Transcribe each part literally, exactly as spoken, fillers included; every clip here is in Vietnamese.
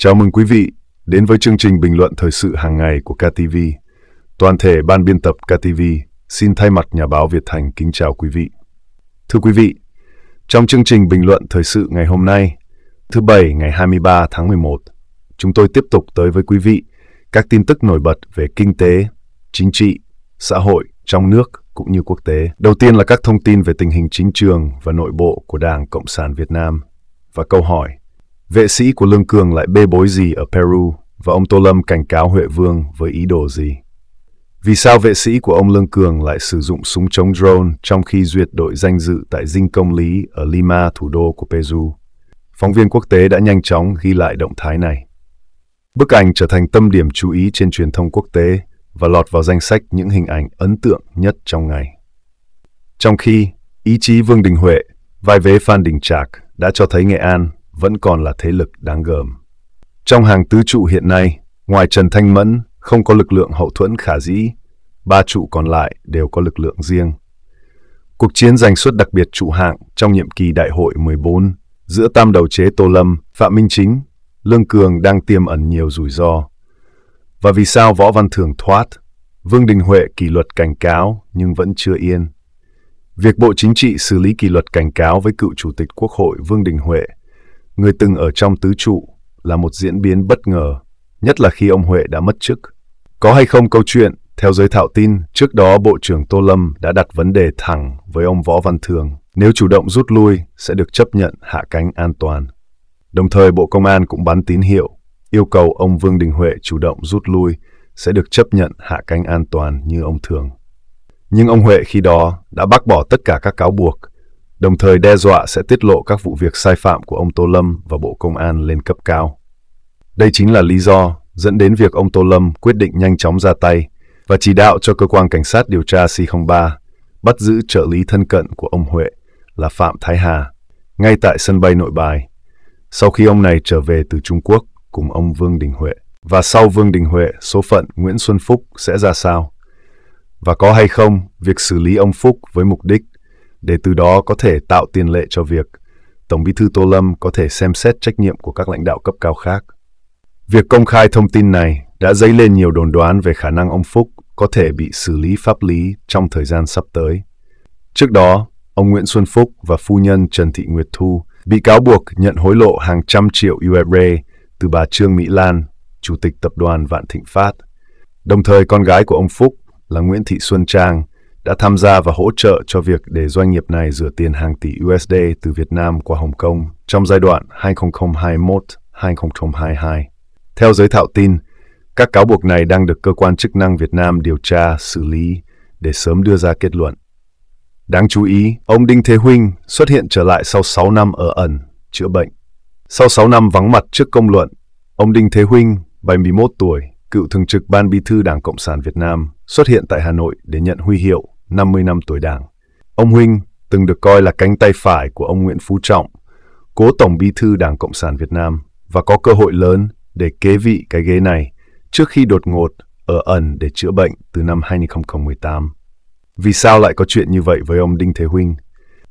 Chào mừng quý vị đến với chương trình bình luận thời sự hàng ngày của ca tê vê. Toàn thể ban biên tập ca tê vê xin thay mặt nhà báo Việt Thành kính chào quý vị. Thưa quý vị, trong chương trình bình luận thời sự ngày hôm nay, thứ Bảy ngày hai mươi ba tháng mười một, chúng tôi tiếp tục tới với quý vị các tin tức nổi bật về kinh tế, chính trị, xã hội trong nước cũng như quốc tế. Đầu tiên là các thông tin về tình hình chính trường và nội bộ của Đảng Cộng sản Việt Nam và câu hỏi vệ sĩ của Lương Cường lại bê bối gì ở Peru và ông Tô Lâm cảnh cáo Huệ Vương với ý đồ gì? Vì sao vệ sĩ của ông Lương Cường lại sử dụng súng chống drone trong khi duyệt đội danh dự tại dinh công lý ở Lima, thủ đô của Peru? Phóng viên quốc tế đã nhanh chóng ghi lại động thái này. Bức ảnh trở thành tâm điểm chú ý trên truyền thông quốc tế và lọt vào danh sách những hình ảnh ấn tượng nhất trong ngày. Trong khi, ý chí Vương Đình Huệ, vai vế Phan Đình Trạc đã cho thấy Nghệ An vẫn còn là thế lực đáng gờm. Trong hàng tứ trụ hiện nay, ngoài Trần Thanh Mẫn không có lực lượng hậu thuẫn khả dĩ, ba trụ còn lại đều có lực lượng riêng. Cuộc chiến giành suất đặc biệt trụ hạng trong nhiệm kỳ đại hội mười bốn giữa tam đầu chế Tô Lâm, Phạm Minh Chính, Lương Cường đang tiềm ẩn nhiều rủi ro. Và vì sao Võ Văn Thưởng thoát, Vương Đình Huệ kỷ luật cảnh cáo nhưng vẫn chưa yên? Việc Bộ Chính trị xử lý kỷ luật cảnh cáo với cựu Chủ tịch Quốc hội Vương Đình Huệ, người từng ở trong tứ trụ, là một diễn biến bất ngờ, nhất là khi ông Huệ đã mất chức. Có hay không câu chuyện, theo giới thạo tin, trước đó Bộ trưởng Tô Lâm đã đặt vấn đề thẳng với ông Võ Văn Thưởng, nếu chủ động rút lui sẽ được chấp nhận hạ cánh an toàn. Đồng thời Bộ Công an cũng bắn tín hiệu, yêu cầu ông Vương Đình Huệ chủ động rút lui sẽ được chấp nhận hạ cánh an toàn như ông Thưởng. Nhưng ông Huệ khi đó đã bác bỏ tất cả các cáo buộc, đồng thời đe dọa sẽ tiết lộ các vụ việc sai phạm của ông Tô Lâm và Bộ Công an lên cấp cao. Đây chính là lý do dẫn đến việc ông Tô Lâm quyết định nhanh chóng ra tay và chỉ đạo cho cơ quan cảnh sát điều tra C không ba bắt giữ trợ lý thân cận của ông Huệ là Phạm Thái Hà ngay tại sân bay Nội Bài, sau khi ông này trở về từ Trung Quốc cùng ông Vương Đình Huệ. Và sau Vương Đình Huệ, số phận Nguyễn Xuân Phúc sẽ ra sao? Và có hay không việc xử lý ông Phúc với mục đích để từ đó có thể tạo tiền lệ cho việc Tổng Bí thư Tô Lâm có thể xem xét trách nhiệm của các lãnh đạo cấp cao khác? Việc công khai thông tin này đã dấy lên nhiều đồn đoán về khả năng ông Phúc có thể bị xử lý pháp lý trong thời gian sắp tới. Trước đó, ông Nguyễn Xuân Phúc và phu nhân Trần Thị Nguyệt Thu bị cáo buộc nhận hối lộ hàng trăm triệu u ét đê từ bà Trương Mỹ Lan, Chủ tịch Tập đoàn Vạn Thịnh Phát. Đồng thời con gái của ông Phúc là Nguyễn Thị Xuân Trang đã tham gia và hỗ trợ cho việc để doanh nghiệp này rửa tiền hàng tỷ u ét đê từ Việt Nam qua Hồng Kông trong giai đoạn hai nghìn không trăm hai mươi mốt đến hai nghìn không trăm hai mươi hai. Theo giới thạo tin, các cáo buộc này đang được cơ quan chức năng Việt Nam điều tra, xử lý để sớm đưa ra kết luận. Đáng chú ý, ông Đinh Thế Huynh xuất hiện trở lại sau sáu năm ở ẩn, chữa bệnh. Sau sáu năm vắng mặt trước công luận, ông Đinh Thế Huynh, bảy mươi mốt tuổi, cựu thường trực Ban Bí thư Đảng Cộng sản Việt Nam, xuất hiện tại Hà Nội để nhận huy hiệu năm mươi năm tuổi Đảng. Ông Huynh từng được coi là cánh tay phải của ông Nguyễn Phú Trọng, cố Tổng Bí thư Đảng Cộng sản Việt Nam, và có cơ hội lớn để kế vị cái ghế này trước khi đột ngột ở ẩn để chữa bệnh từ năm hai nghìn không trăm mười tám. Vì sao lại có chuyện như vậy với ông Đinh Thế Huynh?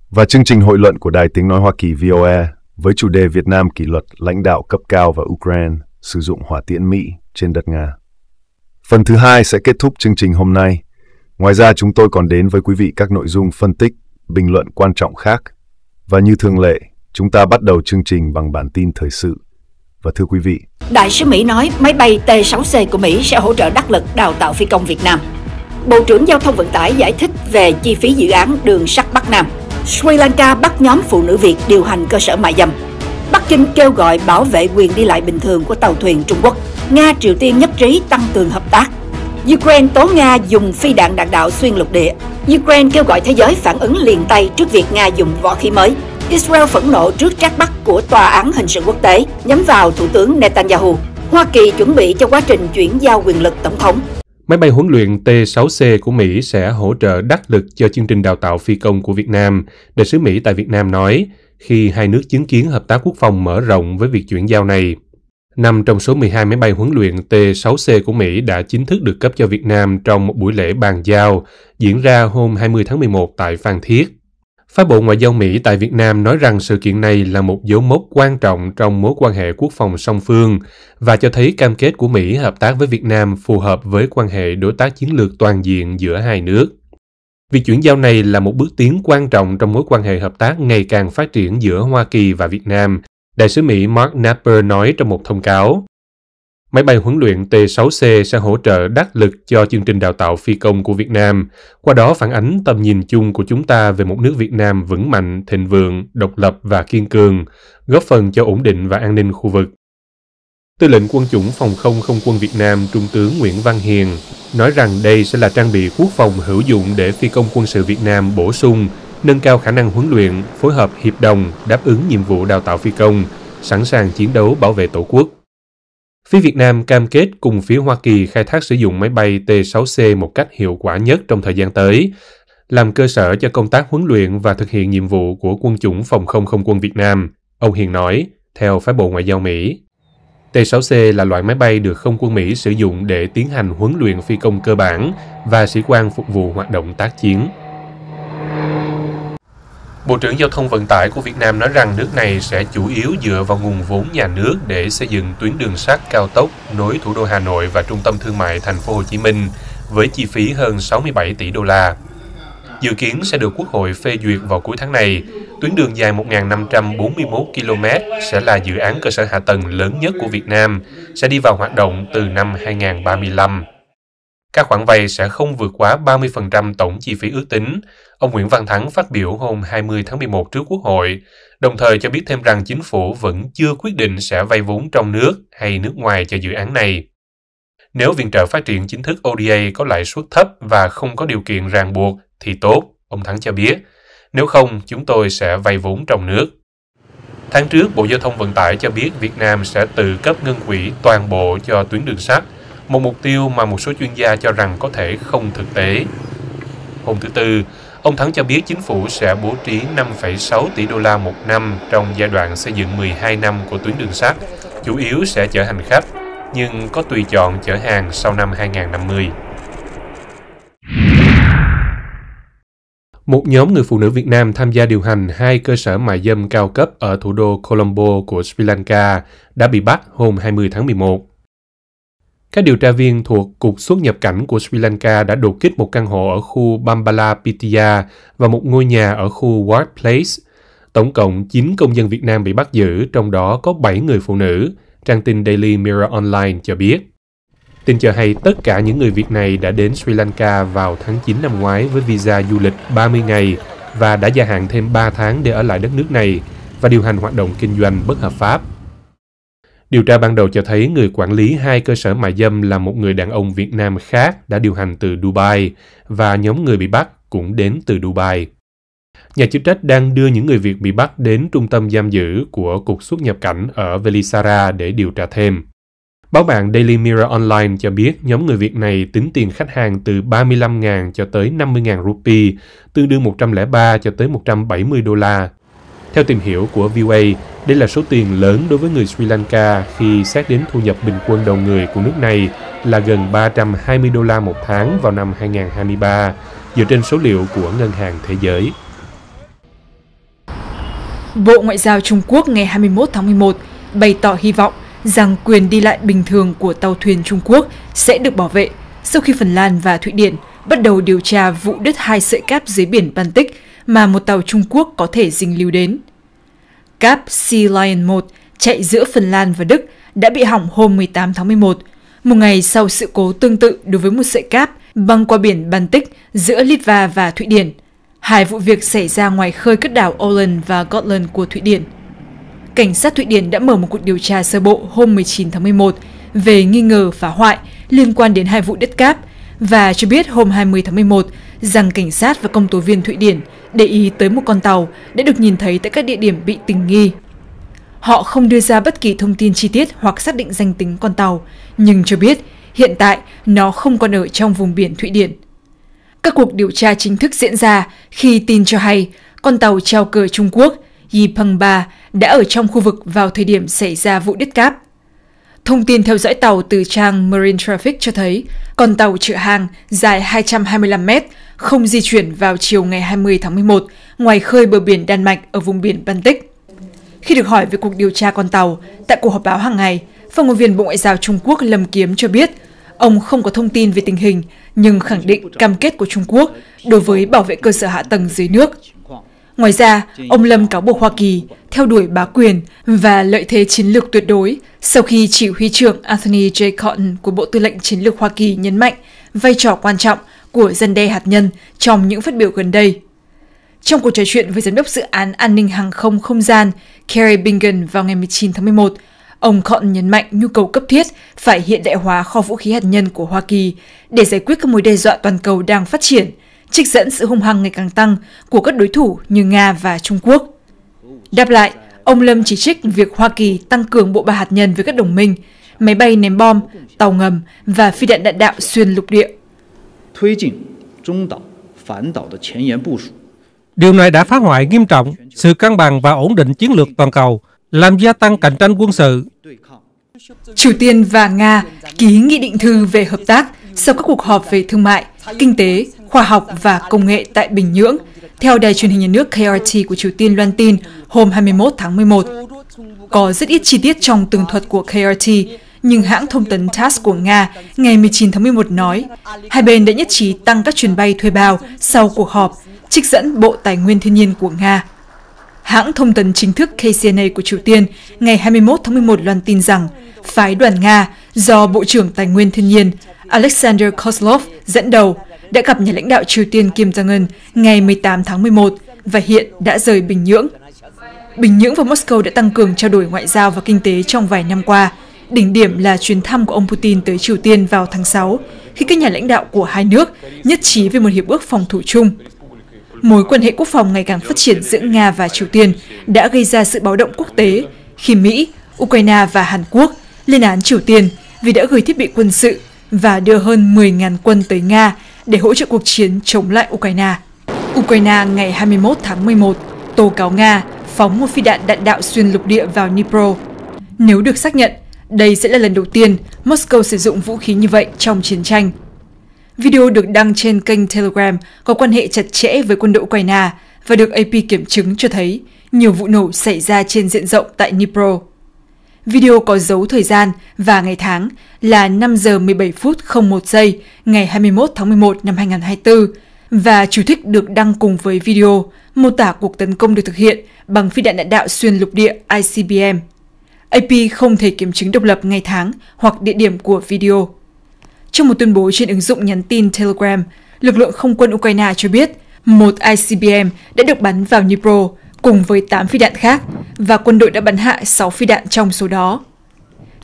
Và chương trình hội luận của Đài Tiếng nói Hoa Kỳ vê o a với chủ đề Việt Nam kỷ luật lãnh đạo cấp cao và Ukraine sử dụng hỏa tiễn Mỹ trên đất Nga. Phần thứ hai sẽ kết thúc chương trình hôm nay. Ngoài ra chúng tôi còn đến với quý vị các nội dung phân tích, bình luận quan trọng khác. Và như thường lệ, chúng ta bắt đầu chương trình bằng bản tin thời sự. Và thưa quý vị, Đại sứ Mỹ nói máy bay T sáu C của Mỹ sẽ hỗ trợ đắc lực đào tạo phi công Việt Nam. Bộ trưởng Giao thông Vận tải giải thích về chi phí dự án đường sắt Bắc Nam. Sri Lanka bắt nhóm phụ nữ Việt điều hành cơ sở mại dâm. Bắc Kinh kêu gọi bảo vệ quyền đi lại bình thường của tàu thuyền Trung Quốc. Nga, Triều Tiên nhất trí tăng cường hợp tác. Ukraine tố Nga dùng phi đạn đạn đạo xuyên lục địa. Ukraine kêu gọi thế giới phản ứng liền tay trước việc Nga dùng võ khí mới. Israel phẫn nộ trước trách bắt của Tòa án Hình sự Quốc tế nhắm vào Thủ tướng Netanyahu. Hoa Kỳ chuẩn bị cho quá trình chuyển giao quyền lực tổng thống. Máy bay huấn luyện T sáu C của Mỹ sẽ hỗ trợ đắc lực cho chương trình đào tạo phi công của Việt Nam, đại sứ Mỹ tại Việt Nam nói, khi hai nước chứng kiến hợp tác quốc phòng mở rộng với việc chuyển giao này. Năm trong số mười hai máy bay huấn luyện T sáu C của Mỹ đã chính thức được cấp cho Việt Nam trong một buổi lễ bàn giao diễn ra hôm hai mươi tháng mười một tại Phan Thiết. Phái bộ Ngoại giao Mỹ tại Việt Nam nói rằng sự kiện này là một dấu mốc quan trọng trong mối quan hệ quốc phòng song phương và cho thấy cam kết của Mỹ hợp tác với Việt Nam phù hợp với quan hệ đối tác chiến lược toàn diện giữa hai nước. Việc chuyển giao này là một bước tiến quan trọng trong mối quan hệ hợp tác ngày càng phát triển giữa Hoa Kỳ và Việt Nam, Đại sứ Mỹ Mark Knapper nói trong một thông cáo. Máy bay huấn luyện T sáu C sẽ hỗ trợ đắc lực cho chương trình đào tạo phi công của Việt Nam, qua đó phản ánh tầm nhìn chung của chúng ta về một nước Việt Nam vững mạnh, thịnh vượng, độc lập và kiên cường, góp phần cho ổn định và an ninh khu vực. Tư lệnh Quân chủng Phòng không Không quân Việt Nam Trung tướng Nguyễn Văn Hiền nói rằng đây sẽ là trang bị quốc phòng hữu dụng để phi công quân sự Việt Nam bổ sung, nâng cao khả năng huấn luyện, phối hợp hiệp đồng, đáp ứng nhiệm vụ đào tạo phi công, sẵn sàng chiến đấu bảo vệ Tổ quốc. Phía Việt Nam cam kết cùng phía Hoa Kỳ khai thác sử dụng máy bay T sáu C một cách hiệu quả nhất trong thời gian tới, làm cơ sở cho công tác huấn luyện và thực hiện nhiệm vụ của Quân chủng Phòng không Không quân Việt Nam, ông Hiền nói, theo phái bộ Ngoại giao Mỹ. T sáu C là loại máy bay được không quân Mỹ sử dụng để tiến hành huấn luyện phi công cơ bản và sĩ quan phục vụ hoạt động tác chiến. Bộ trưởng Giao thông Vận tải của Việt Nam nói rằng nước này sẽ chủ yếu dựa vào nguồn vốn nhà nước để xây dựng tuyến đường sắt cao tốc nối thủ đô Hà Nội và trung tâm thương mại thành phố Hồ Chí Minh với chi phí hơn sáu mươi bảy tỷ đô la. Dự kiến sẽ được Quốc hội phê duyệt vào cuối tháng này. Tuyến đường dài một nghìn năm trăm bốn mươi mốt ki lô mét sẽ là dự án cơ sở hạ tầng lớn nhất của Việt Nam, sẽ đi vào hoạt động từ năm hai nghìn không trăm ba mươi lăm. Các khoản vay sẽ không vượt quá ba mươi phần trăm tổng chi phí ước tính, ông Nguyễn Văn Thắng phát biểu hôm hai mươi tháng mười một trước Quốc hội, đồng thời cho biết thêm rằng chính phủ vẫn chưa quyết định sẽ vay vốn trong nước hay nước ngoài cho dự án này. Nếu viện trợ phát triển chính thức O D A có lãi suất thấp và không có điều kiện ràng buộc thì tốt, ông Thắng cho biết. Nếu không, chúng tôi sẽ vay vốn trong nước. Tháng trước, Bộ Giao thông Vận tải cho biết Việt Nam sẽ tự cấp ngân quỹ toàn bộ cho tuyến đường sắt, một mục tiêu mà một số chuyên gia cho rằng có thể không thực tế. Hôm thứ Tư, ông Thắng cho biết chính phủ sẽ bố trí năm phẩy sáu tỷ đô la một năm trong giai đoạn xây dựng mười hai năm của tuyến đường sắt, chủ yếu sẽ chở hành khách, nhưng có tùy chọn chở hàng sau năm hai nghìn không trăm năm mươi. Một nhóm người phụ nữ Việt Nam tham gia điều hành hai cơ sở mại dâm cao cấp ở thủ đô Colombo của Sri Lanka đã bị bắt hôm hai mươi tháng mười một. Các điều tra viên thuộc Cục Xuất nhập cảnh của Sri Lanka đã đột kích một căn hộ ở khu Bambala Pitya và một ngôi nhà ở khu Ward Place. Tổng cộng chín công dân Việt Nam bị bắt giữ, trong đó có bảy người phụ nữ, trang tin Daily Mirror Online cho biết. Tin cho hay tất cả những người Việt này đã đến Sri Lanka vào tháng chín năm ngoái với visa du lịch ba mươi ngày và đã gia hạn thêm ba tháng để ở lại đất nước này và điều hành hoạt động kinh doanh bất hợp pháp. Điều tra ban đầu cho thấy người quản lý hai cơ sở mại dâm là một người đàn ông Việt Nam khác đã điều hành từ Dubai và nhóm người bị bắt cũng đến từ Dubai. Nhà chức trách đang đưa những người Việt bị bắt đến trung tâm giam giữ của Cục Xuất nhập cảnh ở Velisara để điều tra thêm. Báo mạng Daily Mirror Online cho biết nhóm người Việt này tính tiền khách hàng từ ba mươi lăm nghìn cho tới năm mươi nghìn rupee, tương đương một trăm lẻ ba cho tới một trăm bảy mươi đô la. Theo tìm hiểu của vê o a, đây là số tiền lớn đối với người Sri Lanka khi xét đến thu nhập bình quân đầu người của nước này là gần ba trăm hai mươi đô la một tháng vào năm hai nghìn không trăm hai mươi ba, dựa trên số liệu của Ngân hàng Thế giới. Bộ Ngoại giao Trung Quốc ngày hai mươi mốt tháng mười một bày tỏ hy vọng rằng quyền đi lại bình thường của tàu thuyền Trung Quốc sẽ được bảo vệ sau khi Phần Lan và Thụy Điển bắt đầu điều tra vụ đứt hai sợi cáp dưới biển Baltic mà một tàu Trung Quốc có thể dính líu đến. Cáp Sea Lion một chạy giữa Phần Lan và Đức đã bị hỏng hôm mười tám tháng mười một, một ngày sau sự cố tương tự đối với một sợi cáp băng qua biển Baltic giữa Litva và Thụy Điển. Hai vụ việc xảy ra ngoài khơi các đảo Åland và Gotland của Thụy Điển. Cảnh sát Thụy Điển đã mở một cuộc điều tra sơ bộ hôm mười chín tháng mười một về nghi ngờ phá hoại liên quan đến hai vụ đứt cáp và cho biết hôm hai mươi tháng mười một rằng cảnh sát và công tố viên Thụy Điển để ý tới một con tàu đã được nhìn thấy tại các địa điểm bị tình nghi. Họ không đưa ra bất kỳ thông tin chi tiết hoặc xác định danh tính con tàu, nhưng cho biết hiện tại nó không còn ở trong vùng biển Thụy Điển. Các cuộc điều tra chính thức diễn ra khi tin cho hay con tàu treo cờ Trung Quốc Yipang ba đã ở trong khu vực vào thời điểm xảy ra vụ đứt cáp. Thông tin theo dõi tàu từ trang Marine Traffic cho thấy, con tàu chở hàng dài hai trăm hai mươi lăm mét không di chuyển vào chiều ngày hai mươi tháng mười một ngoài khơi bờ biển Đan Mạch ở vùng biển Baltic. Khi được hỏi về cuộc điều tra con tàu tại cuộc họp báo hàng ngày, Phát ngôn viên Bộ Ngoại giao Trung Quốc Lâm Kiếm cho biết ông không có thông tin về tình hình, nhưng khẳng định cam kết của Trung Quốc đối với bảo vệ cơ sở hạ tầng dưới nước. Ngoài ra, ông Lâm cáo buộc Hoa Kỳ theo đuổi bá quyền và lợi thế chiến lược tuyệt đối sau khi chỉ huy trưởng Anthony J. Cotton của Bộ Tư lệnh Chiến lược Hoa Kỳ nhấn mạnh vai trò quan trọng của răn đe hạt nhân trong những phát biểu gần đây. Trong cuộc trò chuyện với Giám đốc Dự án An ninh Hàng không Không gian Kerry Bingen vào ngày mười chín tháng mười một, ông Cotton nhấn mạnh nhu cầu cấp thiết phải hiện đại hóa kho vũ khí hạt nhân của Hoa Kỳ để giải quyết các mối đe dọa toàn cầu đang phát triển, trích dẫn sự hung hăng ngày càng tăng của các đối thủ như Nga và Trung Quốc. Đáp lại, ông Lâm chỉ trích việc Hoa Kỳ tăng cường bộ ba hạt nhân với các đồng minh, máy bay ném bom, tàu ngầm và phi đạn đạn đạo xuyên lục địa. Điều này đã phá hoại nghiêm trọng sự cân bằng và ổn định chiến lược toàn cầu, làm gia tăng cạnh tranh quân sự. Triều Tiên và Nga ký nghị định thư về hợp tác sau các cuộc họp về thương mại, kinh tế, khoa học và công nghệ tại Bình Nhưỡng, theo đài truyền hình nhà nước K R T của Triều Tiên loan tin hôm hai mươi mốt tháng mười một. Có rất ít chi tiết trong tường thuật của K R T, nhưng hãng thông tấn TASS của Nga ngày mười chín tháng mười một nói hai bên đã nhất trí tăng các chuyến bay thuê bao sau cuộc họp, trích dẫn Bộ Tài nguyên Thiên nhiên của Nga. Hãng thông tấn chính thức K C N A của Triều Tiên ngày hai mươi mốt tháng mười một loan tin rằng phái đoàn Nga do Bộ trưởng Tài nguyên Thiên nhiên Alexander Kozlov dẫn đầu đã gặp nhà lãnh đạo Triều Tiên Kim Jong-un ngày mười tám tháng mười một và hiện đã rời Bình Nhưỡng. Bình Nhưỡng và Moscow đã tăng cường trao đổi ngoại giao và kinh tế trong vài năm qua. Đỉnh điểm là chuyến thăm của ông Putin tới Triều Tiên vào tháng sáu, khi các nhà lãnh đạo của hai nước nhất trí về một hiệp ước phòng thủ chung. Mối quan hệ quốc phòng ngày càng phát triển giữa Nga và Triều Tiên đã gây ra sự báo động quốc tế khi Mỹ, Ukraine và Hàn Quốc lên án Triều Tiên vì đã gửi thiết bị quân sự và đưa hơn mười nghìn quân tới Nga để hỗ trợ cuộc chiến chống lại Ukraine. Ukraine ngày hai mươi mốt tháng mười một tố cáo Nga phóng một phi đạn đạn đạo xuyên lục địa vào Dnipro. Nếu được xác nhận, đây sẽ là lần đầu tiên Moscow sử dụng vũ khí như vậy trong chiến tranh. Video được đăng trên kênh Telegram có quan hệ chặt chẽ với quân đội Ukraine và được A P kiểm chứng cho thấy nhiều vụ nổ xảy ra trên diện rộng tại Dnipro. Video có dấu thời gian và ngày tháng là năm giờ mười bảy phút không một giây ngày hai mươi mốt tháng mười một năm hai nghìn không trăm hai mươi tư và chú thích được đăng cùng với video mô tả cuộc tấn công được thực hiện bằng phi đạn đạn đạo xuyên lục địa I C B M. A P không thể kiểm chứng độc lập ngày tháng hoặc địa điểm của video. Trong một tuyên bố trên ứng dụng nhắn tin Telegram, lực lượng không quân Ukraine cho biết một I C B M đã được bắn vào Dnipro cùng với tám phi đạn khác và quân đội đã bắn hạ sáu phi đạn trong số đó.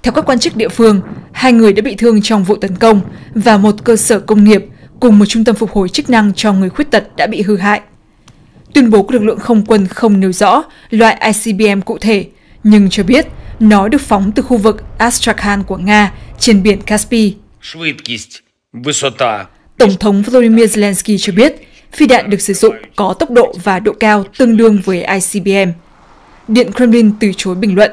Theo các quan chức địa phương, hai người đã bị thương trong vụ tấn công và một cơ sở công nghiệp cùng một trung tâm phục hồi chức năng cho người khuyết tật đã bị hư hại. Tuyên bố của lực lượng không quân không nêu rõ loại I C B M cụ thể, nhưng cho biết nó được phóng từ khu vực Astrakhan của Nga trên biển Caspi. Tổng thống Volodymyr Zelenskyy cho biết phi đạn được sử dụng có tốc độ và độ cao tương đương với I C B M. Điện Kremlin từ chối bình luận.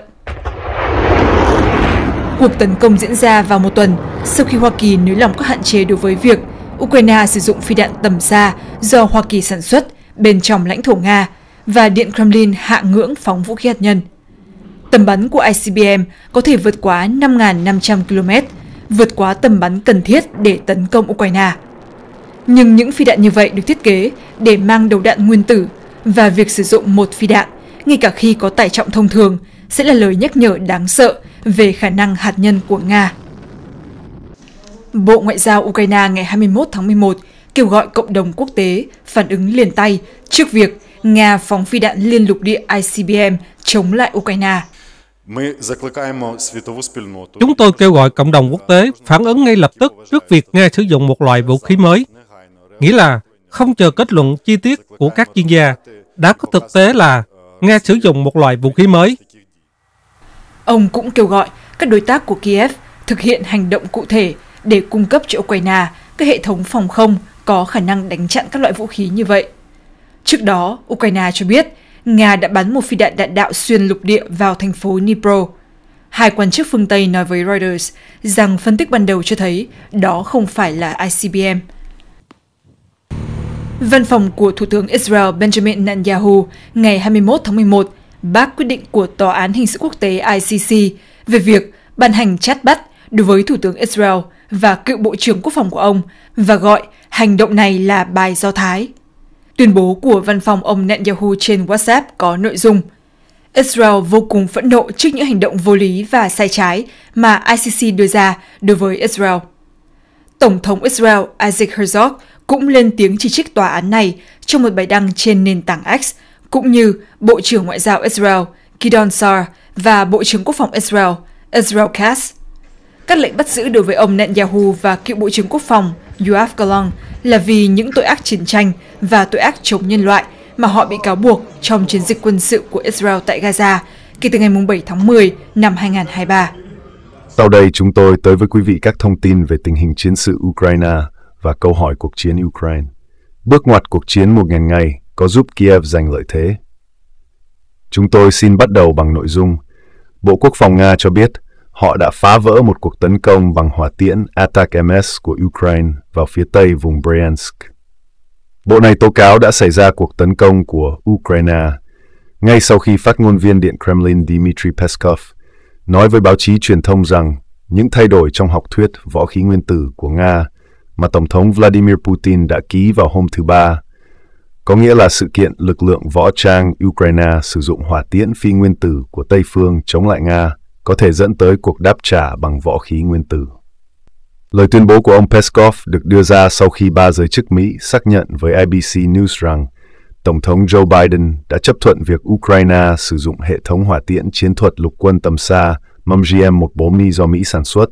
Cuộc tấn công diễn ra vào một tuần sau khi Hoa Kỳ nới lỏng các hạn chế đối với việc Ukraine sử dụng phi đạn tầm xa do Hoa Kỳ sản xuất bên trong lãnh thổ Nga và Điện Kremlin hạ ngưỡng phóng vũ khí hạt nhân. Tầm bắn của I C B M có thể vượt quá năm nghìn năm trăm ki lô mét, vượt quá tầm bắn cần thiết để tấn công Ukraine. Nhưng những phi đạn như vậy được thiết kế để mang đầu đạn nguyên tử và việc sử dụng một phi đạn, ngay cả khi có tải trọng thông thường, sẽ là lời nhắc nhở đáng sợ về khả năng hạt nhân của Nga. Bộ Ngoại giao Ukraine ngày hai mươi mốt tháng mười một kêu gọi cộng đồng quốc tế phản ứng liền tay trước việc Nga phóng phi đạn liên lục địa I C B M chống lại Ukraine. Chúng tôi kêu gọi cộng đồng quốc tế phản ứng ngay lập tức trước việc Nga sử dụng một loại vũ khí mới, nghĩa là không chờ kết luận chi tiết của các chuyên gia, đã có thực tế là Nga sử dụng một loại vũ khí mới. Ông cũng kêu gọi các đối tác của Kiev thực hiện hành động cụ thể để cung cấp cho Ukraine các hệ thống phòng không có khả năng đánh chặn các loại vũ khí như vậy. Trước đó, Ukraine cho biết Nga đã bắn một phi đạn đạn đạo xuyên lục địa vào thành phố Dnipro. Hai quan chức phương Tây nói với Reuters rằng phân tích ban đầu cho thấy đó không phải là I C B M. Văn phòng của Thủ tướng Israel Benjamin Netanyahu ngày hai mươi mốt tháng mười một bác quyết định của Tòa án Hình sự Quốc tế I C C về việc ban hành trát bắt đối với Thủ tướng Israel và cựu Bộ trưởng Quốc phòng của ông và gọi hành động này là bài Do Thái. Tuyên bố của văn phòng ông Netanyahu trên WhatsApp có nội dung Israel vô cùng phẫn nộ trước những hành động vô lý và sai trái mà I C C đưa ra đối với Israel. Tổng thống Israel Isaac Herzog cũng lên tiếng chỉ trích tòa án này trong một bài đăng trên nền tảng X, cũng như Bộ trưởng Ngoại giao Israel Gidon Sar và Bộ trưởng Quốc phòng Israel Israel Katz. Các lệnh bắt giữ đối với ông Netanyahu và cựu Bộ trưởng Quốc phòng Yoav Gallant là vì những tội ác chiến tranh và tội ác chống nhân loại mà họ bị cáo buộc trong chiến dịch quân sự của Israel tại Gaza kể từ ngày bảy tháng mười năm hai nghìn không trăm hai mươi ba. Sau đây chúng tôi tới với quý vị các thông tin về tình hình chiến sự Ukraine và câu hỏi cuộc chiến Ukraine. Bước ngoặt cuộc chiến một nghìn ngày có giúp Kiev giành lợi thế? Chúng tôi xin bắt đầu bằng nội dung. Bộ Quốc phòng Nga cho biết họ đã phá vỡ một cuộc tấn công bằng hỏa tiễn Atak M S của Ukraine vào phía tây vùng Bryansk. Bộ này tố cáo đã xảy ra cuộc tấn công của Ukraine ngay sau khi phát ngôn viên Điện Kremlin Dmitry Peskov nói với báo chí truyền thông rằng những thay đổi trong học thuyết võ khí nguyên tử của Nga mà Tổng thống Vladimir Putin đã ký vào hôm thứ Ba, có nghĩa là sự kiện lực lượng võ trang Ukraine sử dụng hỏa tiễn phi nguyên tử của Tây Phương chống lại Nga có thể dẫn tới cuộc đáp trả bằng võ khí nguyên tử. Lời tuyên bố của ông Peskov được đưa ra sau khi ba giới chức Mỹ xác nhận với A B C News rằng Tổng thống Joe Biden đã chấp thuận việc Ukraine sử dụng hệ thống hỏa tiễn chiến thuật lục quân tầm xa M G M một bốn không do Mỹ sản xuất,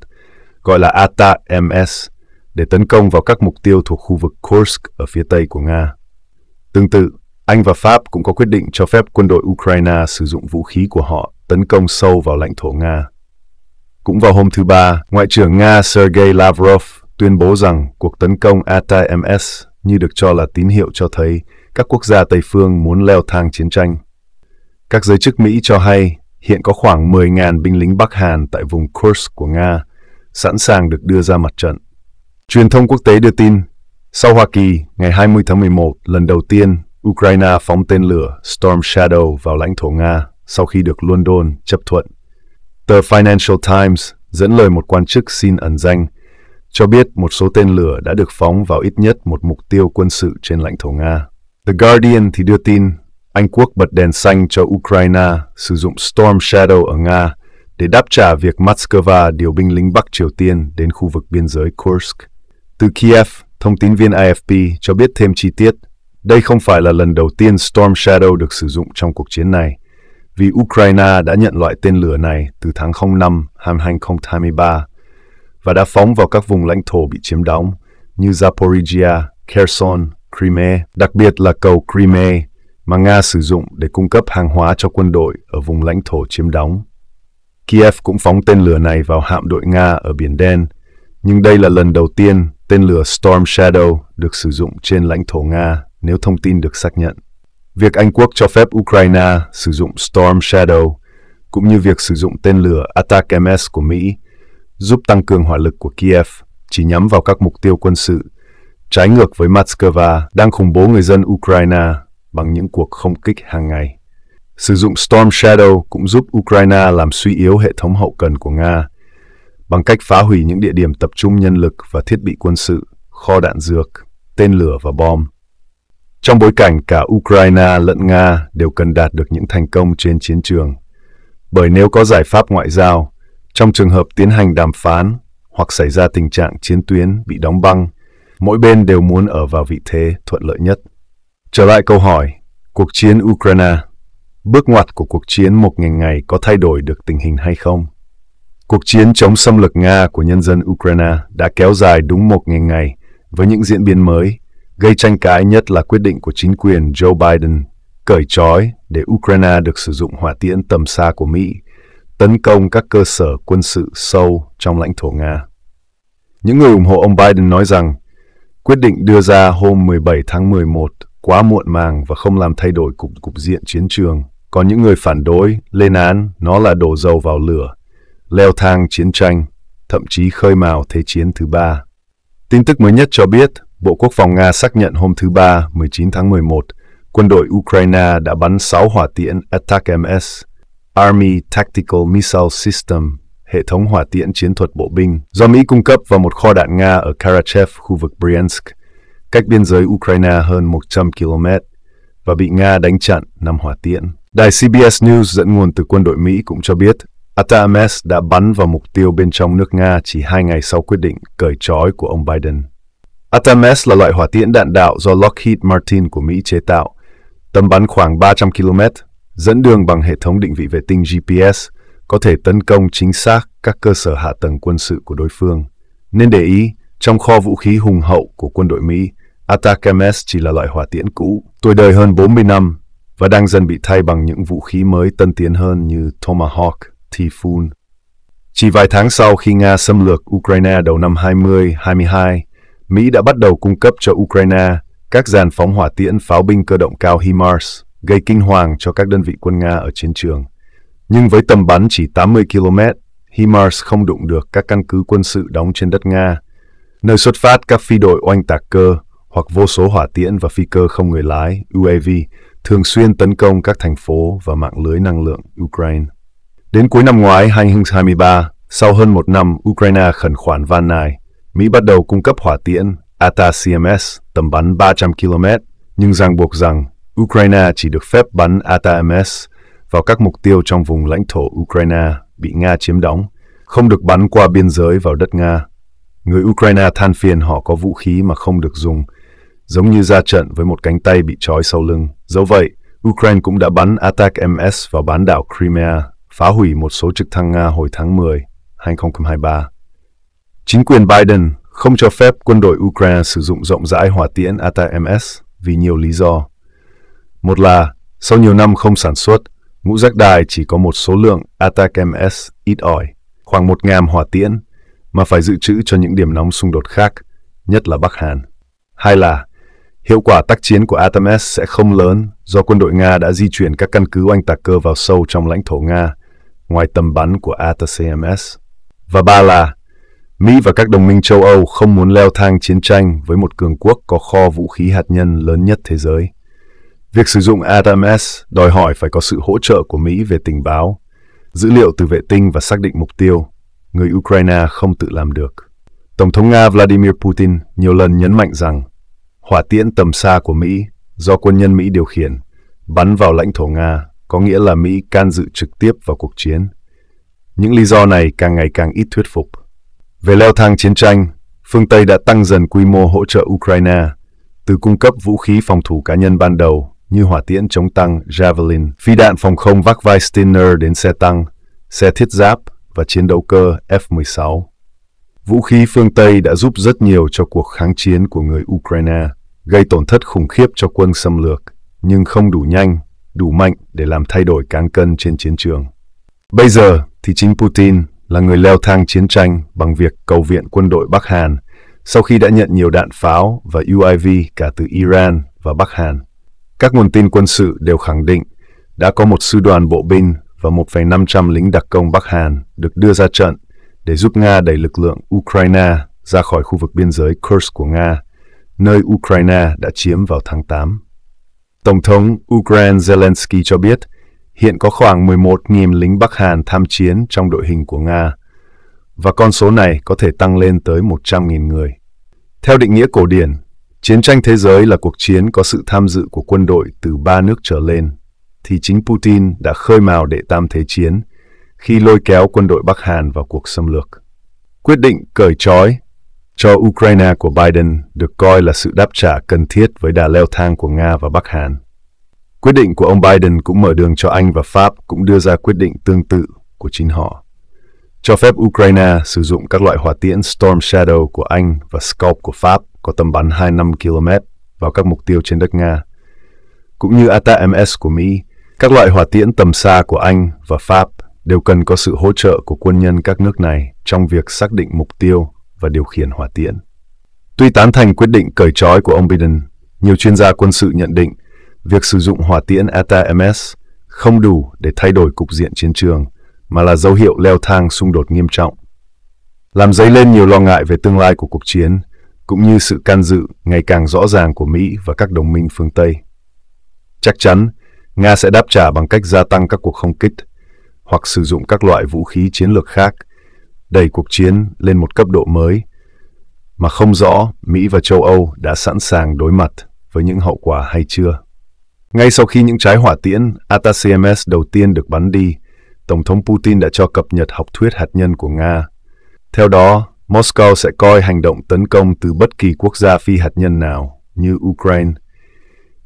gọi là A T A M S, để tấn công vào các mục tiêu thuộc khu vực Kursk ở phía tây của Nga. Tương tự, Anh và Pháp cũng có quyết định cho phép quân đội Ukraine sử dụng vũ khí của họ tấn công sâu vào lãnh thổ Nga. Cũng vào hôm thứ Ba, Ngoại trưởng Nga Sergei Lavrov tuyên bố rằng cuộc tấn công A T A M S như được cho là tín hiệu cho thấy các quốc gia Tây Phương muốn leo thang chiến tranh. Các giới chức Mỹ cho hay hiện có khoảng mười nghìn binh lính Bắc Hàn tại vùng Kursk của Nga sẵn sàng được đưa ra mặt trận. Truyền thông quốc tế đưa tin, sau Hoa Kỳ, ngày hai mươi tháng mười một, lần đầu tiên Ukraine phóng tên lửa Storm Shadow vào lãnh thổ Nga sau khi được London chấp thuận. Tờ Financial Times dẫn lời một quan chức xin ẩn danh, cho biết một số tên lửa đã được phóng vào ít nhất một mục tiêu quân sự trên lãnh thổ Nga. The Guardian thì đưa tin, Anh Quốc bật đèn xanh cho Ukraine sử dụng Storm Shadow ở Nga để đáp trả việc Moscow điều binh lính Bắc Triều Tiên đến khu vực biên giới Kursk. Từ Kiev, thông tin viên A F P cho biết thêm chi tiết, đây không phải là lần đầu tiên Storm Shadow được sử dụng trong cuộc chiến này, vì Ukraine đã nhận loại tên lửa này từ tháng năm năm hai nghìn không trăm hai mươi ba và đã phóng vào các vùng lãnh thổ bị chiếm đóng như Zaporizhia, Kherson, Crimea, đặc biệt là cầu Crimea mà Nga sử dụng để cung cấp hàng hóa cho quân đội ở vùng lãnh thổ chiếm đóng. Kiev cũng phóng tên lửa này vào hạm đội Nga ở Biển Đen, nhưng đây là lần đầu tiên tên lửa Storm Shadow được sử dụng trên lãnh thổ Nga nếu thông tin được xác nhận. Việc Anh Quốc cho phép Ukraine sử dụng Storm Shadow, cũng như việc sử dụng tên lửa A T A C M S của Mỹ, giúp tăng cường hỏa lực của Kiev chỉ nhắm vào các mục tiêu quân sự, trái ngược với Moscow đang khủng bố người dân Ukraine bằng những cuộc không kích hàng ngày. Sử dụng Storm Shadow cũng giúp Ukraine làm suy yếu hệ thống hậu cần của Nga, bằng cách phá hủy những địa điểm tập trung nhân lực và thiết bị quân sự, kho đạn dược, tên lửa và bom. Trong bối cảnh cả Ukraine lẫn Nga đều cần đạt được những thành công trên chiến trường, bởi nếu có giải pháp ngoại giao, trong trường hợp tiến hành đàm phán hoặc xảy ra tình trạng chiến tuyến bị đóng băng, mỗi bên đều muốn ở vào vị thế thuận lợi nhất. Trở lại câu hỏi, cuộc chiến Ukraine, bước ngoặt của cuộc chiến một nghìn ngày có thay đổi được tình hình hay không? Cuộc chiến chống xâm lược Nga của nhân dân Ukraine đã kéo dài đúng một nghìn ngày với những diễn biến mới. Gây tranh cãi nhất là quyết định của chính quyền Joe Biden cởi trói để Ukraine được sử dụng hỏa tiễn tầm xa của Mỹ tấn công các cơ sở quân sự sâu trong lãnh thổ Nga. Những người ủng hộ ông Biden nói rằng quyết định đưa ra hôm mười bảy tháng mười một quá muộn màng và không làm thay đổi cục cục diện chiến trường. Còn những người phản đối lên án nó là đổ dầu vào lửa leo thang chiến tranh, thậm chí khơi mào Thế chiến thứ ba. Tin tức mới nhất cho biết, Bộ Quốc phòng Nga xác nhận hôm thứ Ba, mười chín tháng mười một, quân đội Ukraine đã bắn sáu hỏa tiễn Attack M S, Army Tactical Missile System, hệ thống hỏa tiễn chiến thuật bộ binh, do Mỹ cung cấp vào một kho đạn Nga ở Karachev, khu vực Bryansk, cách biên giới Ukraine hơn một trăm ki lô mét, và bị Nga đánh chặn năm hỏa tiễn. Đài C B S News dẫn nguồn từ quân đội Mỹ cũng cho biết, Attack M S đã bắn vào mục tiêu bên trong nước Nga chỉ hai ngày sau quyết định cởi trói của ông Biden. Attack M S là loại hỏa tiễn đạn đạo do Lockheed Martin của Mỹ chế tạo, tầm bắn khoảng ba trăm ki lô mét, dẫn đường bằng hệ thống định vị vệ tinh G P S, có thể tấn công chính xác các cơ sở hạ tầng quân sự của đối phương. Nên để ý, trong kho vũ khí hùng hậu của quân đội Mỹ, Attack M S chỉ là loại hỏa tiễn cũ, tuổi đời hơn bốn mươi năm, và đang dần bị thay bằng những vũ khí mới tân tiến hơn như Tomahawk, Typhoon. Chỉ vài tháng sau khi Nga xâm lược Ukraine đầu năm hai không hai hai, Mỹ đã bắt đầu cung cấp cho Ukraine các dàn phóng hỏa tiễn pháo binh cơ động cao HIMARS, gây kinh hoàng cho các đơn vị quân Nga ở chiến trường. Nhưng với tầm bắn chỉ tám mươi ki lô mét, HIMARS không đụng được các căn cứ quân sự đóng trên đất Nga, nơi xuất phát các phi đội oanh tạc cơ hoặc vô số hỏa tiễn và phi cơ không người lái U A V thường xuyên tấn công các thành phố và mạng lưới năng lượng Ukraine. Đến cuối năm ngoái hai không hai ba, sau hơn một năm Ukraine khẩn khoản van nài, Mỹ bắt đầu cung cấp hỏa tiễn Attack C M S tầm bắn ba trăm ki lô mét, nhưng ràng buộc rằng Ukraine chỉ được phép bắn Attack M S vào các mục tiêu trong vùng lãnh thổ Ukraine bị Nga chiếm đóng, không được bắn qua biên giới vào đất Nga. Người Ukraine than phiền họ có vũ khí mà không được dùng, giống như ra trận với một cánh tay bị trói sau lưng. Dẫu vậy, Ukraine cũng đã bắn Attack M S vào bán đảo Crimea, phá hủy một số trực thăng Nga hồi tháng mười, hai không hai ba. Chính quyền Biden không cho phép quân đội Ukraine sử dụng rộng rãi hỏa tiễn Attack M S vì nhiều lý do. Một là, sau nhiều năm không sản xuất, ngũ giác đài chỉ có một số lượng Attack M S ít ỏi, khoảng một nghìn hỏa tiễn, mà phải dự trữ cho những điểm nóng xung đột khác, nhất là Bắc Hàn. Hai là, hiệu quả tác chiến của Attack M S sẽ không lớn do quân đội Nga đã di chuyển các căn cứ oanh tạc cơ vào sâu trong lãnh thổ Nga, ngoài tầm bắn của Attack M S. Và ba là, Mỹ và các đồng minh châu Âu không muốn leo thang chiến tranh với một cường quốc có kho vũ khí hạt nhân lớn nhất thế giới. Việc sử dụng Attack M S đòi hỏi phải có sự hỗ trợ của Mỹ về tình báo, dữ liệu từ vệ tinh và xác định mục tiêu. Người Ukraine không tự làm được. Tổng thống Nga Vladimir Putin nhiều lần nhấn mạnh rằng hỏa tiễn tầm xa của Mỹ do quân nhân Mỹ điều khiển bắn vào lãnh thổ Nga có nghĩa là Mỹ can dự trực tiếp vào cuộc chiến. Những lý do này càng ngày càng ít thuyết phục. Về leo thang chiến tranh, phương Tây đã tăng dần quy mô hỗ trợ Ukraine, từ cung cấp vũ khí phòng thủ cá nhân ban đầu như hỏa tiễn chống tăng Javelin, phi đạn phòng không vác vai Stinger đến xe tăng, xe thiết giáp và chiến đấu cơ F mười sáu. Vũ khí phương Tây đã giúp rất nhiều cho cuộc kháng chiến của người Ukraine, gây tổn thất khủng khiếp cho quân xâm lược, nhưng không đủ nhanh, đủ mạnh để làm thay đổi cán cân trên chiến trường. Bây giờ thì chính Putin là người leo thang chiến tranh bằng việc cầu viện quân đội Bắc Hàn sau khi đã nhận nhiều đạn pháo và U A V cả từ Iran và Bắc Hàn. Các nguồn tin quân sự đều khẳng định đã có một sư đoàn bộ binh và một nghìn năm trăm lính đặc công Bắc Hàn được đưa ra trận để giúp Nga đẩy lực lượng Ukraine ra khỏi khu vực biên giới Kursk của Nga, nơi Ukraine đã chiếm vào tháng tám. Tổng thống Ukraine Zelenskyy cho biết hiện có khoảng mười một nghìn lính Bắc Hàn tham chiến trong đội hình của Nga, và con số này có thể tăng lên tới một trăm nghìn người. Theo định nghĩa cổ điển, chiến tranh thế giới là cuộc chiến có sự tham dự của quân đội từ ba nước trở lên, thì chính Putin đã khơi mào đệ tam thế chiến khi lôi kéo quân đội Bắc Hàn vào cuộc xâm lược. Quyết định cởi trói cho Ukraine của Biden được coi là sự đáp trả cần thiết với đà leo thang của Nga và Bắc Hàn. Quyết định của ông Biden cũng mở đường cho Anh và Pháp cũng đưa ra quyết định tương tự của chính họ, cho phép Ukraine sử dụng các loại hỏa tiễn Storm Shadow của Anh và Scalp của Pháp có tầm bắn hai mươi lăm ki lô mét vào các mục tiêu trên đất Nga. Cũng như Attack M S của Mỹ, các loại hỏa tiễn tầm xa của Anh và Pháp đều cần có sự hỗ trợ của quân nhân các nước này trong việc xác định mục tiêu và điều khiển hỏa tiễn. Tuy tán thành quyết định cởi trói của ông Biden, nhiều chuyên gia quân sự nhận định việc sử dụng hỏa tiễn Attack M S không đủ để thay đổi cục diện chiến trường mà là dấu hiệu leo thang xung đột nghiêm trọng, làm dấy lên nhiều lo ngại về tương lai của cuộc chiến, cũng như sự can dự ngày càng rõ ràng của Mỹ và các đồng minh phương Tây. Chắc chắn, Nga sẽ đáp trả bằng cách gia tăng các cuộc không kích hoặc sử dụng các loại vũ khí chiến lược khác, đẩy cuộc chiến lên một cấp độ mới mà không rõ Mỹ và châu Âu đã sẵn sàng đối mặt với những hậu quả hay chưa. Ngay sau khi những trái hỏa tiễn A T A C M S đầu tiên được bắn đi, Tổng thống Putin đã cho cập nhật học thuyết hạt nhân của Nga. Theo đó, Moscow sẽ coi hành động tấn công từ bất kỳ quốc gia phi hạt nhân nào như Ukraine,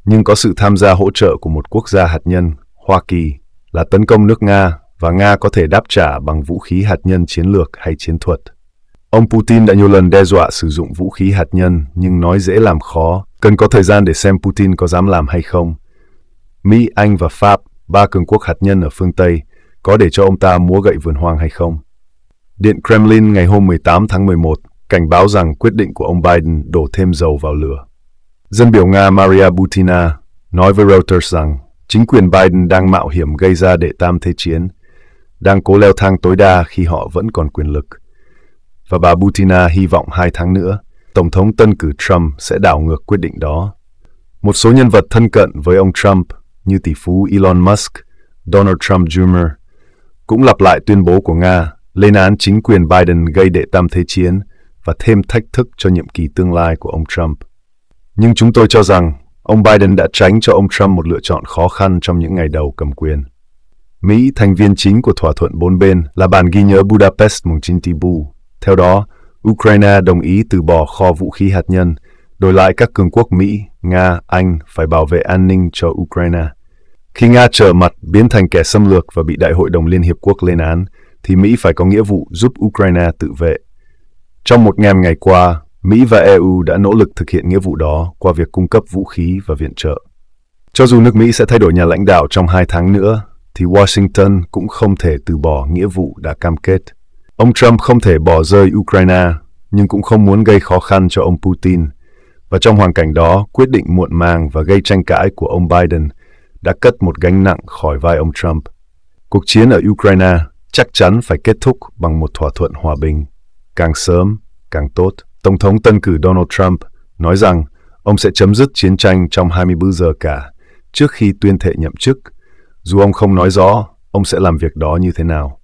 nhưng có sự tham gia hỗ trợ của một quốc gia hạt nhân, Hoa Kỳ, là tấn công nước Nga, và Nga có thể đáp trả bằng vũ khí hạt nhân chiến lược hay chiến thuật. Ông Putin đã nhiều lần đe dọa sử dụng vũ khí hạt nhân, nhưng nói dễ làm khó, cần có thời gian để xem Putin có dám làm hay không. Mỹ, Anh và Pháp, ba cường quốc hạt nhân ở phương Tây, có để cho ông ta múa gậy vườn hoang hay không? Điện Kremlin ngày hôm mười tám tháng mười một cảnh báo rằng quyết định của ông Biden đổ thêm dầu vào lửa. Dân biểu Nga Maria Butina nói với Reuters rằng chính quyền Biden đang mạo hiểm gây ra đệ tam thế chiến, đang cố leo thang tối đa khi họ vẫn còn quyền lực. Và bà Butina hy vọng hai tháng nữa, Tổng thống tân cử Trump sẽ đảo ngược quyết định đó. Một số nhân vật thân cận với ông Trump như tỷ phú Elon Musk, Donald Trump Junior cũng lặp lại tuyên bố của Nga, lên án chính quyền Biden gây đệ tam thế chiến và thêm thách thức cho nhiệm kỳ tương lai của ông Trump. Nhưng chúng tôi cho rằng ông Biden đã tránh cho ông Trump một lựa chọn khó khăn trong những ngày đầu cầm quyền. Mỹ, thành viên chính của thỏa thuận bốn bên, là bản ghi nhớ Budapest mười chín chín mươi. Theo đó, Ukraine đồng ý từ bỏ kho vũ khí hạt nhân, đổi lại các cường quốc Mỹ, Nga, Anh phải bảo vệ an ninh cho Ukraine. Khi Nga trở mặt biến thành kẻ xâm lược và bị Đại hội đồng Liên Hiệp Quốc lên án, thì Mỹ phải có nghĩa vụ giúp Ukraine tự vệ. Trong một ngàn ngày qua, Mỹ và E U đã nỗ lực thực hiện nghĩa vụ đó qua việc cung cấp vũ khí và viện trợ. Cho dù nước Mỹ sẽ thay đổi nhà lãnh đạo trong hai tháng nữa, thì Washington cũng không thể từ bỏ nghĩa vụ đã cam kết. Ông Trump không thể bỏ rơi Ukraine, nhưng cũng không muốn gây khó khăn cho ông Putin. Và trong hoàn cảnh đó, quyết định muộn màng và gây tranh cãi của ông Biden đã cất một gánh nặng khỏi vai ông Trump. Cuộc chiến ở Ukraine chắc chắn phải kết thúc bằng một thỏa thuận hòa bình. Càng sớm, càng tốt. Tổng thống tân cử Donald Trump nói rằng ông sẽ chấm dứt chiến tranh trong hai mươi bốn giờ cả trước khi tuyên thệ nhậm chức, dù ông không nói rõ ông sẽ làm việc đó như thế nào.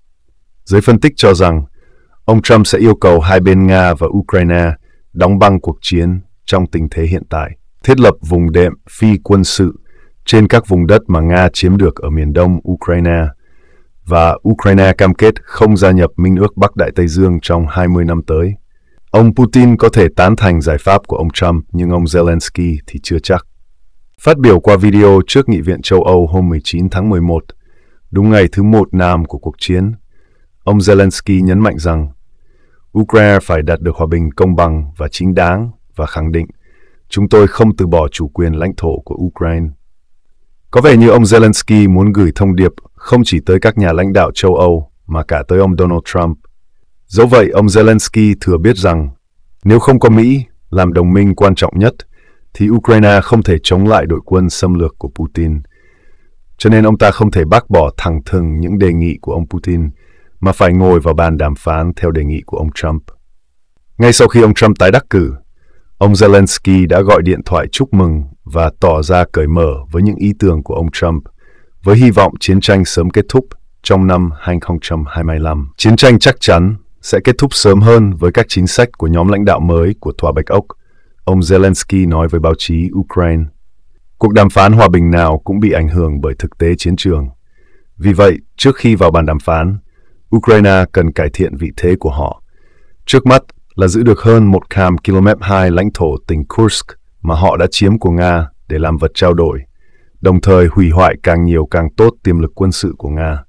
Giới phân tích cho rằng ông Trump sẽ yêu cầu hai bên Nga và Ukraine đóng băng cuộc chiến trong tình thế hiện tại, thiết lập vùng đệm phi quân sự trên các vùng đất mà Nga chiếm được ở miền đông Ukraine, và Ukraine cam kết không gia nhập Minh ước Bắc Đại Tây Dương trong hai mươi năm tới. Ông Putin có thể tán thành giải pháp của ông Trump, nhưng ông Zelenskyy thì chưa chắc. Phát biểu qua video trước Nghị viện châu Âu hôm mười chín tháng mười một, đúng ngày thứ một nam của cuộc chiến, ông Zelenskyy nhấn mạnh rằng Ukraine phải đạt được hòa bình công bằng và chính đáng, và khẳng định chúng tôi không từ bỏ chủ quyền lãnh thổ của Ukraine. Có vẻ như ông Zelenskyy muốn gửi thông điệp không chỉ tới các nhà lãnh đạo châu Âu mà cả tới ông Donald Trump. Dẫu vậy, ông Zelenskyy thừa biết rằng nếu không có Mỹ làm đồng minh quan trọng nhất, thì Ukraine không thể chống lại đội quân xâm lược của Putin. Cho nên ông ta không thể bác bỏ thẳng thừng những đề nghị của ông Putin, mà phải ngồi vào bàn đàm phán theo đề nghị của ông Trump. Ngay sau khi ông Trump tái đắc cử, ông Zelenskyy đã gọi điện thoại chúc mừng và tỏ ra cởi mở với những ý tưởng của ông Trump, với hy vọng chiến tranh sớm kết thúc trong năm hai nghìn không trăm hai mươi lăm. Chiến tranh chắc chắn sẽ kết thúc sớm hơn với các chính sách của nhóm lãnh đạo mới của Tòa Bạch Ốc, ông Zelenskyy nói với báo chí Ukraine. Cuộc đàm phán hòa bình nào cũng bị ảnh hưởng bởi thực tế chiến trường. Vì vậy, trước khi vào bàn đàm phán, Ukraine cần cải thiện vị thế của họ. Trước mắt là giữ được hơn một nghìn ki lô mét vuông lãnh thổ tỉnh Kursk mà họ đã chiếm của Nga để làm vật trao đổi, đồng thời hủy hoại càng nhiều càng tốt tiềm lực quân sự của Nga.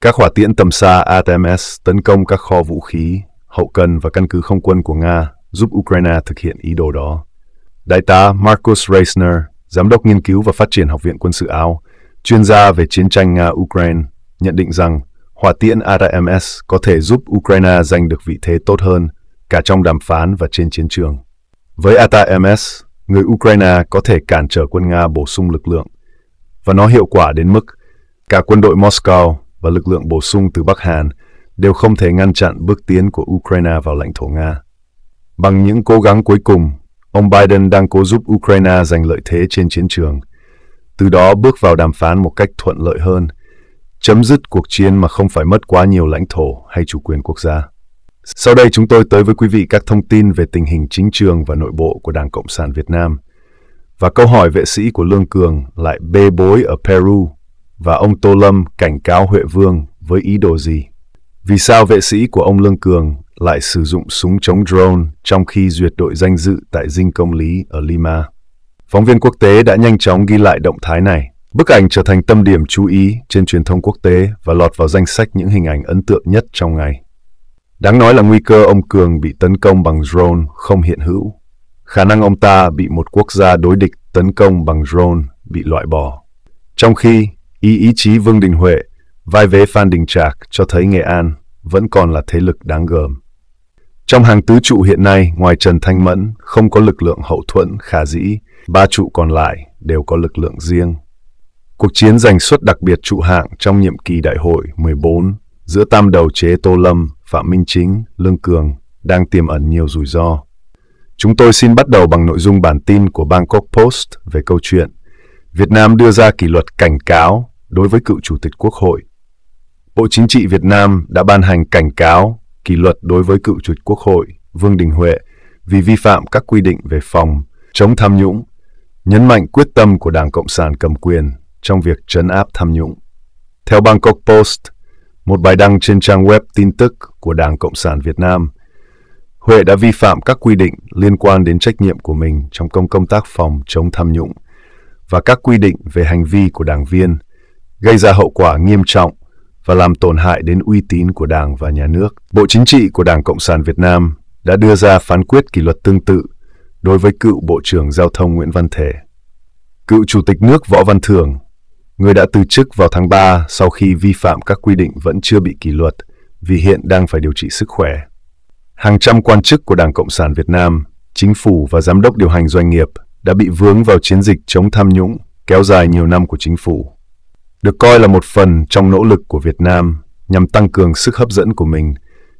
Các hỏa tiễn tầm xa A T A C M S tấn công các kho vũ khí, hậu cần và căn cứ không quân của Nga, giúp Ukraine thực hiện ý đồ đó. Đại tá Markus Reisner, giám đốc nghiên cứu và phát triển Học viện Quân sự Áo, chuyên gia về chiến tranh Nga-Ukraine, nhận định rằng hỏa tiễn A T A C M S có thể giúp Ukraine giành được vị thế tốt hơn, cả trong đàm phán và trên chiến trường. Với A T A C M S, người Ukraine có thể cản trở quân Nga bổ sung lực lượng, và nó hiệu quả đến mức cả quân đội Moscow và lực lượng bổ sung từ Bắc Hàn đều không thể ngăn chặn bước tiến của Ukraine vào lãnh thổ Nga. Bằng những cố gắng cuối cùng, ông Biden đang cố giúp Ukraine giành lợi thế trên chiến trường, từ đó bước vào đàm phán một cách thuận lợi hơn, chấm dứt cuộc chiến mà không phải mất quá nhiều lãnh thổ hay chủ quyền quốc gia. Sau đây chúng tôi tới với quý vị các thông tin về tình hình chính trường và nội bộ của Đảng Cộng sản Việt Nam, và câu hỏi vệ sĩ của Lương Cường lại bê bối ở Peru và ông Tô Lâm cảnh cáo Huệ Vương với ý đồ gì? Vì sao vệ sĩ của ông Lương Cường lại sử dụng súng chống drone trong khi duyệt đội danh dự tại dinh Công lý ở Lima? Phóng viên quốc tế đã nhanh chóng ghi lại động thái này. Bức ảnh trở thành tâm điểm chú ý trên truyền thông quốc tế và lọt vào danh sách những hình ảnh ấn tượng nhất trong ngày. Đáng nói là nguy cơ ông Cường bị tấn công bằng drone không hiện hữu. Khả năng ông ta bị một quốc gia đối địch tấn công bằng drone bị loại bỏ. Trong khi, ý ý chí Vương Đình Huệ, vai vế Phan Đình Trạc cho thấy Nghệ An vẫn còn là thế lực đáng gờm. Trong hàng tứ trụ hiện nay, ngoài Trần Thanh Mẫn không có lực lượng hậu thuẫn khả dĩ, ba trụ còn lại đều có lực lượng riêng. Cuộc chiến giành suất đặc biệt trụ hạng trong nhiệm kỳ đại hội mười bốn giữa tam đầu chế Tô Lâm, Phạm Minh Chính, Lương Cường đang tiềm ẩn nhiều rủi ro. Chúng tôi xin bắt đầu bằng nội dung bản tin của Bangkok Post về câu chuyện Việt Nam đưa ra kỷ luật cảnh cáo đối với cựu Chủ tịch Quốc hội. Bộ Chính trị Việt Nam đã ban hành cảnh cáo kỷ luật đối với cựu Chủ tịch Quốc hội Vương Đình Huệ vì vi phạm các quy định về phòng, chống tham nhũng, nhấn mạnh quyết tâm của Đảng Cộng sản cầm quyền trong việc trấn áp tham nhũng. Theo Bangkok Post, một bài đăng trên trang web tin tức của Đảng Cộng sản Việt Nam, Huệ đã vi phạm các quy định liên quan đến trách nhiệm của mình trong công công tác phòng chống tham nhũng và các quy định về hành vi của đảng viên, gây ra hậu quả nghiêm trọng và làm tổn hại đến uy tín của Đảng và Nhà nước. Bộ Chính trị của Đảng Cộng sản Việt Nam đã đưa ra phán quyết kỷ luật tương tự đối với cựu Bộ trưởng Giao thông Nguyễn Văn Thể. Cựu Chủ tịch nước Võ Văn Thưởng, người đã từ chức vào tháng ba sau khi vi phạm các quy định, vẫn chưa bị kỷ luật vì hiện đang phải điều trị sức khỏe. Hàng trăm quan chức của Đảng Cộng sản Việt Nam, chính phủ và giám đốc điều hành doanh nghiệp đã bị vướng vào chiến dịch chống tham nhũng kéo dài nhiều năm của chính phủ, được coi là một phần trong nỗ lực của Việt Nam nhằm tăng cường sức hấp dẫn của mình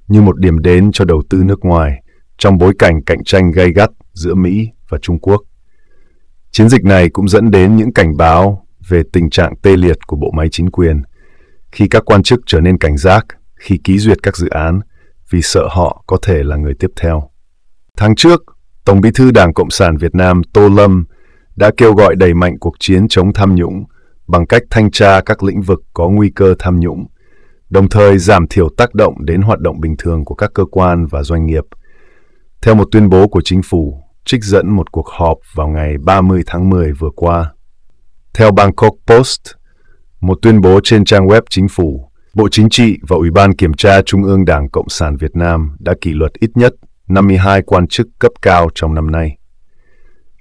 như một điểm đến cho đầu tư nước ngoài trong bối cảnh cạnh tranh gay gắt giữa Mỹ và Trung Quốc. Chiến dịch này cũng dẫn đến những cảnh báo về tình trạng tê liệt của bộ máy chính quyền, khi các quan chức trở nên cảnh giác khi ký duyệt các dự án vì sợ họ có thể là người tiếp theo. Tháng trước, Tổng Bí thư Đảng Cộng sản Việt Nam Tô Lâm đã kêu gọi đẩy mạnh cuộc chiến chống tham nhũng bằng cách thanh tra các lĩnh vực có nguy cơ tham nhũng, đồng thời giảm thiểu tác động đến hoạt động bình thường của các cơ quan và doanh nghiệp. Theo một tuyên bố của chính phủ, trích dẫn một cuộc họp vào ngày ba mươi tháng mười vừa qua. Theo Bangkok Post, một tuyên bố trên trang web chính phủ, Bộ Chính trị và Ủy ban Kiểm tra Trung ương Đảng Cộng sản Việt Nam đã kỷ luật ít nhất năm mươi hai quan chức cấp cao trong năm nay.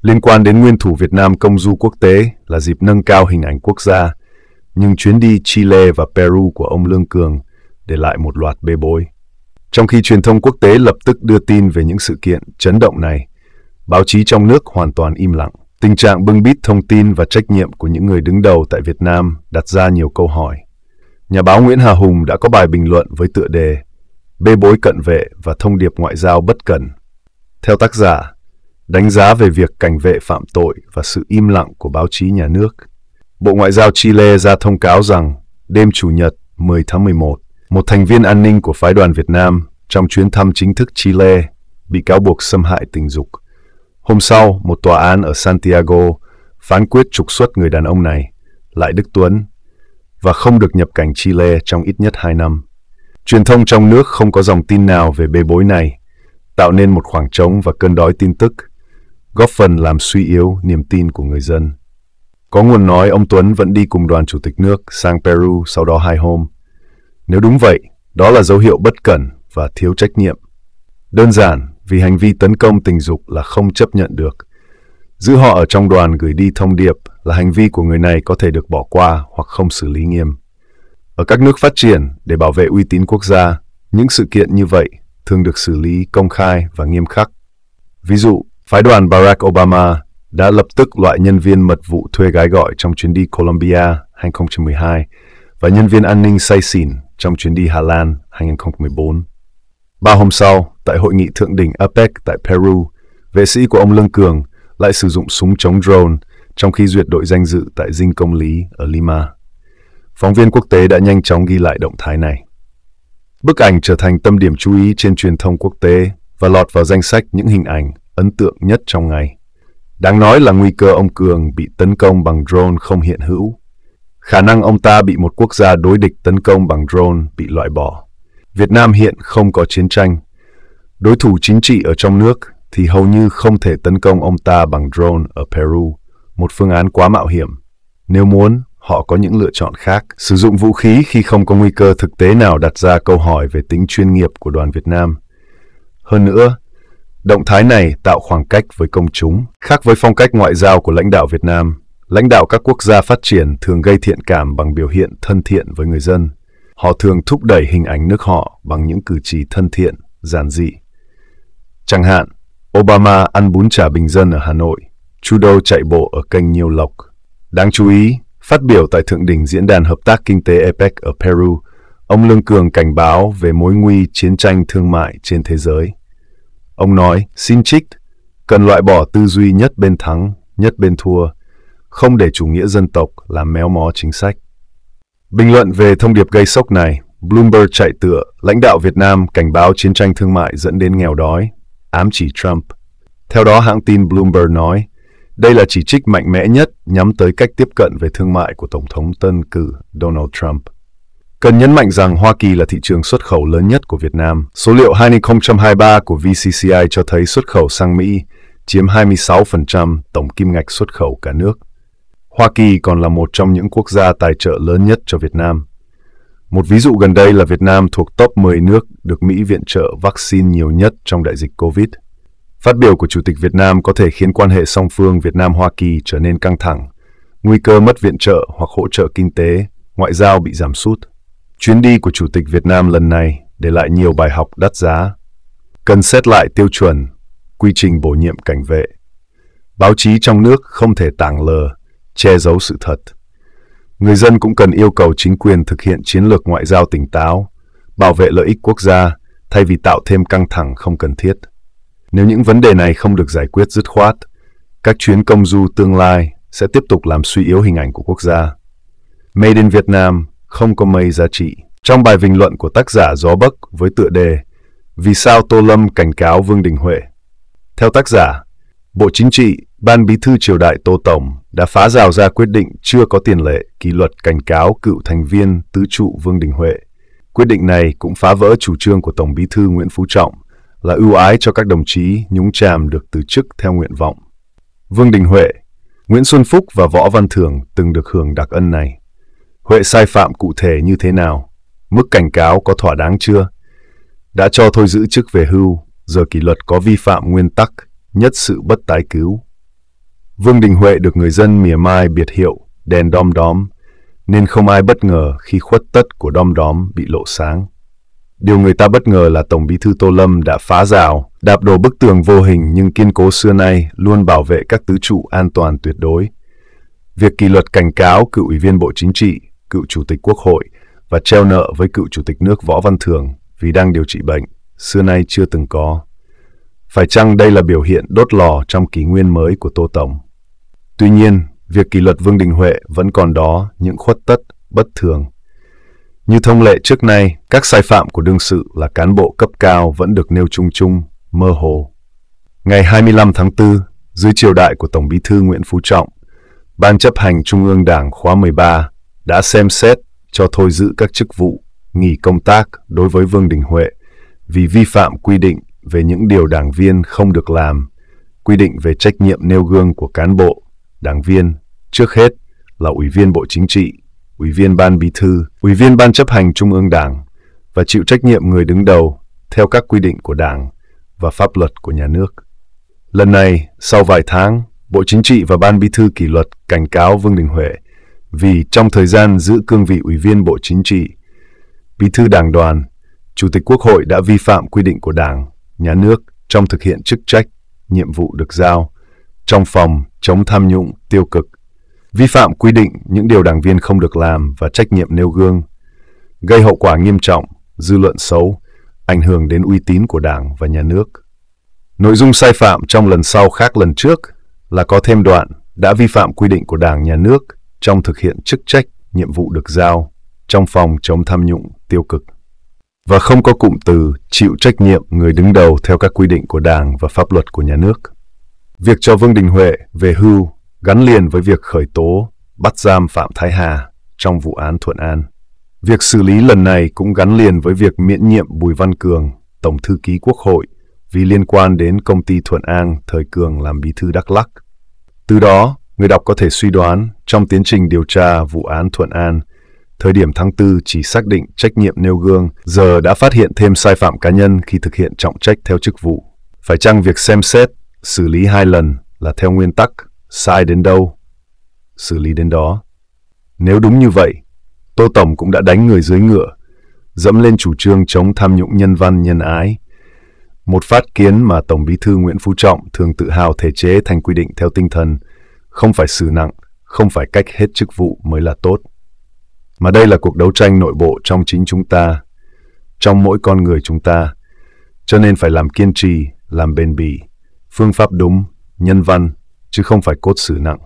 Liên quan đến nguyên thủ Việt Nam công du quốc tế là dịp nâng cao hình ảnh quốc gia, nhưng chuyến đi Chile và Peru của ông Lương Cường để lại một loạt bê bối. Trong khi truyền thông quốc tế lập tức đưa tin về những sự kiện chấn động này, báo chí trong nước hoàn toàn im lặng. Tình trạng bưng bít thông tin và trách nhiệm của những người đứng đầu tại Việt Nam đặt ra nhiều câu hỏi. Nhà báo Nguyễn Hà Hùng đã có bài bình luận với tựa đề "Bê bối cận vệ và thông điệp ngoại giao bất cẩn". Theo tác giả, đánh giá về việc cảnh vệ phạm tội và sự im lặng của báo chí nhà nước, Bộ Ngoại giao Chile ra thông cáo rằng đêm Chủ nhật mười tháng mười một, một thành viên an ninh của phái đoàn Việt Nam trong chuyến thăm chính thức Chile bị cáo buộc xâm hại tình dục. Hôm sau, một tòa án ở Santiago phán quyết trục xuất người đàn ông này, Lại Đức Tuấn, và không được nhập cảnh Chile trong ít nhất hai năm. Truyền thông trong nước không có dòng tin nào về bê bối này, tạo nên một khoảng trống và cơn đói tin tức, góp phần làm suy yếu niềm tin của người dân. Có nguồn nói ông Tuấn vẫn đi cùng đoàn chủ tịch nước sang Peru sau đó hai hôm. Nếu đúng vậy, đó là dấu hiệu bất cẩn và thiếu trách nhiệm. Đơn giản, vì hành vi tấn công tình dục là không chấp nhận được. Giữ họ ở trong đoàn gửi đi thông điệp là hành vi của người này có thể được bỏ qua hoặc không xử lý nghiêm. Ở các nước phát triển, để bảo vệ uy tín quốc gia, những sự kiện như vậy thường được xử lý công khai và nghiêm khắc. Ví dụ, phái đoàn Barack Obama đã lập tức loại nhân viên mật vụ thuê gái gọi trong chuyến đi Colombia hai nghìn không trăm mười hai và nhân viên an ninh say xỉn trong chuyến đi Hà Lan hai nghìn không trăm mười bốn. Ba hôm sau, tại hội nghị thượng đỉnh a pếc tại Peru, vệ sĩ của ông Lương Cường lại sử dụng súng chống drone trong khi duyệt đội danh dự tại dinh Công lý ở Lima. Phóng viên quốc tế đã nhanh chóng ghi lại động thái này. Bức ảnh trở thành tâm điểm chú ý trên truyền thông quốc tế và lọt vào danh sách những hình ảnh ấn tượng nhất trong ngày. Đáng nói là nguy cơ ông Cường bị tấn công bằng drone không hiện hữu. Khả năng ông ta bị một quốc gia đối địch tấn công bằng drone bị loại bỏ. Việt Nam hiện không có chiến tranh. Đối thủ chính trị ở trong nước thì hầu như không thể tấn công ông ta bằng drone ở Peru, một phương án quá mạo hiểm. Nếu muốn, họ có những lựa chọn khác, sử dụng vũ khí khi không có nguy cơ thực tế nào đặt ra câu hỏi về tính chuyên nghiệp của đoàn Việt Nam. Hơn nữa, động thái này tạo khoảng cách với công chúng. Khác với phong cách ngoại giao của lãnh đạo Việt Nam, lãnh đạo các quốc gia phát triển thường gây thiện cảm bằng biểu hiện thân thiện với người dân. Họ thường thúc đẩy hình ảnh nước họ bằng những cử chỉ thân thiện, giản dị. Chẳng hạn, Obama ăn bún chả bình dân ở Hà Nội, Trudeau chạy bộ ở kênh Nhiêu Lộc. Đáng chú ý, phát biểu tại thượng đỉnh Diễn đàn Hợp tác Kinh tế a pếc ở Peru, ông Lương Cường cảnh báo về mối nguy chiến tranh thương mại trên thế giới. Ông nói, xin trích, cần loại bỏ tư duy nhất bên thắng, nhất bên thua, không để chủ nghĩa dân tộc làm méo mó chính sách. Bình luận về thông điệp gây sốc này, Bloomberg chạy tựa, lãnh đạo Việt Nam cảnh báo chiến tranh thương mại dẫn đến nghèo đói, ám chỉ Trump. Theo đó, hãng tin Bloomberg nói, đây là chỉ trích mạnh mẽ nhất nhắm tới cách tiếp cận về thương mại của Tổng thống tân cử Donald Trump. Cần nhấn mạnh rằng Hoa Kỳ là thị trường xuất khẩu lớn nhất của Việt Nam. Số liệu hai nghìn không trăm hai mươi ba của vê xê xê i cho thấy xuất khẩu sang Mỹ chiếm hai mươi sáu phần trăm tổng kim ngạch xuất khẩu cả nước. Hoa Kỳ còn là một trong những quốc gia tài trợ lớn nhất cho Việt Nam. Một ví dụ gần đây là Việt Nam thuộc top mười nước được Mỹ viện trợ vaccine nhiều nhất trong đại dịch Covid. Phát biểu của Chủ tịch Việt Nam có thể khiến quan hệ song phương Việt Nam-Hoa Kỳ trở nên căng thẳng, nguy cơ mất viện trợ hoặc hỗ trợ kinh tế, ngoại giao bị giảm sút. Chuyến đi của Chủ tịch Việt Nam lần này để lại nhiều bài học đắt giá. Cần xét lại tiêu chuẩn, quy trình bổ nhiệm cảnh vệ. Báo chí trong nước không thể tàng lờ, che giấu sự thật. Người dân cũng cần yêu cầu chính quyền thực hiện chiến lược ngoại giao tỉnh táo, bảo vệ lợi ích quốc gia thay vì tạo thêm căng thẳng không cần thiết. Nếu những vấn đề này không được giải quyết dứt khoát, các chuyến công du tương lai sẽ tiếp tục làm suy yếu hình ảnh của quốc gia. Made in Vietnam không có mấy giá trị. Trong bài bình luận của tác giả Gió Bắc với tựa đề Vì sao Tô Lâm cảnh cáo Vương Đình Huệ? Theo tác giả, Bộ Chính trị, Ban Bí thư Triều đại Tô Tổng đã phá rào ra quyết định chưa có tiền lệ kỷ luật cảnh cáo cựu thành viên tứ trụ Vương Đình Huệ. Quyết định này cũng phá vỡ chủ trương của Tổng Bí thư Nguyễn Phú Trọng là ưu ái cho các đồng chí nhúng chàm được từ chức theo nguyện vọng. Vương Đình Huệ, Nguyễn Xuân Phúc và Võ Văn Thưởng từng được hưởng đặc ân này. Huệ sai phạm cụ thể như thế nào? Mức cảnh cáo có thỏa đáng chưa? Đã cho thôi giữ chức về hưu, giờ kỷ luật có vi phạm nguyên tắc, nhất sự bất tái cứu. Vương Đình Huệ được người dân mỉa mai biệt hiệu đèn đom đóm, nên không ai bất ngờ khi khuất tất của đom đóm bị lộ sáng. Điều người ta bất ngờ là Tổng Bí thư Tô Lâm đã phá rào, đạp đổ bức tường vô hình nhưng kiên cố xưa nay luôn bảo vệ các tứ trụ an toàn tuyệt đối. Việc kỷ luật cảnh cáo cựu Ủy viên Bộ Chính trị, cựu Chủ tịch Quốc hội và treo nợ với cựu Chủ tịch nước Võ Văn Thưởng vì đang điều trị bệnh, xưa nay chưa từng có. Phải chăng đây là biểu hiện đốt lò trong kỷ nguyên mới của Tô Tổng? Tuy nhiên, việc kỷ luật Vương Đình Huệ vẫn còn đó những khuất tất, bất thường. Như thông lệ trước nay, các sai phạm của đương sự là cán bộ cấp cao vẫn được nêu chung chung, mơ hồ. Ngày hai mươi lăm tháng tư, dưới triều đại của Tổng Bí thư Nguyễn Phú Trọng, Ban chấp hành Trung ương Đảng khóa mười ba đã xem xét cho thôi giữ các chức vụ, nghỉ công tác đối với Vương Đình Huệ vì vi phạm quy định về những điều đảng viên không được làm, quy định về trách nhiệm nêu gương của cán bộ, đảng viên, trước hết là Ủy viên Bộ Chính trị, Ủy viên Ban Bí thư, Ủy viên Ban chấp hành Trung ương Đảng và chịu trách nhiệm người đứng đầu theo các quy định của Đảng và pháp luật của nhà nước. Lần này, sau vài tháng, Bộ Chính trị và Ban Bí thư kỷ luật cảnh cáo Vương Đình Huệ vì trong thời gian giữ cương vị Ủy viên Bộ Chính trị, Bí thư Đảng đoàn, Chủ tịch Quốc hội đã vi phạm quy định của Đảng, nhà nước trong thực hiện chức trách, nhiệm vụ được giao, trong phòng chống tham nhũng tiêu cực. vi phạm quy định những điều đảng viên không được làm và trách nhiệm nêu gương, gây hậu quả nghiêm trọng, dư luận xấu, ảnh hưởng đến uy tín của Đảng và nhà nước. Nội dung sai phạm trong lần sau khác lần trước là có thêm đoạn đã vi phạm quy định của Đảng, nhà nước trong thực hiện chức trách, nhiệm vụ được giao trong phòng chống tham nhũng, tiêu cực, và không có cụm từ chịu trách nhiệm người đứng đầu theo các quy định của Đảng và pháp luật của nhà nước. Việc cho Vương Đình Huệ về hưu gắn liền với việc khởi tố, bắt giam Phạm Thái Hà trong vụ án Thuận An. Việc xử lý lần này cũng gắn liền với việc miễn nhiệm Bùi Văn Cường, Tổng Thư ký Quốc hội, vì liên quan đến công ty Thuận An thời Cường làm bí thư Đắk Lắk. Từ đó, người đọc có thể suy đoán trong tiến trình điều tra vụ án Thuận An, thời điểm tháng tư chỉ xác định trách nhiệm nêu gương, giờ đã phát hiện thêm sai phạm cá nhân khi thực hiện trọng trách theo chức vụ. Phải chăng việc xem xét, xử lý hai lần là theo nguyên tắc sai đến đâu, xử lý đến đó? Nếu đúng như vậy, Tô Tổng cũng đã đánh người dưới ngựa, dẫm lên chủ trương chống tham nhũng nhân văn nhân ái, một phát kiến mà Tổng Bí thư Nguyễn Phú Trọng thường tự hào thể chế thành quy định theo tinh thần không phải xử nặng, không phải cách hết chức vụ mới là tốt. Mà đây là cuộc đấu tranh nội bộ trong chính chúng ta, trong mỗi con người chúng ta, cho nên phải làm kiên trì, làm bền bỉ, phương pháp đúng, nhân văn, chứ không phải cốt xử nặng.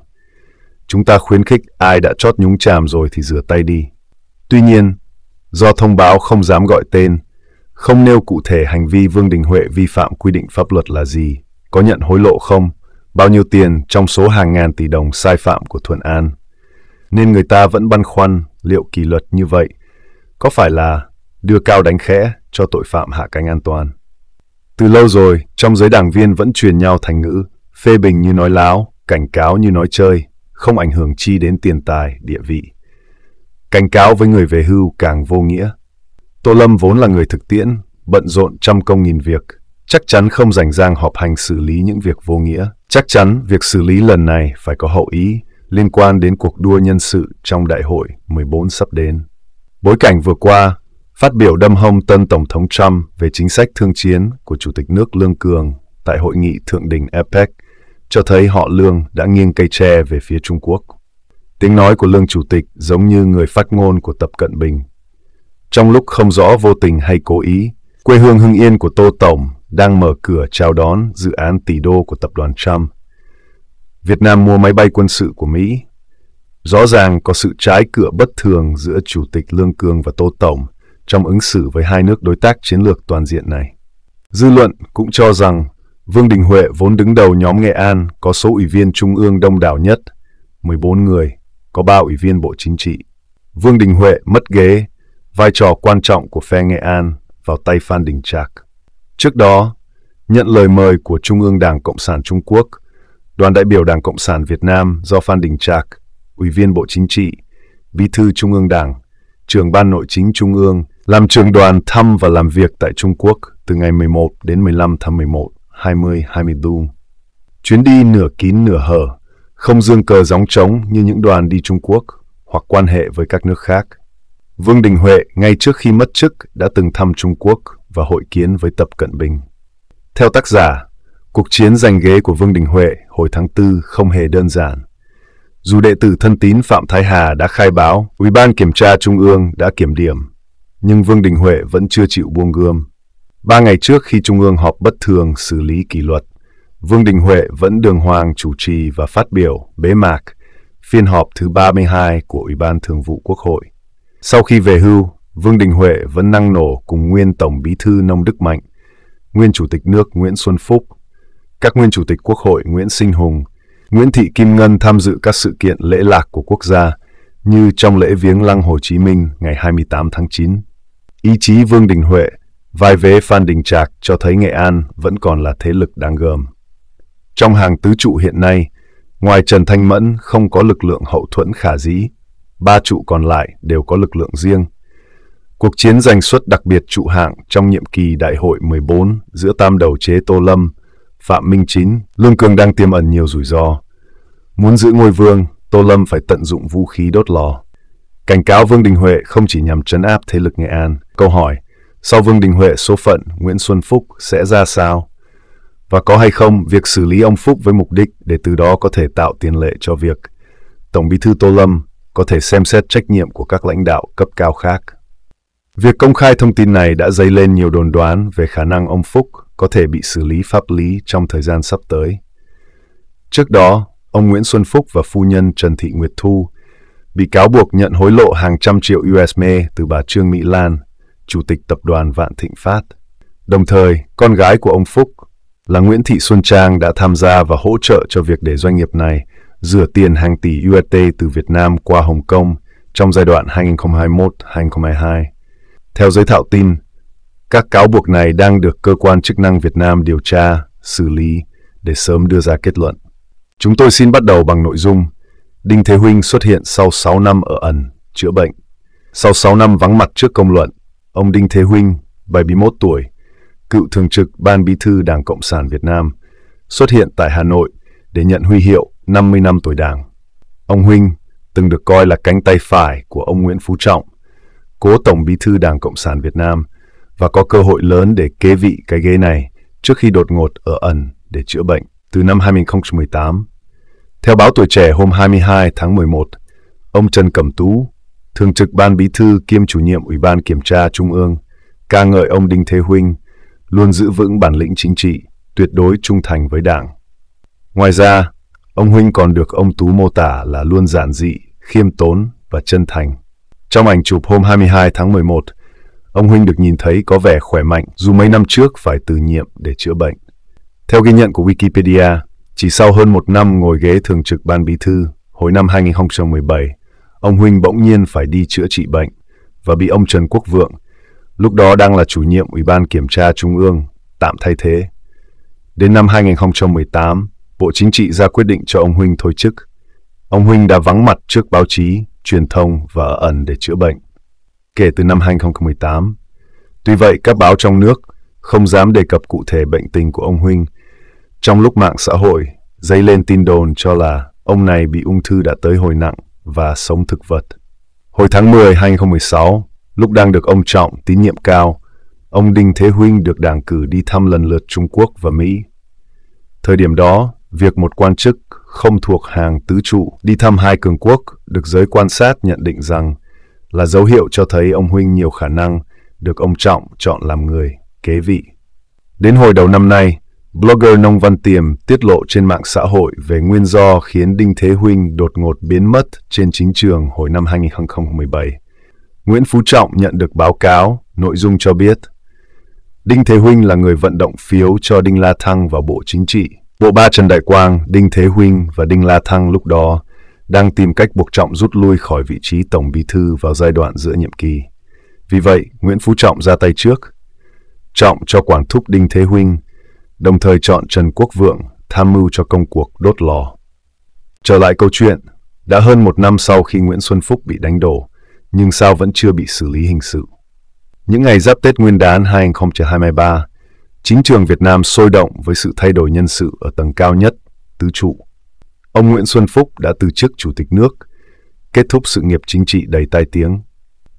Chúng ta khuyến khích ai đã chót nhúng chàm rồi thì rửa tay đi. Tuy nhiên, do thông báo không dám gọi tên, không nêu cụ thể hành vi Vương Đình Huệ vi phạm quy định pháp luật là gì, có nhận hối lộ không, bao nhiêu tiền trong số hàng ngàn tỷ đồng sai phạm của Thuận An, nên người ta vẫn băn khoăn liệu kỷ luật như vậy có phải là đưa cao đánh khẽ cho tội phạm hạ cánh an toàn. Từ lâu rồi, trong giới đảng viên vẫn truyền nhau thành ngữ phê bình như nói láo, cảnh cáo như nói chơi, không ảnh hưởng chi đến tiền tài, địa vị. Cảnh cáo với người về hưu càng vô nghĩa. Tô Lâm vốn là người thực tiễn, bận rộn trăm công nghìn việc, chắc chắn không rảnh rang họp hành xử lý những việc vô nghĩa. Chắc chắn việc xử lý lần này phải có hậu ý liên quan đến cuộc đua nhân sự trong đại hội mười bốn sắp đến. Bối cảnh vừa qua, phát biểu đâm hông tân Tổng thống Trump về chính sách thương chiến của Chủ tịch nước Lương Cường tại hội nghị thượng đỉnh e pếch cho thấy họ Lương đã nghiêng cây tre về phía Trung Quốc. Tiếng nói của Lương Chủ tịch giống như người phát ngôn của Tập Cận Bình. Trong lúc không rõ vô tình hay cố ý, quê hương Hưng Yên của Tô Tổng đang mở cửa chào đón dự án tỷ đô của tập đoàn Trump. Việt Nam mua máy bay quân sự của Mỹ. Rõ ràng có sự trái cửa bất thường giữa Chủ tịch Lương Cường và Tô Tổng trong ứng xử với hai nước đối tác chiến lược toàn diện này. Dư luận cũng cho rằng Vương Đình Huệ vốn đứng đầu nhóm Nghệ An có số ủy viên trung ương đông đảo nhất, mười bốn người, có ba ủy viên Bộ Chính trị. Vương Đình Huệ mất ghế, vai trò quan trọng của phe Nghệ An vào tay Phan Đình Trạc. Trước đó, nhận lời mời của Trung ương Đảng Cộng sản Trung Quốc, đoàn đại biểu Đảng Cộng sản Việt Nam do Phan Đình Trạc, ủy viên Bộ Chính trị, bí thư Trung ương Đảng, trưởng Ban Nội chính Trung ương, làm trưởng đoàn thăm và làm việc tại Trung Quốc từ ngày mười một đến mười lăm tháng mười một, hai không hai tư. Chuyến đi nửa kín nửa hở, không dương cờ gióng trống như những đoàn đi Trung Quốc hoặc quan hệ với các nước khác. Vương Đình Huệ ngay trước khi mất chức đã từng thăm Trung Quốc và hội kiến với Tập Cận Bình. Theo tác giả, cuộc chiến giành ghế của Vương Đình Huệ hồi tháng tư không hề đơn giản. Dù đệ tử thân tín Phạm Thái Hà đã khai báo, Ủy ban Kiểm tra Trung ương đã kiểm điểm, nhưng Vương Đình Huệ vẫn chưa chịu buông gươm. Ba ngày trước khi Trung ương họp bất thường xử lý kỷ luật, Vương Đình Huệ vẫn đường hoàng chủ trì và phát biểu bế mạc phiên họp thứ ba mươi hai của Ủy ban Thường vụ Quốc hội. Sau khi về hưu, Vương Đình Huệ vẫn năng nổ cùng nguyên Tổng Bí thư Nông Đức Mạnh, nguyên Chủ tịch nước Nguyễn Xuân Phúc, các nguyên Chủ tịch Quốc hội Nguyễn Sinh Hùng, Nguyễn Thị Kim Ngân tham dự các sự kiện lễ lạc của quốc gia, như trong lễ viếng lăng Hồ Chí Minh ngày hai mươi tám tháng chín. Ý chí Vương Đình Huệ, vai vế Phan Đình Trạc cho thấy Nghệ An vẫn còn là thế lực đáng gờm. Trong hàng tứ trụ hiện nay, ngoài Trần Thanh Mẫn không có lực lượng hậu thuẫn khả dĩ, ba trụ còn lại đều có lực lượng riêng. Cuộc chiến giành suất đặc biệt trụ hạng trong nhiệm kỳ Đại hội mười bốn giữa tam đầu chế Tô Lâm, Phạm Minh Chính, Lương Cường đang tiềm ẩn nhiều rủi ro. Muốn giữ ngôi vương, Tô Lâm phải tận dụng vũ khí đốt lò. Cảnh cáo Vương Đình Huệ không chỉ nhằm trấn áp thế lực Nghệ An. Câu hỏi, sau Vương Đình Huệ số phận Nguyễn Xuân Phúc sẽ ra sao? Và có hay không việc xử lý ông Phúc với mục đích để từ đó có thể tạo tiền lệ cho việc Tổng Bí thư Tô Lâm có thể xem xét trách nhiệm của các lãnh đạo cấp cao khác. Việc công khai thông tin này đã dấy lên nhiều đồn đoán về khả năng ông Phúc có thể bị xử lý pháp lý trong thời gian sắp tới. Trước đó, ông Nguyễn Xuân Phúc và phu nhân Trần Thị Nguyệt Thu bị cáo buộc nhận hối lộ hàng trăm triệu u ét đê từ bà Trương Mỹ Lan, chủ tịch tập đoàn Vạn Thịnh Phát. Đồng thời, con gái của ông Phúc là Nguyễn Thị Xuân Trang đã tham gia và hỗ trợ cho việc để doanh nghiệp này rửa tiền hàng tỷ u ét đê từ Việt Nam qua Hồng Kông trong giai đoạn hai nghìn không trăm hai mươi mốt đến hai nghìn không trăm hai mươi hai. Theo giới thạo tin, các cáo buộc này đang được cơ quan chức năng Việt Nam điều tra, xử lý để sớm đưa ra kết luận. Chúng tôi xin bắt đầu bằng nội dung Đinh Thế Huynh xuất hiện sau sáu năm ở ẩn, chữa bệnh. Sau sáu năm vắng mặt trước công luận, ông Đinh Thế Huynh, bảy mươi mốt tuổi, cựu thường trực Ban Bí thư Đảng Cộng sản Việt Nam, xuất hiện tại Hà Nội để nhận huy hiệu năm mươi năm tuổi Đảng. Ông Huynh từng được coi là cánh tay phải của ông Nguyễn Phú Trọng, cố Tổng Bí thư Đảng Cộng sản Việt Nam, và có cơ hội lớn để kế vị cái ghế này trước khi đột ngột ở ẩn để chữa bệnh từ năm hai nghìn không trăm mười tám. Theo báo Tuổi Trẻ hôm hai mươi hai tháng mười một, ông Trần Cẩm Tú, thường trực Ban Bí thư kiêm chủ nhiệm Ủy ban Kiểm tra Trung ương, ca ngợi ông Đinh Thế Huynh luôn giữ vững bản lĩnh chính trị, tuyệt đối trung thành với Đảng. Ngoài ra, ông Huynh còn được ông Tú mô tả là luôn giản dị, khiêm tốn và chân thành. Trong ảnh chụp hôm hai mươi hai tháng mười một, ông Huynh được nhìn thấy có vẻ khỏe mạnh dù mấy năm trước phải từ nhiệm để chữa bệnh. Theo ghi nhận của Wikipedia, chỉ sau hơn một năm ngồi ghế thường trực Ban Bí thư, hồi năm hai nghìn không trăm mười bảy, ông Huynh bỗng nhiên phải đi chữa trị bệnh và bị ông Trần Quốc Vượng, lúc đó đang là chủ nhiệm Ủy ban Kiểm tra Trung ương, tạm thay thế. Đến năm hai nghìn không trăm mười tám, Bộ Chính trị ra quyết định cho ông Huynh thôi chức. Ông Huynh đã vắng mặt trước báo chí, truyền thông và ở ẩn để chữa bệnh kể từ năm hai nghìn không trăm mười tám. Tuy vậy, các báo trong nước không dám đề cập cụ thể bệnh tình của ông Huynh, trong lúc mạng xã hội dấy lên tin đồn cho là ông này bị ung thư đã tới hồi nặng và sống thực vật. Hồi tháng mười hai nghìn không trăm mười sáu, lúc đang được ông Trọng tín nhiệm cao, ông Đinh Thế Huynh được Đảng cử đi thăm lần lượt Trung Quốc và Mỹ. Thời điểm đó, việc một quan chức không thuộc hàng tứ trụ đi thăm hai cường quốc được giới quan sát nhận định rằng là dấu hiệu cho thấy ông Huynh nhiều khả năng được ông Trọng chọn làm người kế vị. Đến hồi đầu năm nay, blogger Nông Văn Tiềm tiết lộ trên mạng xã hội về nguyên do khiến Đinh Thế Huynh đột ngột biến mất trên chính trường hồi năm hai nghìn không trăm mười bảy. Nguyễn Phú Trọng nhận được báo cáo, nội dung cho biết Đinh Thế Huynh là người vận động phiếu cho Đinh La Thăng vào Bộ Chính trị. Bộ ba Trần Đại Quang, Đinh Thế Huynh và Đinh La Thăng lúc đó đang tìm cách buộc Trọng rút lui khỏi vị trí Tổng Bí thư vào giai đoạn giữa nhiệm kỳ. Vì vậy, Nguyễn Phú Trọng ra tay trước. Trọng cho quản thúc Đinh Thế Huynh, đồng thời chọn Trần Quốc Vượng tham mưu cho công cuộc đốt lò. Trở lại câu chuyện, đã hơn một năm sau khi Nguyễn Xuân Phúc bị đánh đổ, nhưng sao vẫn chưa bị xử lý hình sự. Những ngày giáp Tết Nguyên đán hai nghìn không trăm hai mươi ba, chính trường Việt Nam sôi động với sự thay đổi nhân sự ở tầng cao nhất, tứ trụ. Ông Nguyễn Xuân Phúc đã từ chức Chủ tịch nước, kết thúc sự nghiệp chính trị đầy tai tiếng.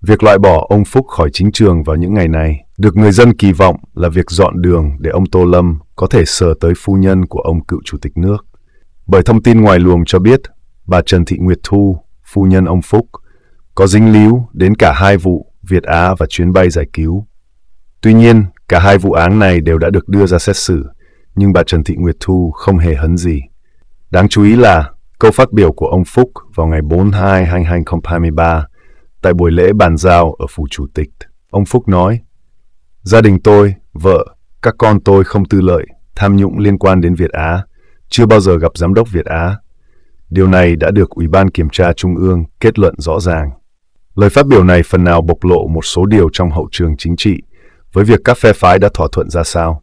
Việc loại bỏ ông Phúc khỏi chính trường vào những ngày này được người dân kỳ vọng là việc dọn đường để ông Tô Lâm có thể sờ tới phu nhân của ông cựu Chủ tịch nước. Bởi thông tin ngoài luồng cho biết, bà Trần Thị Nguyệt Thu, phu nhân ông Phúc, có dính líu đến cả hai vụ Việt Á và chuyến bay giải cứu. Tuy nhiên, cả hai vụ án này đều đã được đưa ra xét xử, nhưng bà Trần Thị Nguyệt Thu không hề hấn gì. Đáng chú ý là câu phát biểu của ông Phúc vào ngày bốn tháng hai năm hai nghìn không trăm hai mươi ba tại buổi lễ bàn giao ở Phủ Chủ tịch. Ông Phúc nói, gia đình tôi, vợ, các con tôi không tư lợi, tham nhũng liên quan đến Việt Á, chưa bao giờ gặp giám đốc Việt Á. Điều này đã được Ủy ban Kiểm tra Trung ương kết luận rõ ràng. Lời phát biểu này phần nào bộc lộ một số điều trong hậu trường chính trị với việc các phe phái đã thỏa thuận ra sao.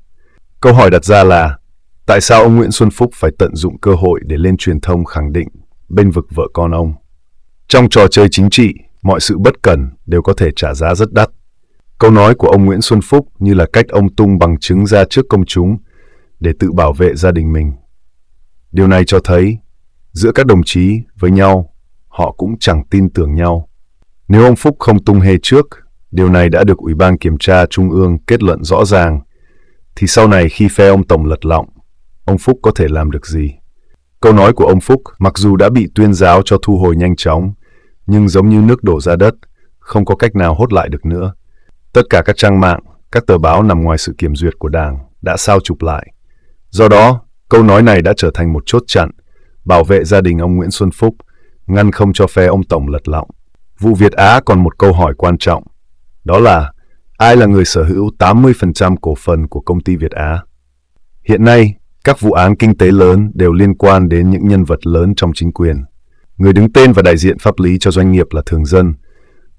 Câu hỏi đặt ra là, tại sao ông Nguyễn Xuân Phúc phải tận dụng cơ hội để lên truyền thông khẳng định bên vực vợ con ông? Trong trò chơi chính trị, mọi sự bất cẩn đều có thể trả giá rất đắt. Câu nói của ông Nguyễn Xuân Phúc như là cách ông tung bằng chứng ra trước công chúng để tự bảo vệ gia đình mình. Điều này cho thấy, giữa các đồng chí với nhau, họ cũng chẳng tin tưởng nhau. Nếu ông Phúc không tung hê trước, điều này đã được Ủy ban Kiểm tra Trung ương kết luận rõ ràng, thì sau này khi phe ông Tổng lật lọng, ông Phúc có thể làm được gì? Câu nói của ông Phúc mặc dù đã bị tuyên giáo cho thu hồi nhanh chóng, nhưng giống như nước đổ ra đất, không có cách nào hốt lại được nữa. Tất cả các trang mạng, các tờ báo nằm ngoài sự kiểm duyệt của Đảng đã sao chụp lại. Do đó, câu nói này đã trở thành một chốt chặn, bảo vệ gia đình ông Nguyễn Xuân Phúc, ngăn không cho phe ông Tổng lật lọng. Vụ Việt Á còn một câu hỏi quan trọng, đó là ai là người sở hữu tám mươi phần trăm cổ phần của công ty Việt Á? Hiện nay, các vụ án kinh tế lớn đều liên quan đến những nhân vật lớn trong chính quyền. Người đứng tên và đại diện pháp lý cho doanh nghiệp là thường dân,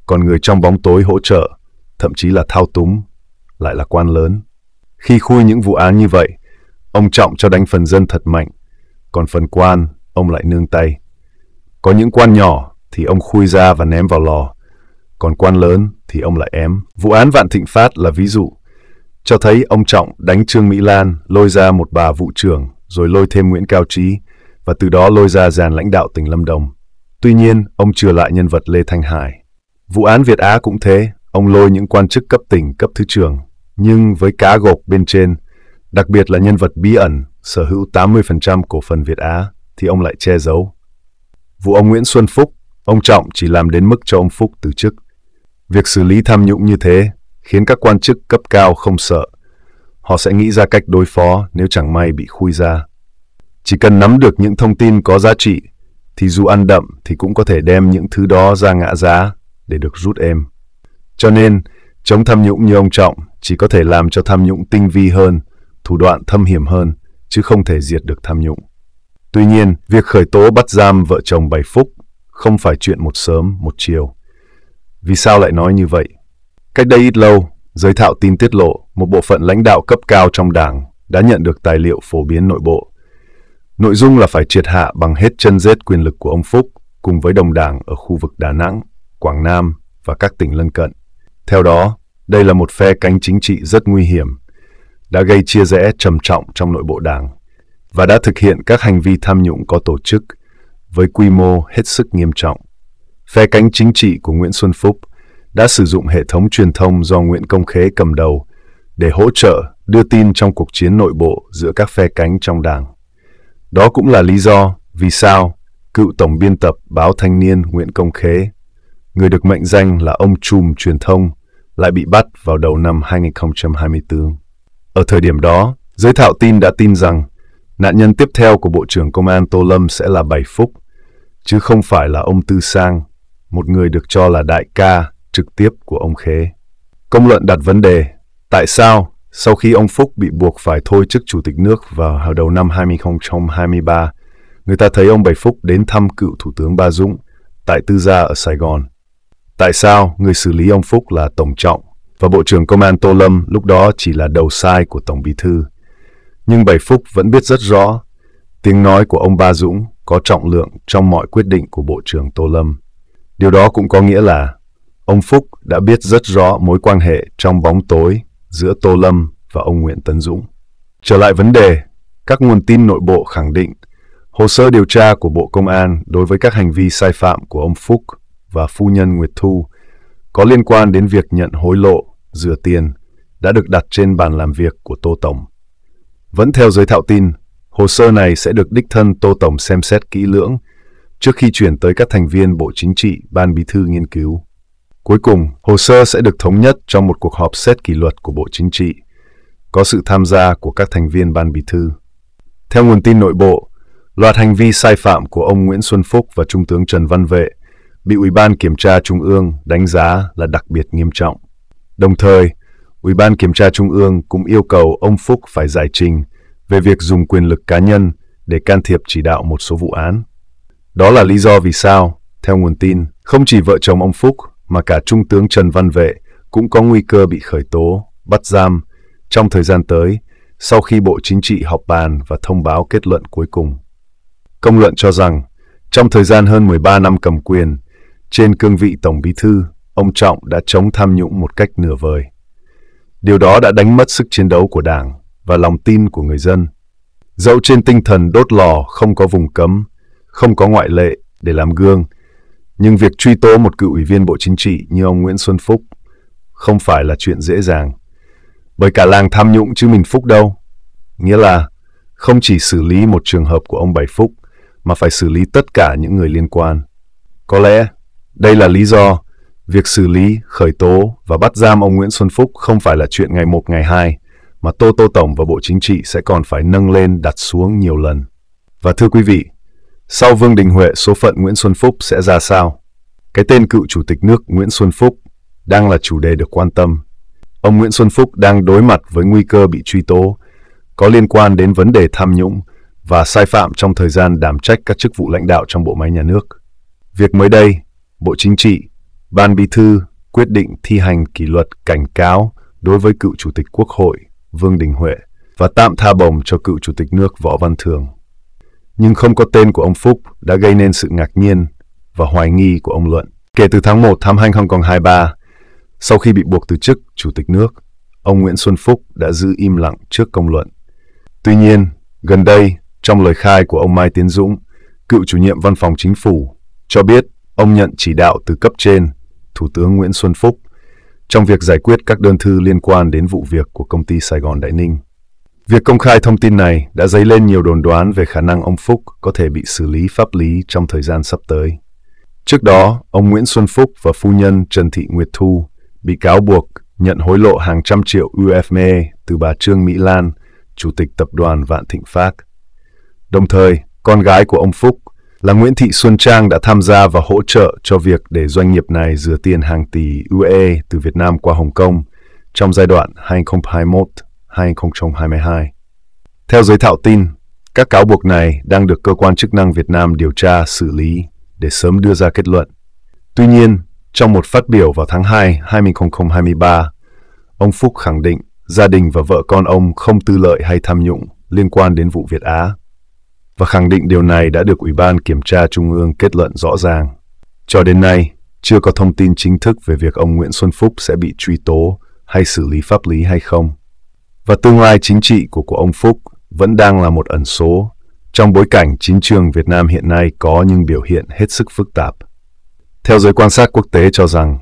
còn người trong bóng tối hỗ trợ, thậm chí là thao túng, lại là quan lớn. Khi khui những vụ án như vậy, ông Trọng cho đánh phần dân thật mạnh, còn phần quan, ông lại nương tay. Có những quan nhỏ thì ông khui ra và ném vào lò, còn quan lớn thì ông lại ém. Vụ án Vạn Thịnh Phát là ví dụ, cho thấy ông Trọng đánh Trương Mỹ Lan, lôi ra một bà vụ trưởng, rồi lôi thêm Nguyễn Cao Trí, và từ đó lôi ra dàn lãnh đạo tỉnh Lâm Đồng. Tuy nhiên, ông chừa lại nhân vật Lê Thanh Hải. Vụ án Việt Á cũng thế, ông lôi những quan chức cấp tỉnh, cấp thứ trưởng, nhưng với cá gộp bên trên, đặc biệt là nhân vật bí ẩn, sở hữu tám mươi phần trăm cổ phần Việt Á, thì ông lại che giấu. Vụ ông Nguyễn Xuân Phúc, ông Trọng chỉ làm đến mức cho ông Phúc từ chức. Việc xử lý tham nhũng như thế khiến các quan chức cấp cao không sợ. Họ sẽ nghĩ ra cách đối phó nếu chẳng may bị khui ra. Chỉ cần nắm được những thông tin có giá trị, thì dù ăn đậm thì cũng có thể đem những thứ đó ra ngã giá để được rút êm. Cho nên, chống tham nhũng như ông Trọng chỉ có thể làm cho tham nhũng tinh vi hơn, thủ đoạn thâm hiểm hơn, chứ không thể diệt được tham nhũng. Tuy nhiên, việc khởi tố bắt giam vợ chồng Bảy Phúc không phải chuyện một sớm, một chiều. Vì sao lại nói như vậy? Cách đây ít lâu, giới thạo tin tiết lộ một bộ phận lãnh đạo cấp cao trong Đảng đã nhận được tài liệu phổ biến nội bộ. Nội dung là phải triệt hạ bằng hết chân rết quyền lực của ông Phúc cùng với đồng đảng ở khu vực Đà Nẵng, Quảng Nam và các tỉnh lân cận. Theo đó, đây là một phe cánh chính trị rất nguy hiểm, đã gây chia rẽ trầm trọng trong nội bộ Đảng và đã thực hiện các hành vi tham nhũng có tổ chức với quy mô hết sức nghiêm trọng. Phe cánh chính trị của Nguyễn Xuân Phúc đã sử dụng hệ thống truyền thông do Nguyễn Công Khế cầm đầu để hỗ trợ đưa tin trong cuộc chiến nội bộ giữa các phe cánh trong Đảng. Đó cũng là lý do vì sao cựu tổng biên tập báo Thanh Niên Nguyễn Công Khế, người được mệnh danh là ông trùm truyền thông, lại bị bắt vào đầu năm hai nghìn không trăm hai mươi tư. Ở thời điểm đó, giới thạo tin đã tin rằng nạn nhân tiếp theo của Bộ trưởng Công an Tô Lâm sẽ là Bảy Phúc, chứ không phải là ông Tư Sang, một người được cho là đại ca trực tiếp của ông Khế. Công luận đặt vấn đề, tại sao sau khi ông Phúc bị buộc phải thôi chức Chủ tịch nước vào đầu năm hai nghìn không trăm hai mươi ba, người ta thấy ông Bảy Phúc đến thăm cựu Thủ tướng Ba Dũng tại Tư Gia ở Sài Gòn? Tại sao người xử lý ông Phúc là Tổng Trọng và Bộ trưởng Công an Tô Lâm lúc đó chỉ là đầu sai của Tổng Bí Thư? Nhưng Bảy Phúc vẫn biết rất rõ tiếng nói của ông Ba Dũng có trọng lượng trong mọi quyết định của Bộ trưởng Tô Lâm. Điều đó cũng có nghĩa là ông Phúc đã biết rất rõ mối quan hệ trong bóng tối giữa Tô Lâm và ông Nguyễn Tấn Dũng. Trở lại vấn đề, các nguồn tin nội bộ khẳng định hồ sơ điều tra của Bộ Công an đối với các hành vi sai phạm của ông Phúc và phu nhân Nguyệt Thu có liên quan đến việc nhận hối lộ, rửa tiền đã được đặt trên bàn làm việc của Tô Tổng. Vẫn theo giới thạo tin, hồ sơ này sẽ được đích thân Tô Tổng xem xét kỹ lưỡng trước khi chuyển tới các thành viên Bộ Chính trị, Ban Bí thư nghiên cứu. Cuối cùng, hồ sơ sẽ được thống nhất trong một cuộc họp xét kỷ luật của Bộ Chính trị, có sự tham gia của các thành viên Ban Bí thư. Theo nguồn tin nội bộ, loạt hành vi sai phạm của ông Nguyễn Xuân Phúc và Trung tướng Trần Văn Vệ bị Ủy ban Kiểm tra Trung ương đánh giá là đặc biệt nghiêm trọng. Đồng thời, Ủy ban Kiểm tra Trung ương cũng yêu cầu ông Phúc phải giải trình về việc dùng quyền lực cá nhân để can thiệp chỉ đạo một số vụ án. Đó là lý do vì sao, theo nguồn tin, không chỉ vợ chồng ông Phúc mà cả Trung tướng Trần Văn Vệ cũng có nguy cơ bị khởi tố, bắt giam trong thời gian tới sau khi Bộ Chính trị họp bàn và thông báo kết luận cuối cùng. Công luận cho rằng, trong thời gian hơn mười ba năm cầm quyền, trên cương vị Tổng Bí thư, ông Trọng đã chống tham nhũng một cách nửa vời. Điều đó đã đánh mất sức chiến đấu của Đảng và lòng tin của người dân. Dẫu trên tinh thần đốt lò không có vùng cấm, không có ngoại lệ để làm gương, nhưng việc truy tố một cựu ủy viên Bộ Chính trị như ông Nguyễn Xuân Phúc không phải là chuyện dễ dàng. Bởi cả làng tham nhũng chứ mình Phúc đâu. Nghĩa là không chỉ xử lý một trường hợp của ông Bảy Phúc mà phải xử lý tất cả những người liên quan. Có lẽ đây là lý do việc xử lý, khởi tố và bắt giam ông Nguyễn Xuân Phúc không phải là chuyện ngày một ngày hai, mà Tô Tô Tổng và Bộ Chính trị sẽ còn phải nâng lên đặt xuống nhiều lần. Và thưa quý vị, sau Vương Đình Huệ, số phận Nguyễn Xuân Phúc sẽ ra sao? Cái tên cựu chủ tịch nước Nguyễn Xuân Phúc đang là chủ đề được quan tâm. Ông Nguyễn Xuân Phúc đang đối mặt với nguy cơ bị truy tố có liên quan đến vấn đề tham nhũng và sai phạm trong thời gian đảm trách các chức vụ lãnh đạo trong bộ máy nhà nước. Việc mới đây, Bộ Chính trị, Ban Bí thư quyết định thi hành kỷ luật cảnh cáo đối với cựu Chủ tịch Quốc hội Vương Đình Huệ và tạm tha bổng cho cựu Chủ tịch nước Võ Văn Thưởng. Nhưng không có tên của ông Phúc đã gây nên sự ngạc nhiên và hoài nghi của ông Luận. Kể từ tháng một năm hai nghìn không trăm hai mươi ba, sau khi bị buộc từ chức Chủ tịch nước, ông Nguyễn Xuân Phúc đã giữ im lặng trước công luận. Tuy nhiên, gần đây, trong lời khai của ông Mai Tiến Dũng, cựu chủ nhiệm Văn phòng Chính phủ, cho biết ông nhận chỉ đạo từ cấp trên, Thủ tướng Nguyễn Xuân Phúc, trong việc giải quyết các đơn thư liên quan đến vụ việc của công ty Sài Gòn Đại Ninh. Việc công khai thông tin này đã dấy lên nhiều đồn đoán về khả năng ông Phúc có thể bị xử lý pháp lý trong thời gian sắp tới. Trước đó, ông Nguyễn Xuân Phúc và phu nhân Trần Thị Nguyệt Thu bị cáo buộc nhận hối lộ hàng trăm triệu u ét đê từ bà Trương Mỹ Lan, Chủ tịch Tập đoàn Vạn Thịnh Phát. Đồng thời, con gái của ông Phúc là Nguyễn Thị Xuân Trang đã tham gia và hỗ trợ cho việc để doanh nghiệp này rửa tiền hàng tỷ u ét đê từ Việt Nam qua Hồng Kông trong giai đoạn hai nghìn không trăm hai mươi mốt đến hai nghìn không trăm hai mươi hai. Theo giới thạo tin, các cáo buộc này đang được cơ quan chức năng Việt Nam điều tra xử lý để sớm đưa ra kết luận. Tuy nhiên, trong một phát biểu vào tháng hai năm hai nghìn không trăm hai mươi ba, ông Phúc khẳng định gia đình và vợ con ông không tư lợi hay tham nhũng liên quan đến vụ Việt Á, và khẳng định điều này đã được Ủy ban Kiểm tra Trung ương kết luận rõ ràng. Cho đến nay, chưa có thông tin chính thức về việc ông Nguyễn Xuân Phúc sẽ bị truy tố hay xử lý pháp lý hay không. Và tương lai chính trị của, của ông Phúc vẫn đang là một ẩn số, trong bối cảnh chính trường Việt Nam hiện nay có những biểu hiện hết sức phức tạp. Theo giới quan sát quốc tế cho rằng,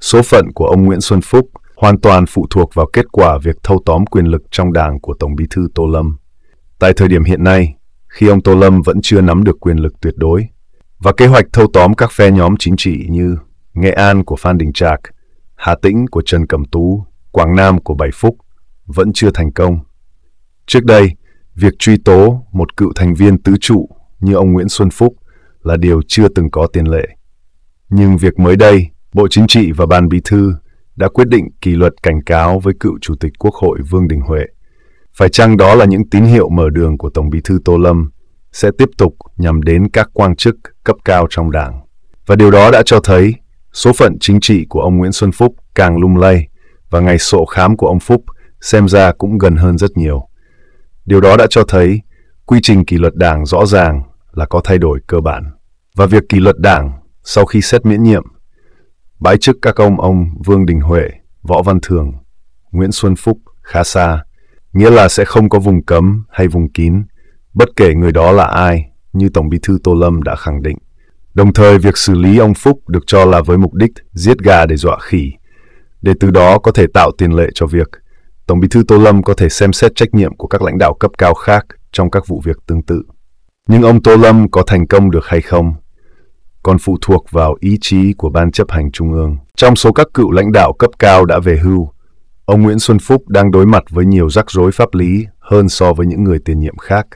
số phận của ông Nguyễn Xuân Phúc hoàn toàn phụ thuộc vào kết quả việc thâu tóm quyền lực trong đảng của Tổng bí thư Tô Lâm. Tại thời điểm hiện nay, khi ông Tô Lâm vẫn chưa nắm được quyền lực tuyệt đối, và kế hoạch thâu tóm các phe nhóm chính trị như Nghệ An của Phan Đình Trạc, Hà Tĩnh của Trần Cẩm Tú, Quảng Nam của Bảy Phúc vẫn chưa thành công. Trước đây, việc truy tố một cựu thành viên tứ trụ như ông Nguyễn Xuân Phúc là điều chưa từng có tiền lệ. Nhưng việc mới đây, Bộ Chính trị và Ban Bí thư đã quyết định kỷ luật cảnh cáo với cựu Chủ tịch Quốc hội Vương Đình Huệ. Phải chăng đó là những tín hiệu mở đường của Tổng bí thư Tô Lâm sẽ tiếp tục nhằm đến các quan chức cấp cao trong đảng? Và điều đó đã cho thấy số phận chính trị của ông Nguyễn Xuân Phúc càng lung lay, và ngày sổ khám của ông Phúc xem ra cũng gần hơn rất nhiều. Điều đó đã cho thấy quy trình kỷ luật đảng rõ ràng là có thay đổi cơ bản. Và việc kỷ luật đảng sau khi xét miễn nhiệm, bãi chức các ông ông Vương Đình Huệ, Võ Văn Thưởng, Nguyễn Xuân Phúc khá xa, nghĩa là sẽ không có vùng cấm hay vùng kín, bất kể người đó là ai, như Tổng bí thư Tô Lâm đã khẳng định. Đồng thời, việc xử lý ông Phúc được cho là với mục đích giết gà để dọa khỉ, để từ đó có thể tạo tiền lệ cho việc Tổng bí thư Tô Lâm có thể xem xét trách nhiệm của các lãnh đạo cấp cao khác trong các vụ việc tương tự. Nhưng ông Tô Lâm có thành công được hay không còn phụ thuộc vào ý chí của Ban Chấp hành Trung ương. Trong số các cựu lãnh đạo cấp cao đã về hưu, ông Nguyễn Xuân Phúc đang đối mặt với nhiều rắc rối pháp lý hơn so với những người tiền nhiệm khác.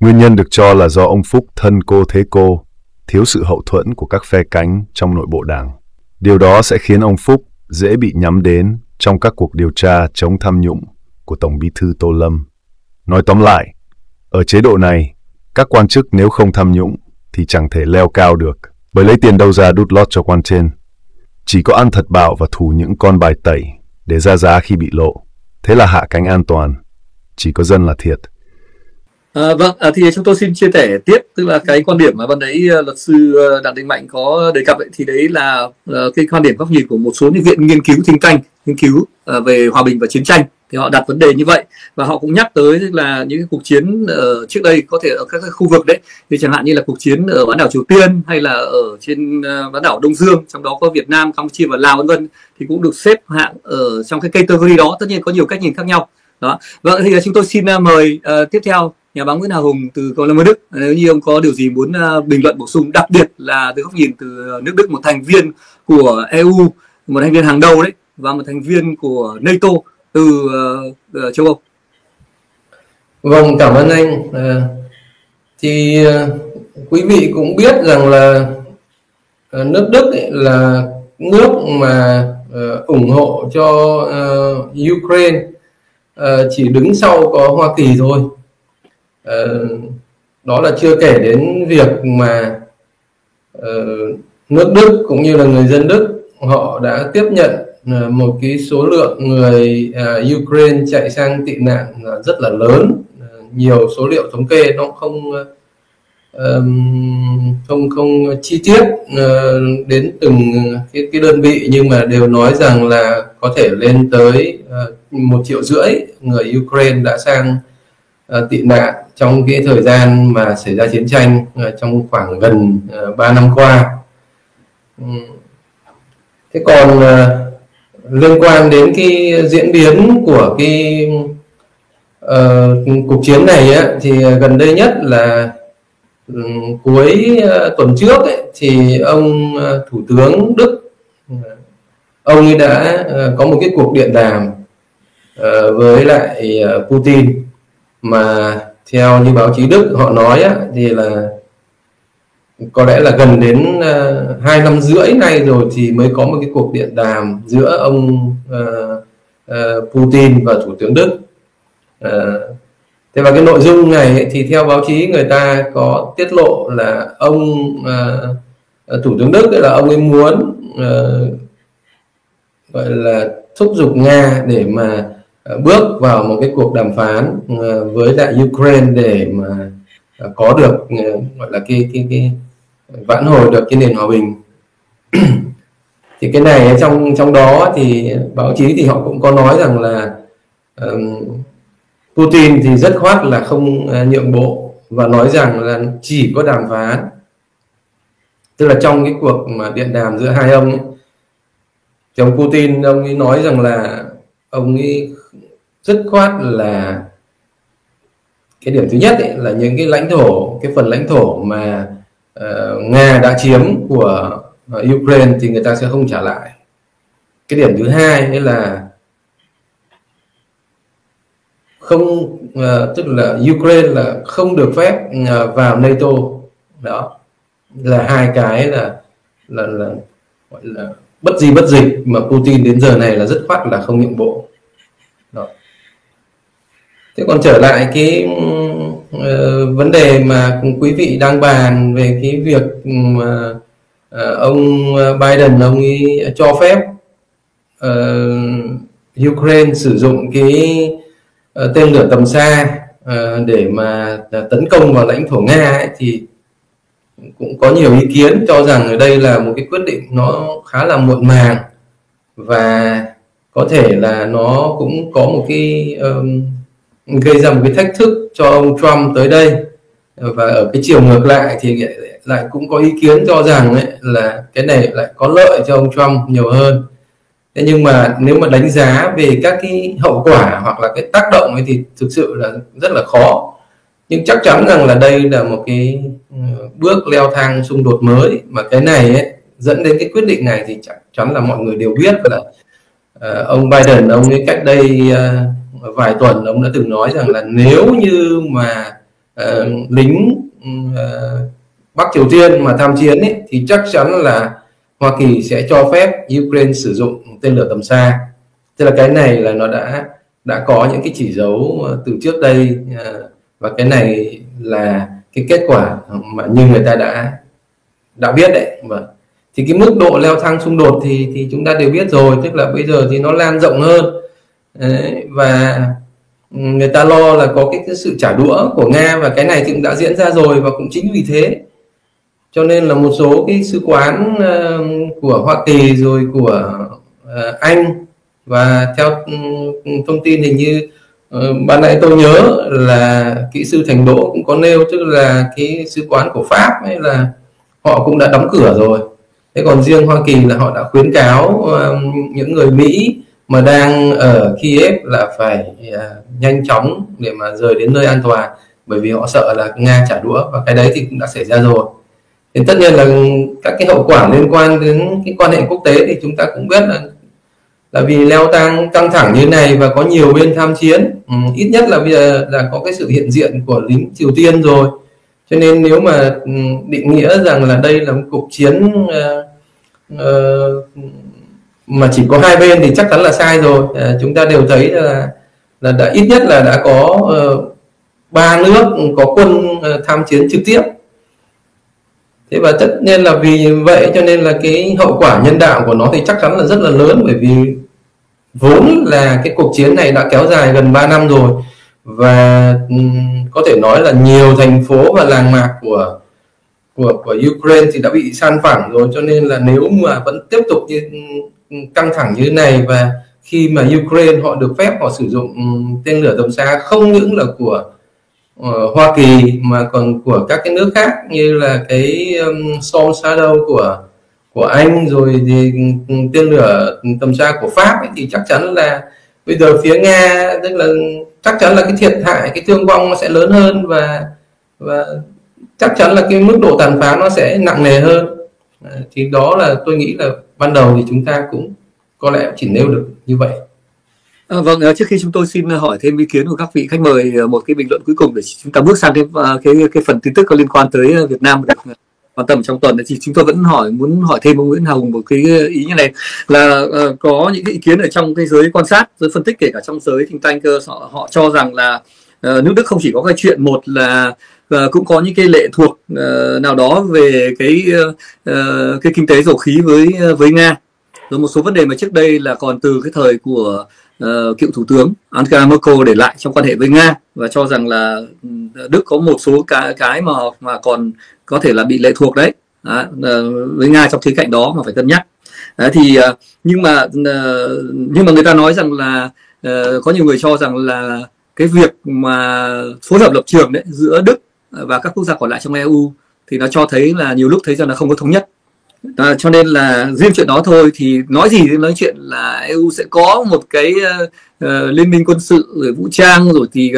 Nguyên nhân được cho là do ông Phúc thân cô thế cô, thiếu sự hậu thuẫn của các phe cánh trong nội bộ đảng. Điều đó sẽ khiến ông Phúc dễ bị nhắm đến trong các cuộc điều tra chống tham nhũng của Tổng bí thư Tô Lâm. Nói tóm lại, ở chế độ này, các quan chức nếu không tham nhũng thì chẳng thể leo cao được, bởi lấy tiền đâu ra đút lót cho quan trên. Chỉ có ăn thật bạo và thủ những con bài tẩy để ra giá khi bị lộ, thế là hạ cánh an toàn, chỉ có dân là thiệt. À, vâng, à, thì chúng tôi xin chia sẻ tiếp, tức là cái quan điểm mà ban đấy luật sư Đặng Đình Mạnh có đề cập ấy, thì đấy là uh, cái quan điểm góc nhìn của một số những viện nghiên cứu think tank, nghiên cứu uh, về hòa bình và chiến tranh, thì họ đặt vấn đề như vậy, và họ cũng nhắc tới tức là những cuộc chiến uh, trước đây có thể ở các khu vực đấy, thì chẳng hạn như là cuộc chiến ở bán đảo Triều Tiên hay là ở trên uh, bán đảo Đông Dương, trong đó có Việt Nam, Campuchia và Lào vân vân, thì cũng được xếp hạng ở trong cái category đó. Tất nhiên có nhiều cách nhìn khác nhau đó. Vâng, thì chúng tôi xin mời uh, tiếp theo nhà báo Nguyễn Hà Hùng từ câu lạc bộ Đức. Nếu như ông có điều gì muốn bình luận bổ sung, đặc biệt là từ góc nhìn từ nước Đức, một thành viên của e u, một thành viên hàng đầu đấy, và một thành viên của NATO từ uh, châu Âu. Vâng, cảm ơn anh. À, thì uh, quý vị cũng biết rằng là uh, nước Đức ấy là nước mà uh, ủng hộ cho uh, Ukraine, uh, chỉ đứng sau có Hoa Kỳ thôi. Uh, đó là chưa kể đến việc mà uh, nước Đức cũng như là người dân Đức họ đã tiếp nhận một cái số lượng người uh, Ukraine chạy sang tị nạn uh, rất là lớn. Uh, nhiều số liệu thống kê nó không uh, không không chi tiết uh, đến từng cái, cái đơn vị, nhưng mà đều nói rằng là có thể lên tới uh, một triệu rưỡi người Ukraine đã sang uh, tị nạn trong cái thời gian mà xảy ra chiến tranh, uh, trong khoảng gần uh, ba năm qua. Um, thế còn uh, liên quan đến cái diễn biến của cái uh, cuộc chiến này ấy, thì gần đây nhất là um, cuối uh, tuần trước ấy, thì ông uh, Thủ tướng Đức uh, ông ấy đã uh, có một cái cuộc điện đàm uh, với lại uh, Putin, mà theo như báo chí Đức họ nói ấy, thì là có lẽ là gần đến uh, hai năm rưỡi nay rồi thì mới có một cái cuộc điện đàm giữa ông uh, uh, Putin và Thủ tướng Đức. Uh, thế và cái nội dung này ấy, thì theo báo chí người ta có tiết lộ là ông uh, Thủ tướng Đức ấy là ông ấy muốn uh, gọi là thúc giục Nga để mà uh, bước vào một cái cuộc đàm phán uh, với lại Ukraine để mà uh, có được uh, gọi là cái cái cái vãn hồi được cái nền hòa bình. Thì cái này trong trong đó thì báo chí thì họ cũng có nói rằng là um, Putin thì rất khoát là không uh, nhượng bộ và nói rằng là chỉ có đàm phán, tức là trong cái cuộc mà điện đàm giữa hai ông ấy, thì ông Putin ông ấy nói rằng là ông ấy rất khoát là cái điểm thứ nhất ấy, là những cái lãnh thổ, cái phần lãnh thổ mà Uh, Nga đã chiếm của uh, Ukraine thì người ta sẽ không trả lại. Cái điểm thứ hai là không uh, tức là Ukraine là không được phép uh, vào NATO. Đó là hai cái là là là gọi là bất di bất dịch mà Putin đến giờ này là rất khoát là không nhượng bộ. Đó. Thế còn trở lại cái Uh, vấn đề mà quý vị đang bàn về cái việc mà uh, ông Biden ông ấy cho phép uh, Ukraine sử dụng cái uh, tên lửa tầm xa uh, để mà uh, tấn công vào lãnh thổ Nga ấy, thì cũng có nhiều ý kiến cho rằng ở đây là một cái quyết định nó khá là muộn màng, và có thể là nó cũng có một cái um, gây ra một cái thách thức cho ông Trump tới đây. Và ở cái chiều ngược lại thì lại cũng có ý kiến cho rằng ấy, là cái này lại có lợi cho ông Trump nhiều hơn. Thế nhưng mà nếu mà đánh giá về các cái hậu quả hoặc là cái tác động ấy thì thực sự là rất là khó, nhưng chắc chắn rằng là đây là một cái bước leo thang xung đột mới. Mà cái này ấy, dẫn đến cái quyết định này thì chắc chắn là mọi người đều biết là uh, ông Biden ông ấy cách đây uh, vài tuần ông đã từng nói rằng là nếu như mà uh, lính uh, Bắc Triều Tiên mà tham chiến ấy, thì chắc chắn là Hoa Kỳ sẽ cho phép Ukraine sử dụng tên lửa tầm xa. Tức là cái này là nó đã đã có những cái chỉ dấu từ trước đây, uh, và cái này là cái kết quả mà như người ta đã đã biết đấy. Mà thì cái mức độ leo thang xung đột thì thì chúng ta đều biết rồi, tức là bây giờ thì nó lan rộng hơn. Đấy, và người ta lo là có cái, cái sự trả đũa của Nga, và cái này thì cũng đã diễn ra rồi. Và cũng chính vì thế cho nên là một số cái sứ quán uh, của Hoa Kỳ rồi của uh, Anh, và theo um, thông tin hình như uh, ban nãy tôi nhớ là kỹ sư Thành Đỗ cũng có nêu, tức là cái sứ quán của Pháp ấy là họ cũng đã đóng cửa rồi. Thế còn riêng Hoa Kỳ là họ đã khuyến cáo uh, những người Mỹ mà đang ở Kiev là phải uh, nhanh chóng để mà rời đến nơi an toàn, bởi vì họ sợ là Nga trả đũa, và cái đấy thì cũng đã xảy ra rồi. Thì tất nhiên là các cái hậu quả liên quan đến cái quan hệ quốc tế thì chúng ta cũng biết là là vì leo thang căng thẳng như này và có nhiều bên tham chiến, ừ, ít nhất là bây giờ là có cái sự hiện diện của lính Triều Tiên rồi, cho nên nếu mà định nghĩa rằng là đây là một cuộc chiến uh, uh, mà chỉ có hai bên thì chắc chắn là sai rồi. Uh, chúng ta đều thấy là là đã ít nhất là đã có uh, ba nước có quân uh, tham chiến trực tiếp. Thế và tất nhiên là vì vậy cho nên là cái hậu quả nhân đạo của nó thì chắc chắn là rất là lớn, bởi vì vốn là cái cuộc chiến này đã kéo dài gần ba năm rồi, và có thể nói là nhiều thành phố và làng mạc của của của Ukraine thì đã bị san phẳng rồi, cho nên là nếu mà vẫn tiếp tục như, căng thẳng như này, và khi mà Ukraine họ được phép họ sử dụng tên lửa tầm xa không những là của Hoa Kỳ mà còn của các cái nước khác như là cái um, Storm Shadow của của Anh, rồi thì tên lửa tầm xa của Pháp ấy, thì chắc chắn là bây giờ phía Nga, tức là chắc chắn là cái thiệt hại, cái thương vong nó sẽ lớn hơn, và và chắc chắn là cái mức độ tàn phá nó sẽ nặng nề hơn. Thì đó là tôi nghĩ là ban đầu thì chúng ta cũng có lẽ chỉ nêu được như vậy. À, vâng, trước khi chúng tôi xin hỏi thêm ý kiến của các vị khách mời một cái bình luận cuối cùng để chúng ta bước sang cái cái, cái phần tin tức có liên quan tới Việt Nam được quan tâm trong tuần, thì chúng tôi vẫn hỏi muốn hỏi thêm ông Nguyễn Hà Hùng một cái ý như này, là uh, có những cái ý kiến ở trong cái giới quan sát, giới phân tích, kể cả trong giới think tank, họ, họ cho rằng là uh, nước Đức không chỉ có cái chuyện một là uh, cũng có những cái lệ thuộc uh, nào đó về cái uh, cái kinh tế dầu khí với với Nga, rồi một số vấn đề mà trước đây là còn từ cái thời của Uh, cựu thủ tướng Angela Merkel để lại trong quan hệ với Nga, và cho rằng là Đức có một số cái, cái mà mà còn có thể là bị lệ thuộc đấy à, uh, với Nga trong khía cạnh đó mà phải cân nhắc. À, thì uh, nhưng mà uh, nhưng mà người ta nói rằng là uh, có nhiều người cho rằng là cái việc mà phối hợp lập trường đấy giữa Đức và các quốc gia còn lại trong e u thì nó cho thấy là nhiều lúc thấy rằng là không có thống nhất. À, cho nên là riêng chuyện đó thôi thì nói gì thì nói chuyện là e u sẽ có một cái uh, liên minh quân sự, rồi vũ trang, rồi thì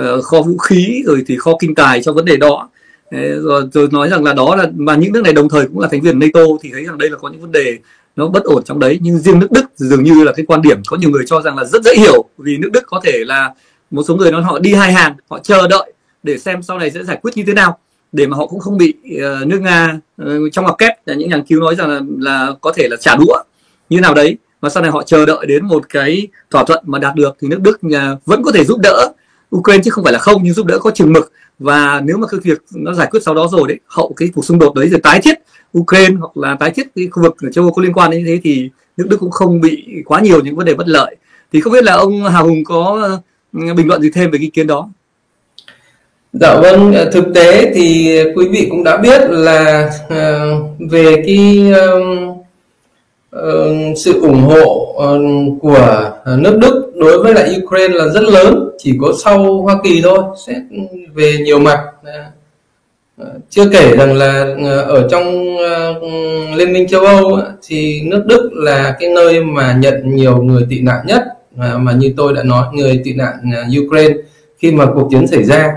uh, kho vũ khí, rồi thì kho kinh tài cho vấn đề đó. Đấy, rồi, rồi nói rằng là đó là mà những nước này đồng thời cũng là thành viên NATO, thì thấy rằng đây là có những vấn đề nó bất ổn trong đấy. Nhưng riêng nước Đức dường như là cái quan điểm có nhiều người cho rằng là rất dễ hiểu, vì nước Đức có thể là một số người nói họ đi hai hàng, họ chờ đợi để xem sau này sẽ giải quyết như thế nào, để mà họ cũng không bị uh, nước Nga uh, trong ngoặc kép, những nhà nghiên cứu nói rằng là, là có thể là trả đũa như nào đấy, và sau này họ chờ đợi đến một cái thỏa thuận mà đạt được thì nước Đức uh, vẫn có thể giúp đỡ Ukraine, chứ không phải là không, nhưng giúp đỡ có chừng mực. Và nếu mà cái việc nó giải quyết sau đó rồi đấy, hậu cái cuộc xung đột đấy rồi tái thiết Ukraine hoặc là tái thiết cái khu vực ở châu Âu có liên quan đến thế, thì nước Đức cũng không bị quá nhiều những vấn đề bất lợi. Thì không biết là ông Hà Hùng có uh, bình luận gì thêm về ý kiến đó? Dạ vâng, thực tế thì quý vị cũng đã biết là uh, về cái uh, uh, sự ủng hộ uh, của nước Đức đối với lại Ukraine là rất lớn, chỉ có sau Hoa Kỳ thôi, xét về nhiều mặt. Uh, chưa kể rằng là uh, ở trong uh, Liên minh châu Âu uh, thì nước Đức là cái nơi mà nhận nhiều người tị nạn nhất, uh, mà như tôi đã nói, người tị nạn uh, Ukraine khi mà cuộc chiến xảy ra.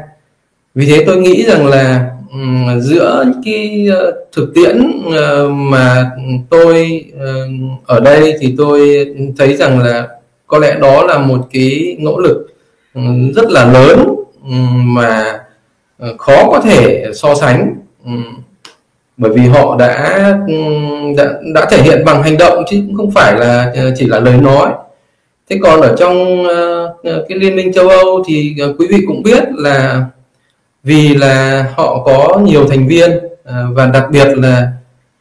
Vì thế tôi nghĩ rằng là um, giữa cái uh, thực tiễn uh, mà tôi uh, ở đây thì tôi thấy rằng là có lẽ đó là một cái nỗ lực um, rất là lớn um, mà uh, khó có thể so sánh, um, bởi vì họ đã, um, đã đã thể hiện bằng hành động chứ cũng không phải là uh, chỉ là lời nói. Thế còn ở trong uh, cái Liên minh châu Âu thì uh, quý vị cũng biết là vì là họ có nhiều thành viên, và đặc biệt là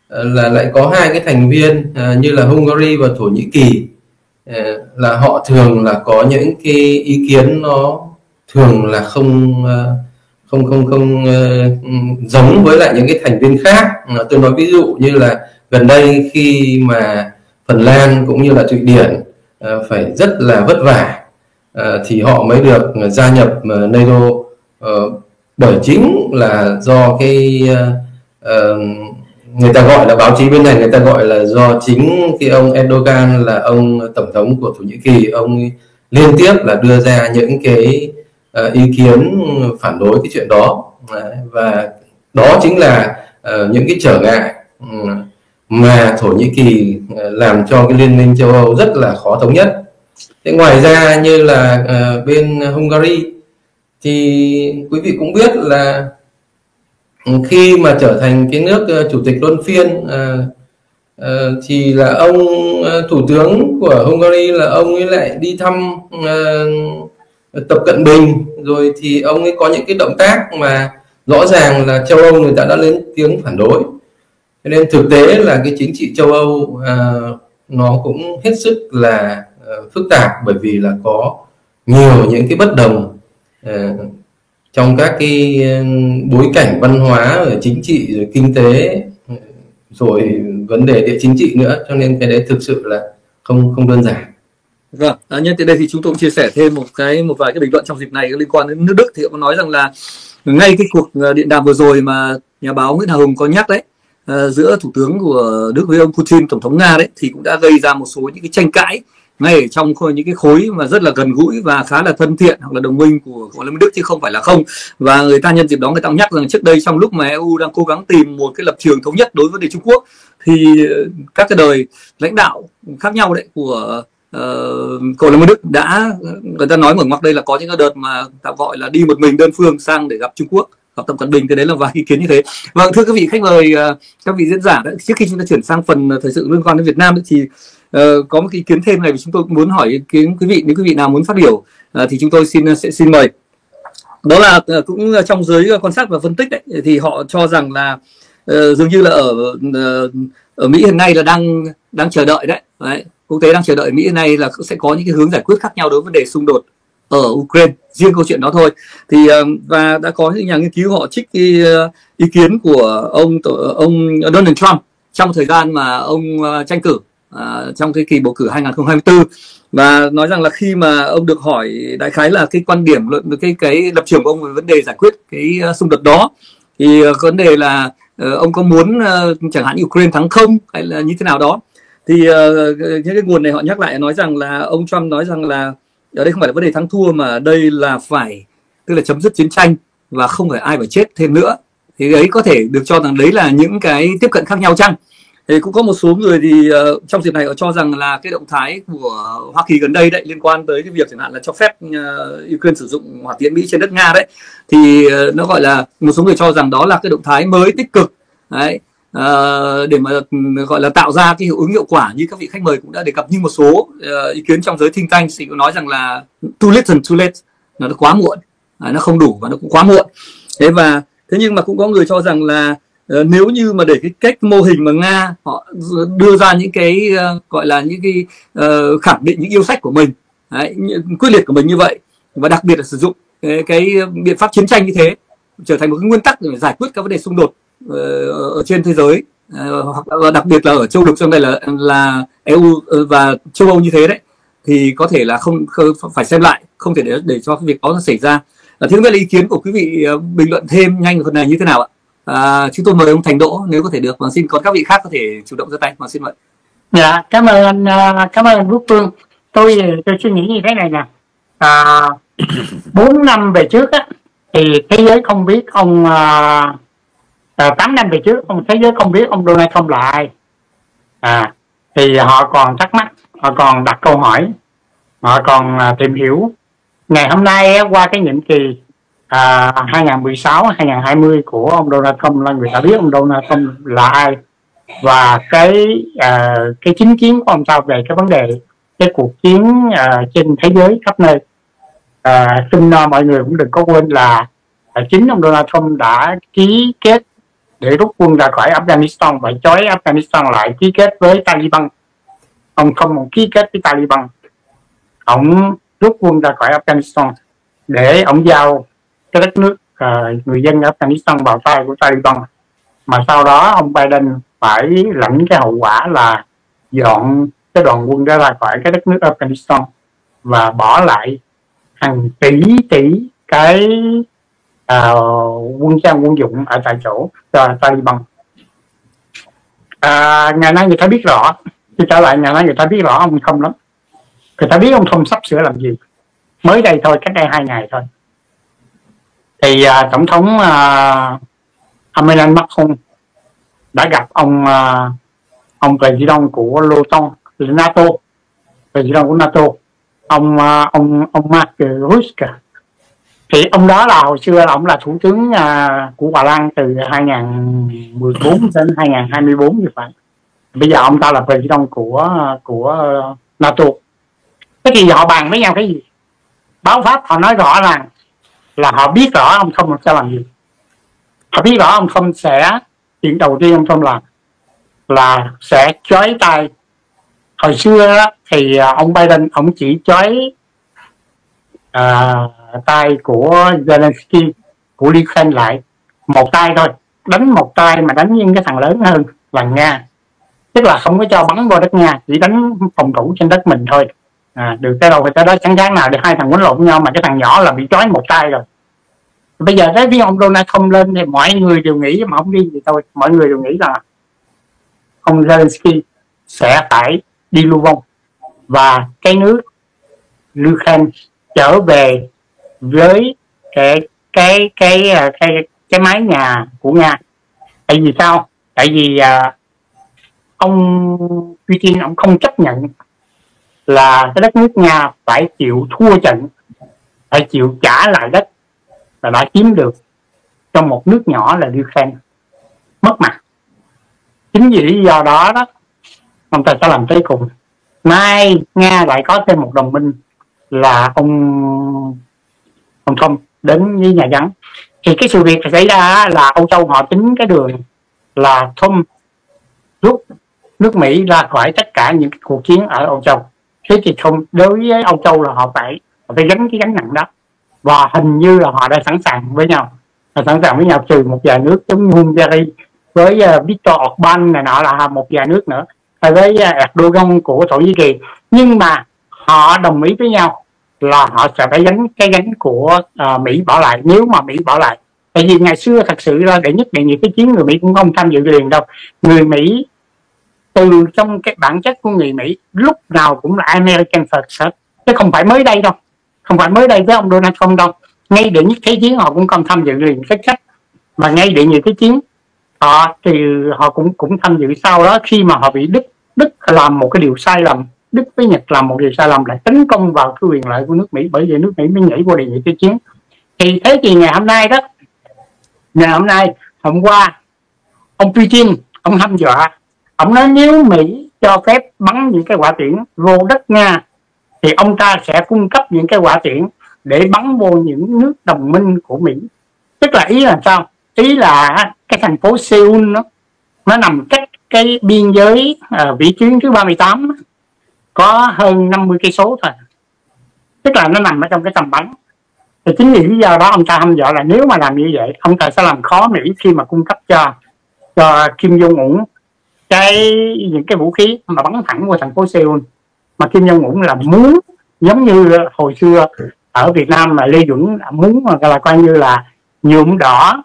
là lại có hai cái thành viên như là Hungary và Thổ Nhĩ Kỳ, là họ thường là có những cái ý kiến nó thường là không không không không giống với lại những cái thành viên khác. Tôi nói ví dụ như là gần đây khi mà Phần Lan cũng như là Thụy Điển phải rất là vất vả thì họ mới được gia nhập NATO, bởi chính là do cái uh, người ta gọi là báo chí bên này người ta gọi là do chính cái ông Erdogan, là ông tổng thống của Thổ Nhĩ Kỳ, ông liên tiếp là đưa ra những cái uh, ý kiến phản đối cái chuyện đó, và đó chính là uh, những cái trở ngại uh, mà Thổ Nhĩ Kỳ uh, làm cho cái Liên minh châu Âu rất là khó thống nhất. Thế ngoài ra như là uh, bên Hungary thì quý vị cũng biết là khi mà trở thành cái nước chủ tịch luân phiên uh, uh, thì là ông uh, thủ tướng của Hungary là ông ấy lại đi thăm uh, Tập Cận Bình, rồi thì ông ấy có những cái động tác mà rõ ràng là châu Âu người ta đã lên tiếng phản đối. Cho nên thực tế là cái chính trị châu Âu uh, nó cũng hết sức là uh, phức tạp, bởi vì là có nhiều những cái bất đồng uh, trong các cái bối cảnh văn hóa, rồi chính trị, rồi kinh tế, rồi vấn đề địa chính trị nữa, cho nên cái đấy thực sự là không không đơn giản. Vâng, à, nhân tiện đây thì chúng tôi cũng chia sẻ thêm một cái một vài cái bình luận trong dịp này liên quan đến nước Đức, thì cũng nói rằng là ngay cái cuộc điện đàm vừa rồi mà nhà báo Nguyễn Hà Hùng có nhắc đấy, à, giữa thủ tướng của Đức với ông Putin, tổng thống Nga đấy, thì cũng đã gây ra một số những cái tranh cãi ngay ở trong những cái khối mà rất là gần gũi và khá là thân thiện hoặc là đồng minh của, của Liên minh Đức chứ không phải là không. Và người ta nhân dịp đó người ta cũng nhắc rằng trước đây trong lúc mà e u đang cố gắng tìm một cái lập trường thống nhất đối với Trung Quốc thì các cái đời lãnh đạo khác nhau đấy của Uh, Cộng đồng Đức đã, người ta nói mở ngoặc đây là có những cái đợt mà ta gọi là đi một mình đơn phương sang để gặp Trung Quốc, gặp Tập Cận Bình. Thế đấy là vài ý kiến như thế. Vâng, thưa quý vị khách mời, uh, các vị diễn giả đấy, trước khi chúng ta chuyển sang phần thời sự liên quan đến Việt Nam đấy, thì uh, có một cái ý kiến thêm này chúng tôi muốn hỏi ý kiến quý vị. Nếu quý vị nào muốn phát biểu uh, thì chúng tôi xin sẽ xin mời. Đó là uh, cũng trong giới quan sát và phân tích đấy, thì họ cho rằng là uh, dường như là ở uh, ở Mỹ hiện nay là đang đang chờ đợi đấy, đấy. Quốc tế đang chờ đợi Mỹ này là sẽ có những cái hướng giải quyết khác nhau đối với vấn đề xung đột ở Ukraine, riêng câu chuyện đó thôi. Thì và đã có những nhà nghiên cứu họ trích cái ý kiến của ông ông Donald Trump trong thời gian mà ông tranh cử à, trong cái kỳ bầu cử hai nghìn không trăm hai mươi tư, và nói rằng là khi mà ông được hỏi đại khái là cái quan điểm luận cái cái lập trường của ông về vấn đề giải quyết cái xung đột đó, thì vấn đề là ông có muốn chẳng hạn Ukraine thắng không hay là như thế nào đó. Thì uh, những cái nguồn này họ nhắc lại nói rằng là ông Trump nói rằng là ở đây không phải là vấn đề thắng thua, mà đây là phải, tức là chấm dứt chiến tranh và không phải ai phải chết thêm nữa. Thì ấy có thể được cho rằng đấy là những cái tiếp cận khác nhau chăng. Thì cũng có một số người thì uh, trong dịp này họ cho rằng là cái động thái của Hoa Kỳ gần đây đấy liên quan tới cái việc chẳng hạn là cho phép uh, Ukraine sử dụng hỏa tiễn Mỹ trên đất Nga đấy, thì uh, nó gọi là, một số người cho rằng đó là cái động thái mới tích cực đấy, Uh, để mà gọi là tạo ra cái hiệu ứng hiệu quả như các vị khách mời cũng đã đề cập. Nhưng một số uh, ý kiến trong giới think tank thì cũng nói rằng là too little too late, nó quá muộn, à, nó không đủ và nó cũng quá muộn. Thế và thế nhưng mà cũng có người cho rằng là uh, nếu như mà để cái cách mô hình mà Nga họ đưa ra những cái uh, gọi là những cái uh, khẳng định những yêu sách của mình đấy, quyết liệt của mình như vậy, và đặc biệt là sử dụng cái, cái biện pháp chiến tranh như thế trở thành một cái nguyên tắc để giải quyết các vấn đề xung đột ở trên thế giới, hoặc đặc biệt là ở châu lục trong đây là là e u và châu Âu như thế đấy, thì có thể là không, không phải xem lại, không thể để để cho cái việc đó xảy ra. Thế vậy là ý kiến của quý vị bình luận thêm nhanh phần này như thế nào ạ? À, chúng tôi mời ông Thành Đỗ nếu có thể được, và xin còn các vị khác có thể chủ động ra tay, và xin mời. Dạ, cảm ơn anh, cảm ơn anh Quốc Phương. Tôi tôi suy nghĩ như thế này nè. À, bốn năm về trước á, thì thế giới không biết ông. À, tám năm về trước ông thế giới không biết ông Donald Trump là ai, à, thì họ còn thắc mắc, họ còn đặt câu hỏi, họ còn à, tìm hiểu. Ngày hôm nay qua cái nhiệm kỳ à, hai nghìn không trăm mười sáu hai nghìn không trăm hai mươi của ông Donald Trump là người ta biết ông Donald Trump là ai, và cái à, cái chính kiến của ông ta về cái vấn đề cái cuộc chiến à, trên thế giới khắp nơi. À, xin mọi người cũng đừng có quên là chính ông Donald Trump đã ký kết để rút quân ra khỏi Afghanistan và chói Afghanistan lại, ký kết với Taliban. Ông không ký kết với Taliban, ông rút quân ra khỏi Afghanistan để ông giao cái đất nước uh, người dân Afghanistan vào tay của Taliban. Mà sau đó ông Biden phải lãnh cái hậu quả là dọn cái đoàn quân ra khỏi cái đất nước Afghanistan và bỏ lại hàng tỷ tỷ cái À, quân trang quân dụng ở tại chỗ à, Taliban. à, Ngày nay người ta biết rõ, khi trở lại ngày nay người ta biết rõ ông không lắm, người ta biết ông không sắp sửa làm gì. Mới đây thôi, cách đây hai ngày thôi, thì uh, Tổng thống uh, Emmanuel Macron đã gặp ông uh, ông president của Loton, NATO, president của NATO, ông uh, ông ông Mark Knapper. Thì ông đó là hồi xưa là ông là thủ tướng uh, của Bà Lan từ hai nghìn không trăm mười bốn đến hai nghìn không trăm hai mươi bốn như vậy. Bây giờ ông ta là president của của NATO. Thế thì họ bàn với nhau cái gì? Báo Pháp họ nói rõ ràng là họ biết rõ ông không sẽ làm gì. Họ biết rõ ông không sẽ, chuyện đầu tiên ông không làm là sẽ chói tay. Hồi xưa đó, thì ông Biden ông chỉ chói à, tay của Zelenskyy, của Ukraine lại một tay thôi, đánh một tay mà đánh những cái thằng lớn hơn là Nga, tức là không có cho bắn vào đất Nga, chỉ đánh phòng thủ trên đất mình thôi. À, được cái đầu thì tới đó chẳng sáng nào để hai thằng quấn lộn nhau mà cái thằng nhỏ là bị trói một tay rồi. Bây giờ tới với ông Donald Trump lên thì mọi người đều nghĩ, mà không đi thì thôi, mọi người đều nghĩ là ông Zelensky sẽ phải đi lưu vong và cái nước Ukraine trở về với cái cái cái cái cái, cái mái nhà của Nga. Tại vì sao? Tại vì à, ông Putin ông không chấp nhận là cái đất nước Nga phải chịu thua trận, phải chịu trả lại đất là đã chiếm được cho một nước nhỏ là Ukraine, mất mặt. Chính vì lý do đó đó ông ta sẽ làm tới cùng. Nay Nga lại có thêm một đồng minh là ông ông Trump đến với Nhà Trắng. Thì cái sự việc xảy ra là Âu Châu họ tính cái đường là Trump rút nước Mỹ ra khỏi tất cả những cuộc chiến ở Âu Châu. Thế thì không, đối với Âu Châu là họ phải họ phải gánh cái gánh nặng đó, và hình như là họ đã sẵn sàng với nhau, họ sẵn sàng với nhau, trừ một vài nước giống như Hungary với uh, Viktor Orbán này nọ là một vài nước nữa, hay với uh, Erdogan của Thổ Nhĩ Kỳ. Nhưng mà họ đồng ý với nhau là họ sẽ phải gánh cái gánh của uh, Mỹ bỏ lại, nếu mà Mỹ bỏ lại. Tại vì ngày xưa thật sự là để nhất định những cái chiến người Mỹ cũng không tham dự liền đâu. Người Mỹ từ trong cái bản chất của người Mỹ lúc nào cũng là American First, chứ không phải mới đây đâu, không phải mới đây với ông Donald Trump đâu. Ngay để những thế chiến họ cũng không tham dự liền cái cách, mà ngay để những cái chiến họ thì họ cũng cũng tham dự sau đó, khi mà họ bị Đức Đức làm một cái điều sai lầm, Đức với Nhật làm một điều sai lầm lại tấn công vào cái quyền lợi của nước Mỹ, bởi vì nước Mỹ mới nhảy vô đề nghị cái chiến. Thì thế thì ngày hôm nay đó, ngày hôm nay hôm qua ông Putin ông hăm dọa, ông nói nếu Mỹ cho phép bắn những cái quả tiễn vô đất Nga thì ông ta sẽ cung cấp những cái quả tiễn để bắn vô những nước đồng minh của Mỹ. Tức là ý là sao? Ý là cái thành phố Seoul nó, nó nằm cách cái biên giới uh, vĩ tuyến thứ ba mươi tám có hơn năm mươi cây số thôi, tức là nó nằm ở trong cái tầm bắn. Thì chính vì lý do đó ông ta hăm dọa là nếu mà làm như vậy ông ta sẽ làm khó Mỹ khi mà cung cấp cho cho Kim Jong-un cái những cái vũ khí mà bắn thẳng qua thành phố Seoul, mà Kim Jong Un là muốn, giống như hồi xưa ở Việt Nam là Lê Duẩn muốn là coi như là nhuộm đỏ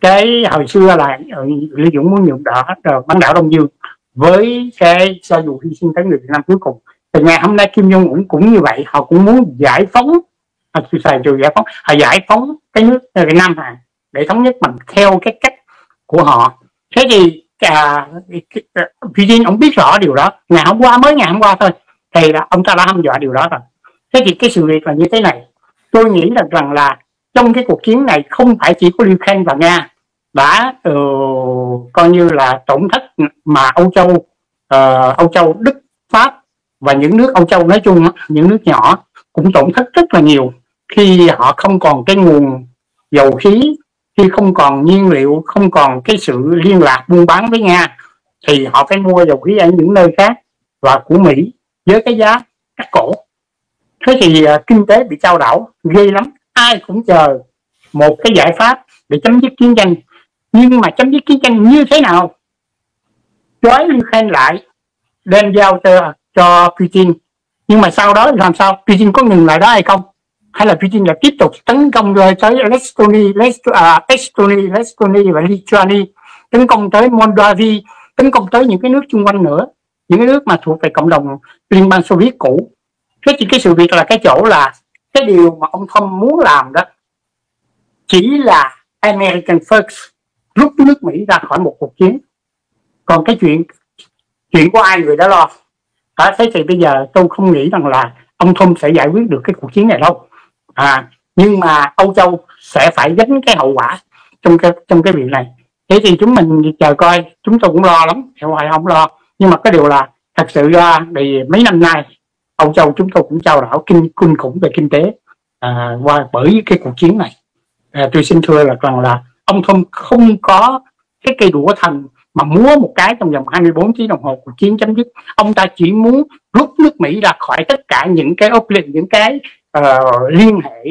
cái, hồi xưa là Lê Duẩn muốn nhuộm đỏ bán đảo Đông Dương với cái cho dù hy sinh tới người Việt Nam cuối cùng. Thì ngày hôm nay Kim Jong Un cũng như vậy, họ cũng muốn giải phóng, họ xài trừ giải phóng, họ giải phóng cái nước Việt Nam Hàn để thống nhất bằng theo cái cách của họ. Thế thì À, Putin ông biết rõ điều đó, ngày hôm qua, mới ngày hôm qua thôi, thì là ông ta đã hăm dọa điều đó rồi. Thế thì cái sự việc là như thế này, tôi nghĩ rằng, rằng là trong cái cuộc chiến này không phải chỉ có Ukraine và Nga đã uh, coi như là tổn thất, mà Âu Châu, uh, Âu Châu, Đức, Pháp và những nước Âu Châu nói chung, những nước nhỏ cũng tổn thất rất là nhiều khi họ không còn cái nguồn dầu khí, khi không còn nhiên liệu, không còn cái sự liên lạc buôn bán với Nga, thì họ phải mua dầu khí ở những nơi khác và của Mỹ với cái giá cắt cổ. Thế thì uh, kinh tế bị trao đảo ghê lắm, ai cũng chờ một cái giải pháp để chấm dứt chiến tranh. Nhưng mà chấm dứt chiến tranh như thế nào? Trói Ukraine lại, đem giao cho, cho Putin, nhưng mà sau đó làm sao? Putin có ngừng lại đó hay không? Hay là Putin là tiếp tục tấn công rồi tới Estonia, Estonia, Estonia và Lithuania, tấn công tới Moldavia, tấn công tới những cái nước xung quanh nữa, những cái nước mà thuộc về cộng đồng Liên bang Xô Viết cũ. Thế thì cái sự việc là cái chỗ là cái điều mà ông Trump muốn làm đó chỉ là American First, rút nước Mỹ ra khỏi một cuộc chiến. Còn cái chuyện chuyện của ai người đó lo. À, thế thì bây giờ tôi không nghĩ rằng là ông Trump sẽ giải quyết được cái cuộc chiến này đâu. À, nhưng mà Âu Châu sẽ phải gánh cái hậu quả trong cái trong cái việc này. Thế thì chúng mình chờ coi, chúng tôi cũng lo lắm, không phải không lo. Nhưng mà cái điều là thật sự ra thì mấy năm nay Âu Châu chúng tôi cũng trao đảo kinh kinh khủng về kinh tế à, qua bởi cái cuộc chiến này. À, tôi xin thưa là rằng là ông Trump không có cái cây đũa thần mà múa một cái trong vòng hai mươi bốn tiếng đồng hồ cuộc chiến chấm dứt. Ông ta chỉ muốn rút nước Mỹ ra khỏi tất cả những cái ốp lịnh, những cái uh, liên hệ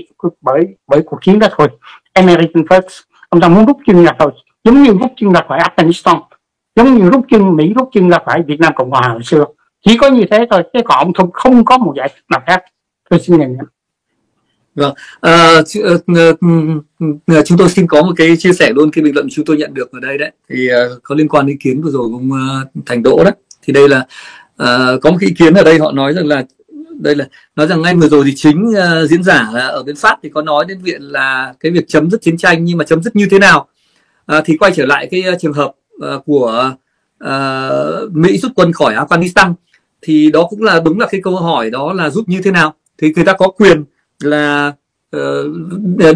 bởi bởi cuộc chiến đó thôi. American First, ông ta muốn rút chân ra thôi, giống như rút chân ra khỏi Afghanistan, giống như rút chân Mỹ rút chân ra khỏi Việt Nam Cộng Hòa hồi xưa. Chỉ có như thế thôi, chứ còn ông Trump không có một giải pháp nào khác. Tôi xin nhận. Vâng, à, chúng tôi xin có một cái chia sẻ luôn cái bình luận chúng tôi nhận được ở đây đấy, thì uh, có liên quan đến ý kiến vừa rồi của ông uh, Thành Đỗ đấy, thì đây là uh, có một cái ý kiến ở đây họ nói rằng là đây là nói rằng ngay vừa rồi thì chính uh, diễn giả uh, ở bên Pháp thì có nói đến viện là cái việc chấm dứt chiến tranh, nhưng mà chấm dứt như thế nào, uh, thì quay trở lại cái uh, trường hợp uh, của uh, Mỹ rút quân khỏi Afghanistan, thì đó cũng là đúng là cái câu hỏi đó là rút như thế nào, thì người ta có quyền là uh,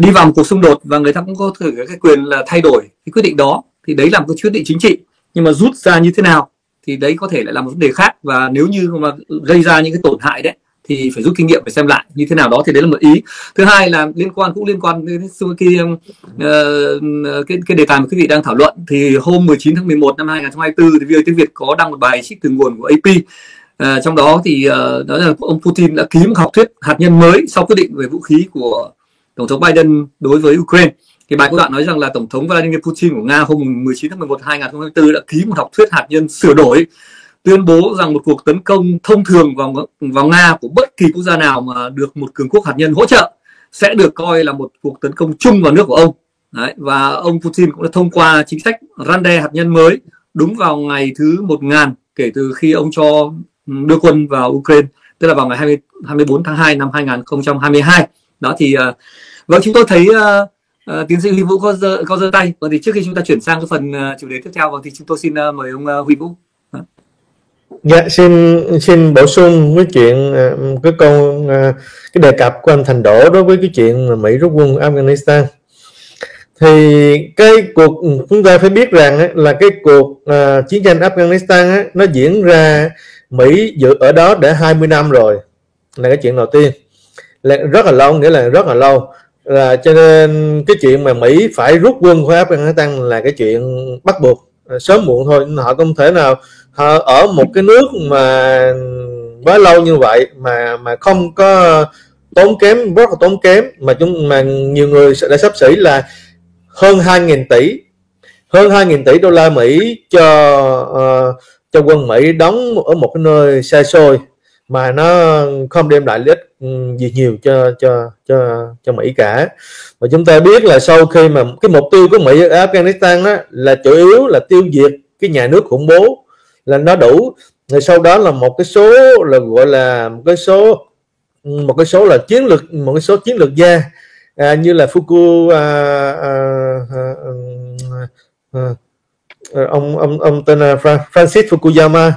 đi vào một cuộc xung đột và người ta cũng có thử cái quyền là thay đổi cái quyết định đó, thì đấy là một cái quyết định chính trị, nhưng mà rút ra như thế nào thì đấy có thể lại là một vấn đề khác, và nếu như mà gây ra những cái tổn hại đấy thì phải rút kinh nghiệm, phải xem lại như thế nào đó, thì đấy là một ý. Thứ hai là liên quan cũng liên quan đến cái uh, cái, cái đề tài mà quý vị đang thảo luận, thì hôm mười chín tháng mười một năm hai nghìn không trăm hai mươi tư thì vê o a Tiếng Việt có đăng một bài trích từ nguồn của a pê. À, trong đó thì uh, nói là ông Putin đã ký một học thuyết hạt nhân mới sau quyết định về vũ khí của Tổng thống Biden đối với Ukraine. Thì bài của đoạn nói rằng là Tổng thống Vladimir Putin của Nga hôm mười chín tháng mười một năm hai nghìn không trăm hai mươi tư đã ký một học thuyết hạt nhân sửa đổi, tuyên bố rằng một cuộc tấn công thông thường vào, vào Nga của bất kỳ quốc gia nào mà được một cường quốc hạt nhân hỗ trợ sẽ được coi là một cuộc tấn công chung vào nước của ông. Đấy, và ông Putin cũng đã thông qua chính sách răn đe hạt nhân mới đúng vào ngày thứ một nghìn kể từ khi ông cho đưa quân vào Ukraine, tức là vào ngày hai mươi, hai mươi bốn tháng hai năm hai nghìn không trăm hai mươi hai. Đó thì uh, vâng, chúng tôi thấy uh, uh, tiến sĩ Huy Vũ có giơ có giơ tay. Và thì trước khi chúng ta chuyển sang cái phần uh, chủ đề tiếp theo, và thì chúng tôi xin uh, mời ông uh, Huy Vũ. Dạ, xin xin bổ sung cái chuyện uh, cái câu uh, cái đề cập của anh Thành Đỗ đối với cái chuyện Mỹ rút quân Afghanistan. Thì cái cuộc chúng ta phải biết rằng ấy, là cái cuộc uh, chiến tranh Afghanistan ấy, nó diễn ra Mỹ dự ở đó đã hai mươi năm rồi, là cái chuyện đầu tiên là rất là lâu, nghĩa là rất là lâu, là cho nên cái chuyện mà Mỹ phải rút quân khỏi Afghanistan là cái chuyện bắt buộc sớm muộn thôi. Họ không thể nào họ ở một cái nước mà quá lâu như vậy mà mà không có tốn kém, rất là tốn kém, mà chúng mà nhiều người đã xấp xỉ là hơn hai nghìn tỷ, hơn hai nghìn tỷ đô la Mỹ cho uh, cho quân Mỹ đóng ở một cái nơi xa xôi mà nó không đem lại lợi ích gì nhiều cho cho cho cho Mỹ cả. Và chúng ta biết là sau khi mà cái mục tiêu của Mỹ ở Afghanistan đó là chủ yếu là tiêu diệt cái nhà nước khủng bố là nó đủ rồi, sau đó là một cái số là gọi là một cái số một cái số là chiến lược một cái số chiến lược gia à, như là Fuku à, à, à, à, ông ông ông tên là Francis Fukuyama,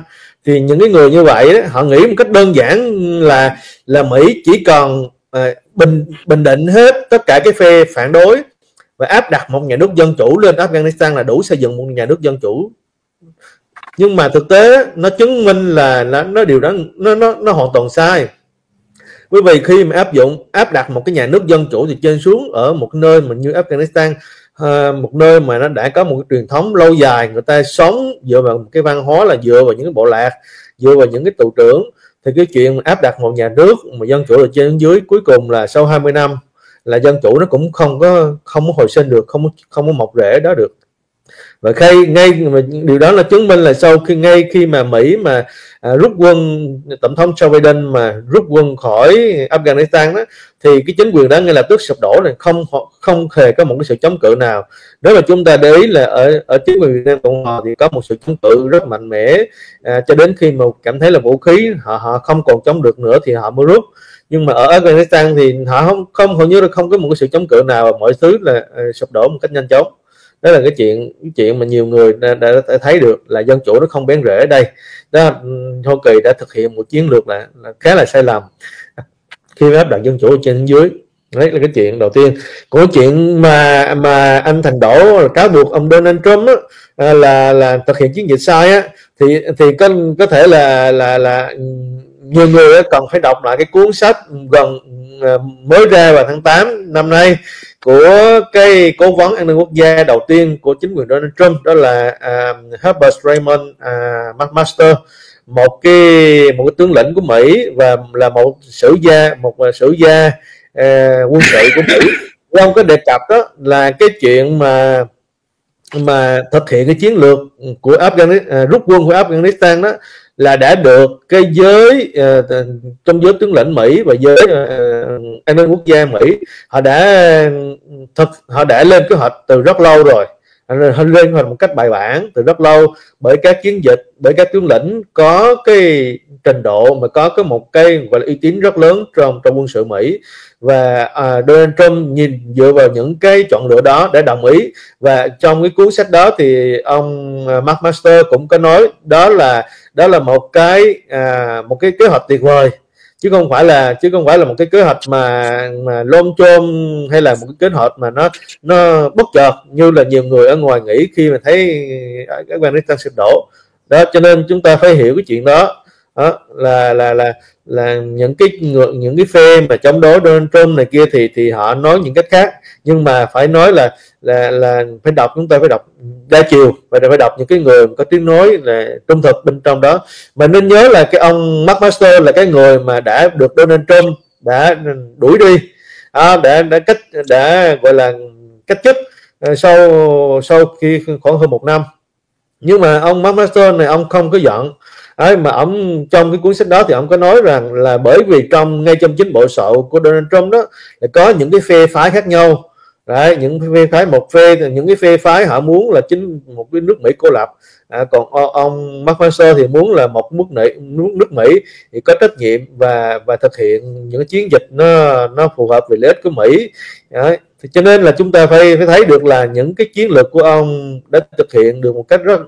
thì những cái người như vậy đó, họ nghĩ một cách đơn giản là là Mỹ chỉ còn à, bình bình định hết tất cả cái phe phản đối và áp đặt một nhà nước dân chủ lên Afghanistan là đủ xây dựng một nhà nước dân chủ. Nhưng mà thực tế nó chứng minh là, là nó điều đó nó nó nó hoàn toàn sai, bởi vì khi mà áp dụng áp đặt một cái nhà nước dân chủ từ trên xuống ở một nơi mình như Afghanistan, À, một nơi mà nó đã có một cái truyền thống lâu dài, người ta sống dựa vào một cái văn hóa là dựa vào những cái bộ lạc, dựa vào những cái tù trưởng, thì cái chuyện áp đặt một nhà nước mà dân chủ ở trên đến dưới, cuối cùng là sau hai mươi năm là dân chủ nó cũng không có không có hồi sinh được, không không có mọc rễ đó được. Và khi ngay điều đó là chứng minh là sau khi ngay khi mà Mỹ mà à, rút quân, tổng thống Joe Biden mà rút quân khỏi Afghanistan đó, thì cái chính quyền đó ngay lập tức sụp đổ, này không không hề có một cái sự chống cự nào. Đó là chúng ta để ý là ở ở chính quyền Việt Nam Cộng Hòa thì có một sự chống cự rất mạnh mẽ, à, cho đến khi mà cảm thấy là vũ khí họ họ không còn chống được nữa thì họ mới rút. Nhưng mà ở Afghanistan thì họ không không hầu như là không có một cái sự chống cự nào, mọi thứ là à, sụp đổ một cách nhanh chóng. Đó là cái chuyện cái chuyện mà nhiều người đã, đã, đã thấy được là dân chủ nó không bén rễ ở đây. Đó, Hoa Kỳ đã thực hiện một chiến lược là, là khá là sai lầm khi áp đặt dân chủ trên dưới. Đấy là cái chuyện đầu tiên. Còn chuyện mà mà anh Thành Đỗ cáo buộc ông Donald Trump đó, là là thực hiện chiến dịch sai á, thì thì có có thể là là là nhiều người cần phải đọc lại cái cuốn sách gần mới ra vào tháng tám năm nay của cái cố vấn an ninh quốc gia đầu tiên của chính quyền Donald Trump, đó là uh, Herbert Raymond uh, McMaster, một cái một cái tướng lĩnh của Mỹ và là một sử gia một sử gia uh, quân sự của Mỹ. Ông có đề cập đó là cái chuyện mà mà thực hiện cái chiến lược của Afghanistan, uh, rút quân của Afghanistan đó, là đã được cái giới uh, trong giới tướng lĩnh Mỹ và giới uh, an ninh quốc gia Mỹ, họ đã thực họ đã lên kế hoạch từ rất lâu rồi, họ lên kế hoạch một cách bài bản từ rất lâu, bởi các chiến dịch, bởi các tướng lĩnh có cái trình độ mà có cái một cái gọi là uy tín rất lớn trong trong quân sự Mỹ. Và uh, Donald Trump nhìn dựa vào những cái chọn lựa đó để đồng ý. Và trong cái cuốn sách đó thì ông Mark Master cũng có nói đó là đó là một cái uh, một cái kế hoạch tuyệt vời, chứ không phải là chứ không phải là một cái kế hoạch mà mà lôm chôm, hay là một cái kế hoạch mà nó nó bất chợt như là nhiều người ở ngoài nghĩ khi mà thấy các quan chức sụp đổ. Đó, cho nên chúng ta phải hiểu cái chuyện đó. Đó là là là là những cái những cái phe mà chống đối Donald Trump này kia thì thì họ nói những cách khác, nhưng mà phải nói là là là phải đọc, chúng ta phải đọc đa chiều và phải đọc những cái người có tiếng nói là trung thực bên trong đó. Mà nên nhớ là cái ông Mark Master là cái người mà đã được Donald Trump đã đuổi đi, à, đã đã cách đã gọi là cách chức sau sau khi khoảng hơn một năm. Nhưng mà ông Mark Master này ông không có giận. Đấy, mà ông trong cái cuốn sách đó thì ông có nói rằng là bởi vì trong ngay trong chính bộ sậu của Donald Trump đó là có những cái phe phái khác nhau. Đấy, những phe phái một phe những cái phe phái họ muốn là chính một cái nước Mỹ cô lập, à, còn ông Mark Master thì muốn là một nước Mỹ, nước Mỹ thì có trách nhiệm và và thực hiện những chiến dịch nó nó phù hợp với lợi ích của Mỹ. Đấy, thì cho nên là chúng ta phải phải thấy được là những cái chiến lược của ông đã thực hiện được một cách rất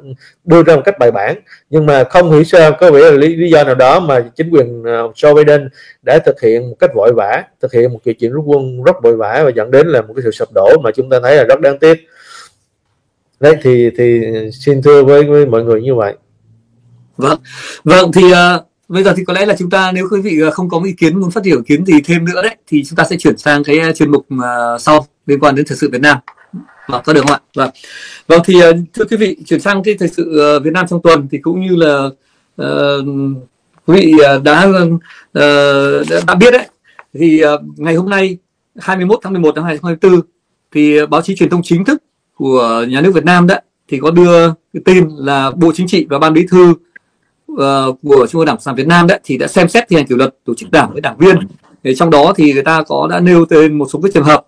đưa ra một cách bài bản, nhưng mà không hiểu sao có vẻ là lý, lý do nào đó mà chính quyền Joe Biden đã thực hiện một cách vội vã, thực hiện một kỳ chuyện rút quân rất vội vã và dẫn đến là một cái sự sụp đổ mà chúng ta thấy là rất đáng tiếc. Đấy thì thì xin thưa với, với mọi người như vậy. Vâng, vâng thì uh, bây giờ thì có lẽ là chúng ta, nếu quý vị không có ý kiến muốn phát biểu ý kiến gì thêm nữa đấy, thì chúng ta sẽ chuyển sang cái chuyên mục uh, sau liên quan đến thời sự Việt Nam. Vâng, có được không ạ? Vâng, vâng thì uh, thưa quý vị, chuyển sang cái thời sự uh, Việt Nam trong tuần thì cũng như là uh, quý vị uh, đã, uh, đã đã biết đấy, thì uh, ngày hôm nay hai mươi mốt tháng mười một năm hai nghìn không trăm hai mươi tư thì uh, báo chí truyền thông chính thức của nhà nước Việt Nam đó thì có đưa cái tin là Bộ Chính trị và Ban Bí thư uh, của Trung ương Đảng Cộng sản Việt Nam đó thì đã xem xét thi hành kỷ luật tổ chức đảng với đảng viên. Thì trong đó thì người ta có đã nêu tên một số cái trường hợp,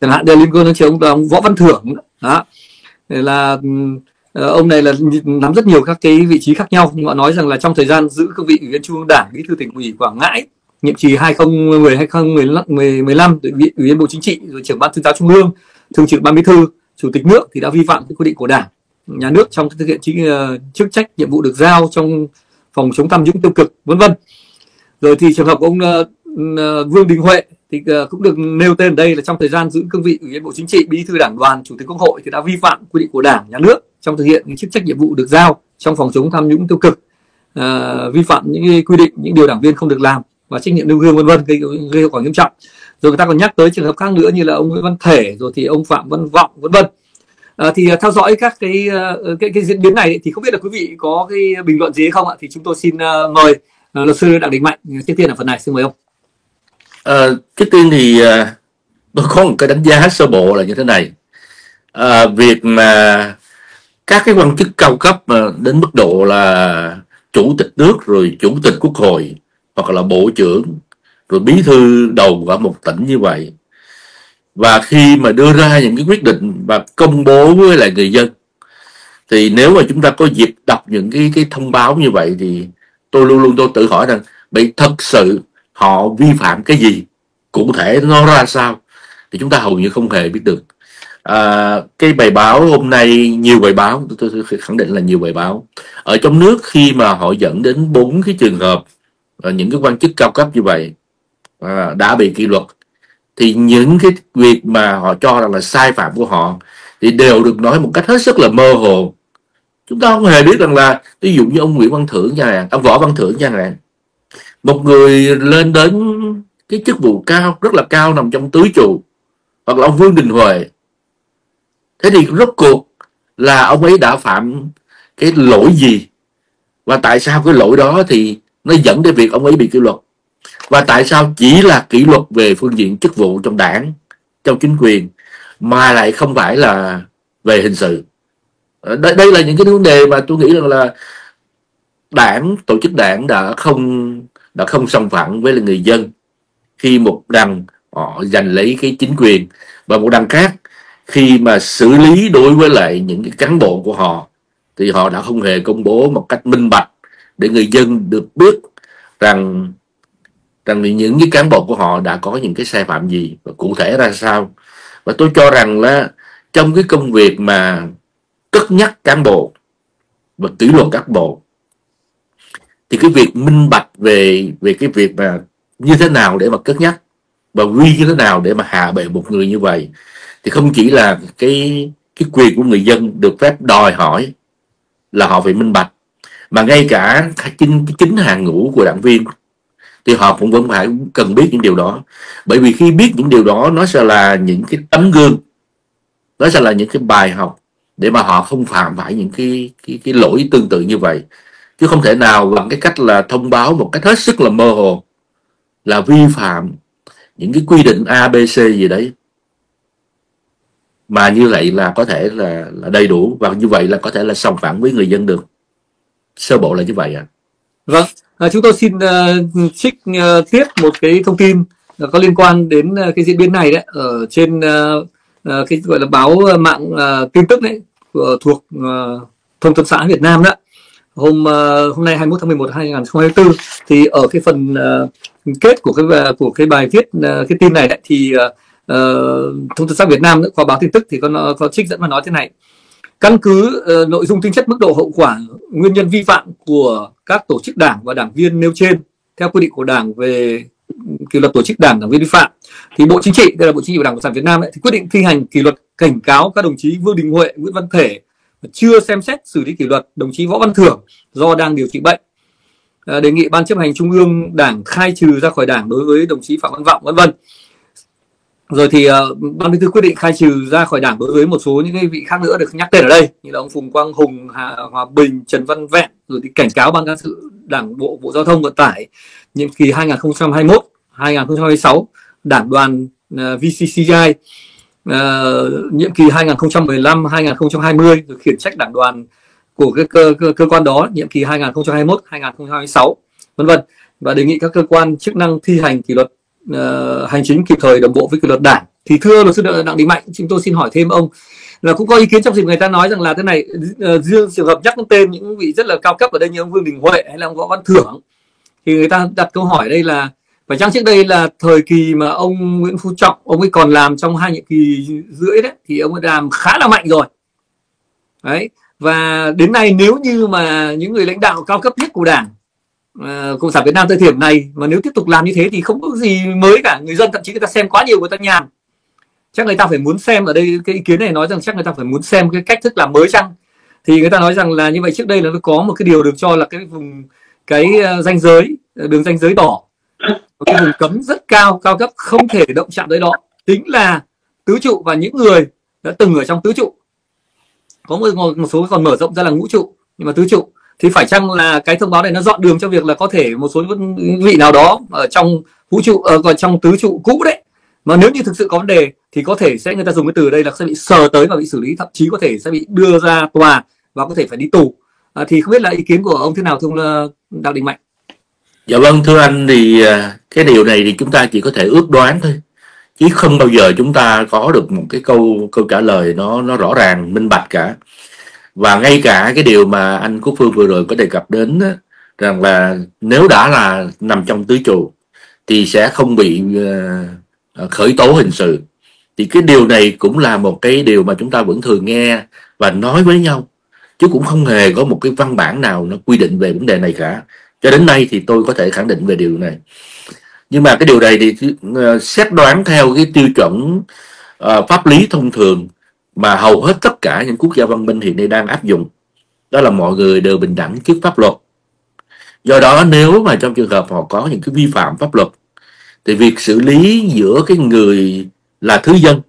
chẳng hạn như liên quan đến ông, ông Võ Văn Thưởng đó, là ông này là nắm rất nhiều các cái vị trí khác nhau, nhưng họ nói rằng là trong thời gian giữ cương vị Ủy viên Trung ương Đảng, Bí thư Tỉnh ủy Quảng Ngãi nhiệm kỳ hai nghìn không trăm mười đến hai nghìn không trăm mười lăm, Ủy viên Bộ Chính trị, rồi trưởng Ban Tuyên giáo Trung ương, Thường trực Ban Bí thư, Chủ tịch nước thì đã vi phạm quy định của Đảng, Nhà nước trong thực hiện chính, uh, chức trách nhiệm vụ được giao trong phòng chống tham nhũng tiêu cực, vân vân. Rồi thì trường hợp ông uh, uh, Vương Đình Huệ thì uh, cũng được nêu tên ở đây là trong thời gian giữ cương vị Ủy viên Bộ Chính trị, Bí thư Đảng đoàn, Chủ tịch Quốc hội thì đã vi phạm quy định của Đảng, Nhà nước trong thực hiện những chức trách nhiệm vụ được giao trong phòng chống tham nhũng tiêu cực, uh, vi phạm những quy định, những điều đảng viên không được làm và trách nhiệm nêu gương, vân vân, gây, gây hậu quả nghiêm trọng. Rồi người ta còn nhắc tới trường hợp khác nữa như là ông Nguyễn Văn Thể, rồi thì ông Phạm Văn Vọng, vân vân. À, thì theo dõi các cái, cái cái diễn biến này thì không biết là quý vị có cái bình luận gì hay không ạ? Thì chúng tôi xin uh, mời uh, luật sư Đặng Đình Mạnh trước tiên ở phần này, xin mời ông. À, trước tiên thì uh, tôi có một cái đánh giá sơ bộ là như thế này. à, việc mà các cái quan chức cao cấp mà đến mức độ là chủ tịch nước rồi chủ tịch quốc hội hoặc là bộ trưởng rồi bí thư đầu ở một tỉnh như vậy, và khi mà đưa ra những cái quyết định và công bố với lại người dân, thì nếu mà chúng ta có dịp đọc những cái cái thông báo như vậy thì tôi luôn luôn tôi tự hỏi rằng vậy thật sự họ vi phạm cái gì, cụ thể nó ra sao thì chúng ta hầu như không hề biết được. À, cái bài báo hôm nay, nhiều bài báo, tôi, tôi, tôi khẳng định là nhiều bài báo ở trong nước khi mà họ dẫn đến bốn cái trường hợp những cái quan chức cao cấp như vậy à, đã bị kỷ luật, thì những cái việc mà họ cho rằng là sai phạm của họ thì đều được nói một cách hết sức là mơ hồ. Chúng ta không hề biết rằng là ví dụ như ông Nguyễn Văn Thưởng chẳng hạn, ông Võ Văn Thưởng chẳng hạn, một người lên đến cái chức vụ cao, rất là cao, nằm trong tứ trụ, hoặc là ông Vương Đình Huệ. Thế thì rốt cuộc là ông ấy đã phạm cái lỗi gì, và tại sao cái lỗi đó thì nó dẫn đến việc ông ấy bị kỷ luật, và tại sao chỉ là kỷ luật về phương diện chức vụ trong đảng, trong chính quyền mà lại không phải là về hình sự. Đây, đây là những cái vấn đề mà tôi nghĩ rằng là đảng, tổ chức đảng đã không đã không sòng phẳng với người dân khi một đằng họ giành lấy cái chính quyền, và một đằng khác khi mà xử lý đối với lại những cái cán bộ của họ thì họ đã không hề công bố một cách minh bạch để người dân được biết rằng rằng những cái cán bộ của họ đã có những cái sai phạm gì và cụ thể ra sao. Và tôi cho rằng là trong cái công việc mà cất nhắc cán bộ và kỷ luật cán bộ thì cái việc minh bạch về về cái việc mà như thế nào để mà cất nhắc và quy như thế nào để mà hạ bệ một người như vậy thì không chỉ là cái cái quyền của người dân được phép đòi hỏi là họ phải minh bạch, mà ngay cả chính, chính hàng ngũ của đảng viên thì họ cũng vẫn phải cần biết những điều đó. Bởi vì khi biết những điều đó, nó sẽ là những cái tấm gương, nó sẽ là những cái bài học để mà họ không phạm phải những cái cái, cái lỗi tương tự như vậy. Chứ không thể nào bằng cái cách là thông báo một cách hết sức là mơ hồ là vi phạm những cái quy định a bê xê gì đấy, mà như vậy là có thể là, là đầy đủ, và như vậy là có thể là sòng phẳng với người dân được. Sơ bộ là như vậy ạ. À. Vâng, à, chúng tôi xin uh, trích uh, tiếp một cái thông tin uh, có liên quan đến uh, cái diễn biến này đấy, ở trên uh, uh, cái gọi là báo uh, mạng uh, tin tức đấy, uh, thuộc uh, Thông tấn xã Việt Nam đó. Hôm uh, hôm nay hai mươi mốt tháng mười một năm hai nghìn không trăm hai mươi tư thì ở cái phần uh, kết của cái của cái bài viết uh, cái tin này đấy, thì uh, uh, Thông tấn xã Việt Nam nữa, qua báo tin tức thì có có trích dẫn và nói thế này: căn cứ uh, nội dung, tính chất, mức độ, hậu quả, nguyên nhân vi phạm của các tổ chức đảng và đảng viên nêu trên theo quy định của Đảng về kỷ luật tổ chức đảng, đảng viên vi phạm, thì Bộ Chính trị, đây là Bộ Chính trị của Đảng Cộng sản Việt Nam ấy, thì quyết định thi hành kỷ luật cảnh cáo các đồng chí Vương Đình Huệ, Nguyễn Văn Thể, chưa xem xét xử lý kỷ luật đồng chí Võ Văn Thưởng do đang điều trị bệnh. À, đề nghị Ban Chấp hành Trung ương Đảng khai trừ ra khỏi Đảng đối với đồng chí Phạm Văn Vọng, vân vân. Rồi thì uh, Ban Bí thư quyết định khai trừ ra khỏi Đảng đối với một số những cái vị khác nữa được nhắc tên ở đây, như là ông Phùng Quang Hùng, Hà, Hòa Bình, Trần Văn Vẹn. Rồi thì cảnh cáo Ban Cán sự Đảng bộ Bộ Giao thông Vận tải nhiệm kỳ hai nghìn không trăm hai mươi mốt đến hai nghìn không trăm hai mươi sáu, Đảng đoàn uh, vê xê xê i. Uh, nhiệm kỳ hai nghìn không trăm mười lăm đến hai nghìn không trăm hai mươi, rồi khiển trách đảng đoàn của cái cơ, cơ, cơ quan đó nhiệm kỳ hai nghìn không trăm hai mươi mốt đến hai nghìn không trăm hai mươi sáu, vân vân, và đề nghị các cơ quan chức năng thi hành kỷ luật uh, hành chính kịp thời, đồng bộ với kỷ luật đảng. Thì thưa luật sư Đặng Đình Mạnh, chúng tôi xin hỏi thêm ông là cũng có ý kiến trong dịp người ta nói rằng là thế này, uh, riêng trường hợp nhắc tên những vị rất là cao cấp ở đây như ông Vương Đình Huệ hay là ông Võ Văn Thưởng, thì người ta đặt câu hỏi đây là phải chăng trước đây là thời kỳ mà ông Nguyễn Phú Trọng, ông ấy còn làm trong hai nhiệm kỳ rưỡi đấy, thì ông ấy làm khá là mạnh rồi. Đấy, và đến nay nếu như mà những người lãnh đạo cao cấp nhất của Đảng uh, Cộng sản Việt Nam thời điểm này mà nếu tiếp tục làm như thế thì không có gì mới cả. Người dân thậm chí người ta xem quá nhiều, người ta nhàn. Chắc người ta phải muốn xem ở đây, cái ý kiến này nói rằng chắc người ta phải muốn xem cái cách thức làm mới chăng. Thì người ta nói rằng là như vậy trước đây là nó có một cái điều được cho là cái vùng, cái ranh giới, đường ranh giới đỏ, cái vùng cấm rất cao, cao cấp không thể động chạm tới đó, chính là tứ trụ và những người đã từng ở trong tứ trụ, có một, một số còn mở rộng ra là ngũ trụ, nhưng mà tứ trụ thì phải chăng là cái thông báo này nó dọn đường cho việc là có thể một số vị nào đó ở trong vũ trụ, ở trong tứ trụ cũ đấy Mà nếu như thực sự có vấn đề thì có thể sẽ người ta dùng cái từ đây là sẽ bị sờ tới và bị xử lý, thậm chí có thể sẽ bị đưa ra tòa và có thể phải đi tù. À, thì không biết là ý kiến của ông thế nào thưa ông Đặng Đình Mạnh? Dạ vâng, thưa anh, thì cái điều này thì chúng ta chỉ có thể ước đoán thôi, chứ không bao giờ chúng ta có được một cái câu câu trả lời nó nó rõ ràng, minh bạch cả. Và ngay cả cái điều mà anh Quốc Phương vừa rồi có đề cập đến đó, rằng là nếu đã là nằm trong tứ trụ thì sẽ không bị uh, khởi tố hình sự. Thì cái điều này cũng là một cái điều mà chúng ta vẫn thường nghe và nói với nhau, chứ cũng không hề có một cái văn bản nào nó quy định về vấn đề này cả. Cho đến nay thì tôi có thể khẳng định về điều này. Nhưng mà cái điều này thì uh, xét đoán theo cái tiêu chuẩn uh, pháp lý thông thường mà hầu hết tất cả những quốc gia văn minh hiện nay đang áp dụng, đó là mọi người đều bình đẳng trước pháp luật. Do đó nếu mà trong trường hợp họ có những cái vi phạm pháp luật thì việc xử lý giữa cái người là thứ dân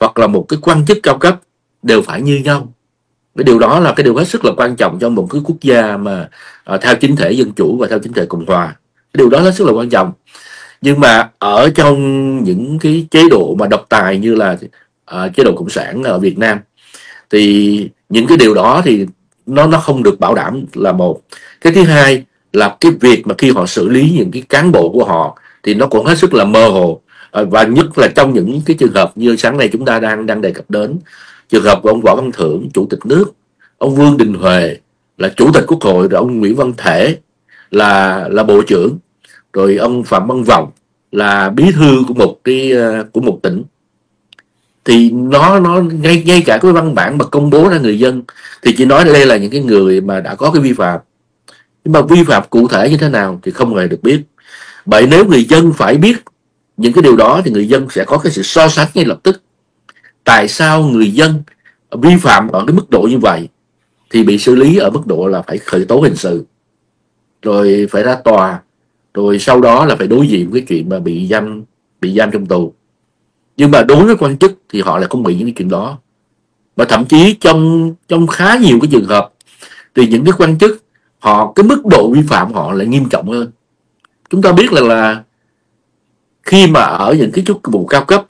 hoặc là một cái quan chức cao cấp đều phải như nhau. Cái điều đó là cái điều hết sức là quan trọng trong một cái quốc gia mà uh, theo chính thể dân chủ và theo chính thể cộng hòa. Cái điều đó hết sức là quan trọng. Nhưng mà ở trong những cái chế độ mà độc tài như là uh, chế độ Cộng sản ở Việt Nam thì những cái điều đó thì nó nó không được bảo đảm là một. Cái thứ hai là cái việc mà khi họ xử lý những cái cán bộ của họ thì nó cũng hết sức là mơ hồ, và nhất là trong những cái trường hợp như sáng nay chúng ta đang đang đề cập đến trường hợp của ông Võ Văn Thưởng, Chủ tịch nước, ông Vương Đình Huệ là Chủ tịch Quốc hội, rồi ông Nguyễn Văn Thể là là Bộ trưởng, rồi ông Phạm Văn Vọng là bí thư của một cái của một tỉnh. Thì nó nó ngay ngay cả cái văn bản mà công bố ra người dân thì chỉ nói đây là những cái người mà đã có cái vi phạm. Nhưng mà vi phạm cụ thể như thế nào thì không hề được biết. Vậy nếu người dân phải biết những cái điều đó thì người dân sẽ có cái sự so sánh ngay lập tức. Tại sao người dân vi phạm ở cái mức độ như vậy thì bị xử lý ở mức độ là phải khởi tố hình sự, rồi phải ra tòa, rồi sau đó là phải đối diện với chuyện mà bị giam bị giam trong tù. Nhưng mà đối với quan chức thì họ lại không bị những cái chuyện đó. Và thậm chí trong trong khá nhiều cái trường hợp thì những cái quan chức họ cái mức độ vi phạm họ lại nghiêm trọng hơn. Chúng ta biết là là khi mà ở những cái chức vụ cao cấp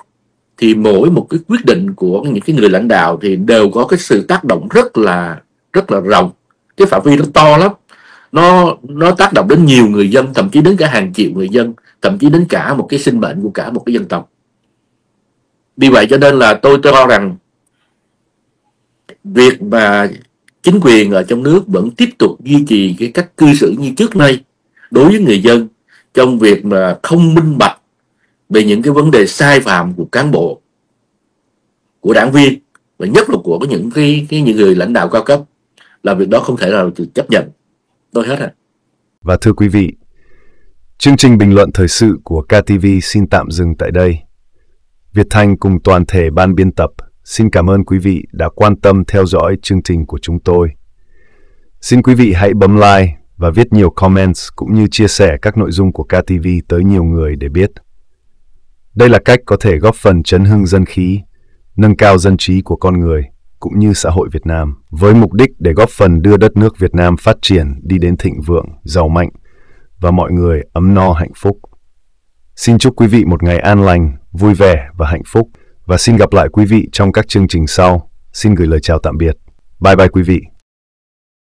thì mỗi một cái quyết định của những cái người lãnh đạo thì đều có cái sự tác động rất là rất là rộng, cái phạm vi nó to lắm, nó nó tác động đến nhiều người dân, thậm chí đến cả hàng triệu người dân, thậm chí đến cả một cái sinh mệnh của cả một cái dân tộc. Vì vậy cho nên là tôi cho rằng việc mà chính quyền ở trong nước vẫn tiếp tục duy trì cái cách cư xử như trước nay đối với người dân trong việc mà không minh bạch về những cái vấn đề sai phạm của cán bộ, của đảng viên, và nhất là của những cái, cái những người lãnh đạo cao cấp, là việc đó không thể nào được chấp nhận. Tôi hết rồi. Và thưa quý vị, chương trình bình luận thời sự của ca tê vê xin tạm dừng tại đây. Việt Thanh cùng toàn thể ban biên tập xin cảm ơn quý vị đã quan tâm theo dõi chương trình của chúng tôi. Xin quý vị hãy bấm like và viết nhiều comments cũng như chia sẻ các nội dung của ca tê vê tới nhiều người để biết. Đây là cách có thể góp phần chấn hưng dân khí, nâng cao dân trí của con người cũng như xã hội Việt Nam, với mục đích để góp phần đưa đất nước Việt Nam phát triển đi đến thịnh vượng, giàu mạnh và mọi người ấm no hạnh phúc. Xin chúc quý vị một ngày an lành, vui vẻ và hạnh phúc, và xin gặp lại quý vị trong các chương trình sau. Xin gửi lời chào tạm biệt. Bye bye quý vị.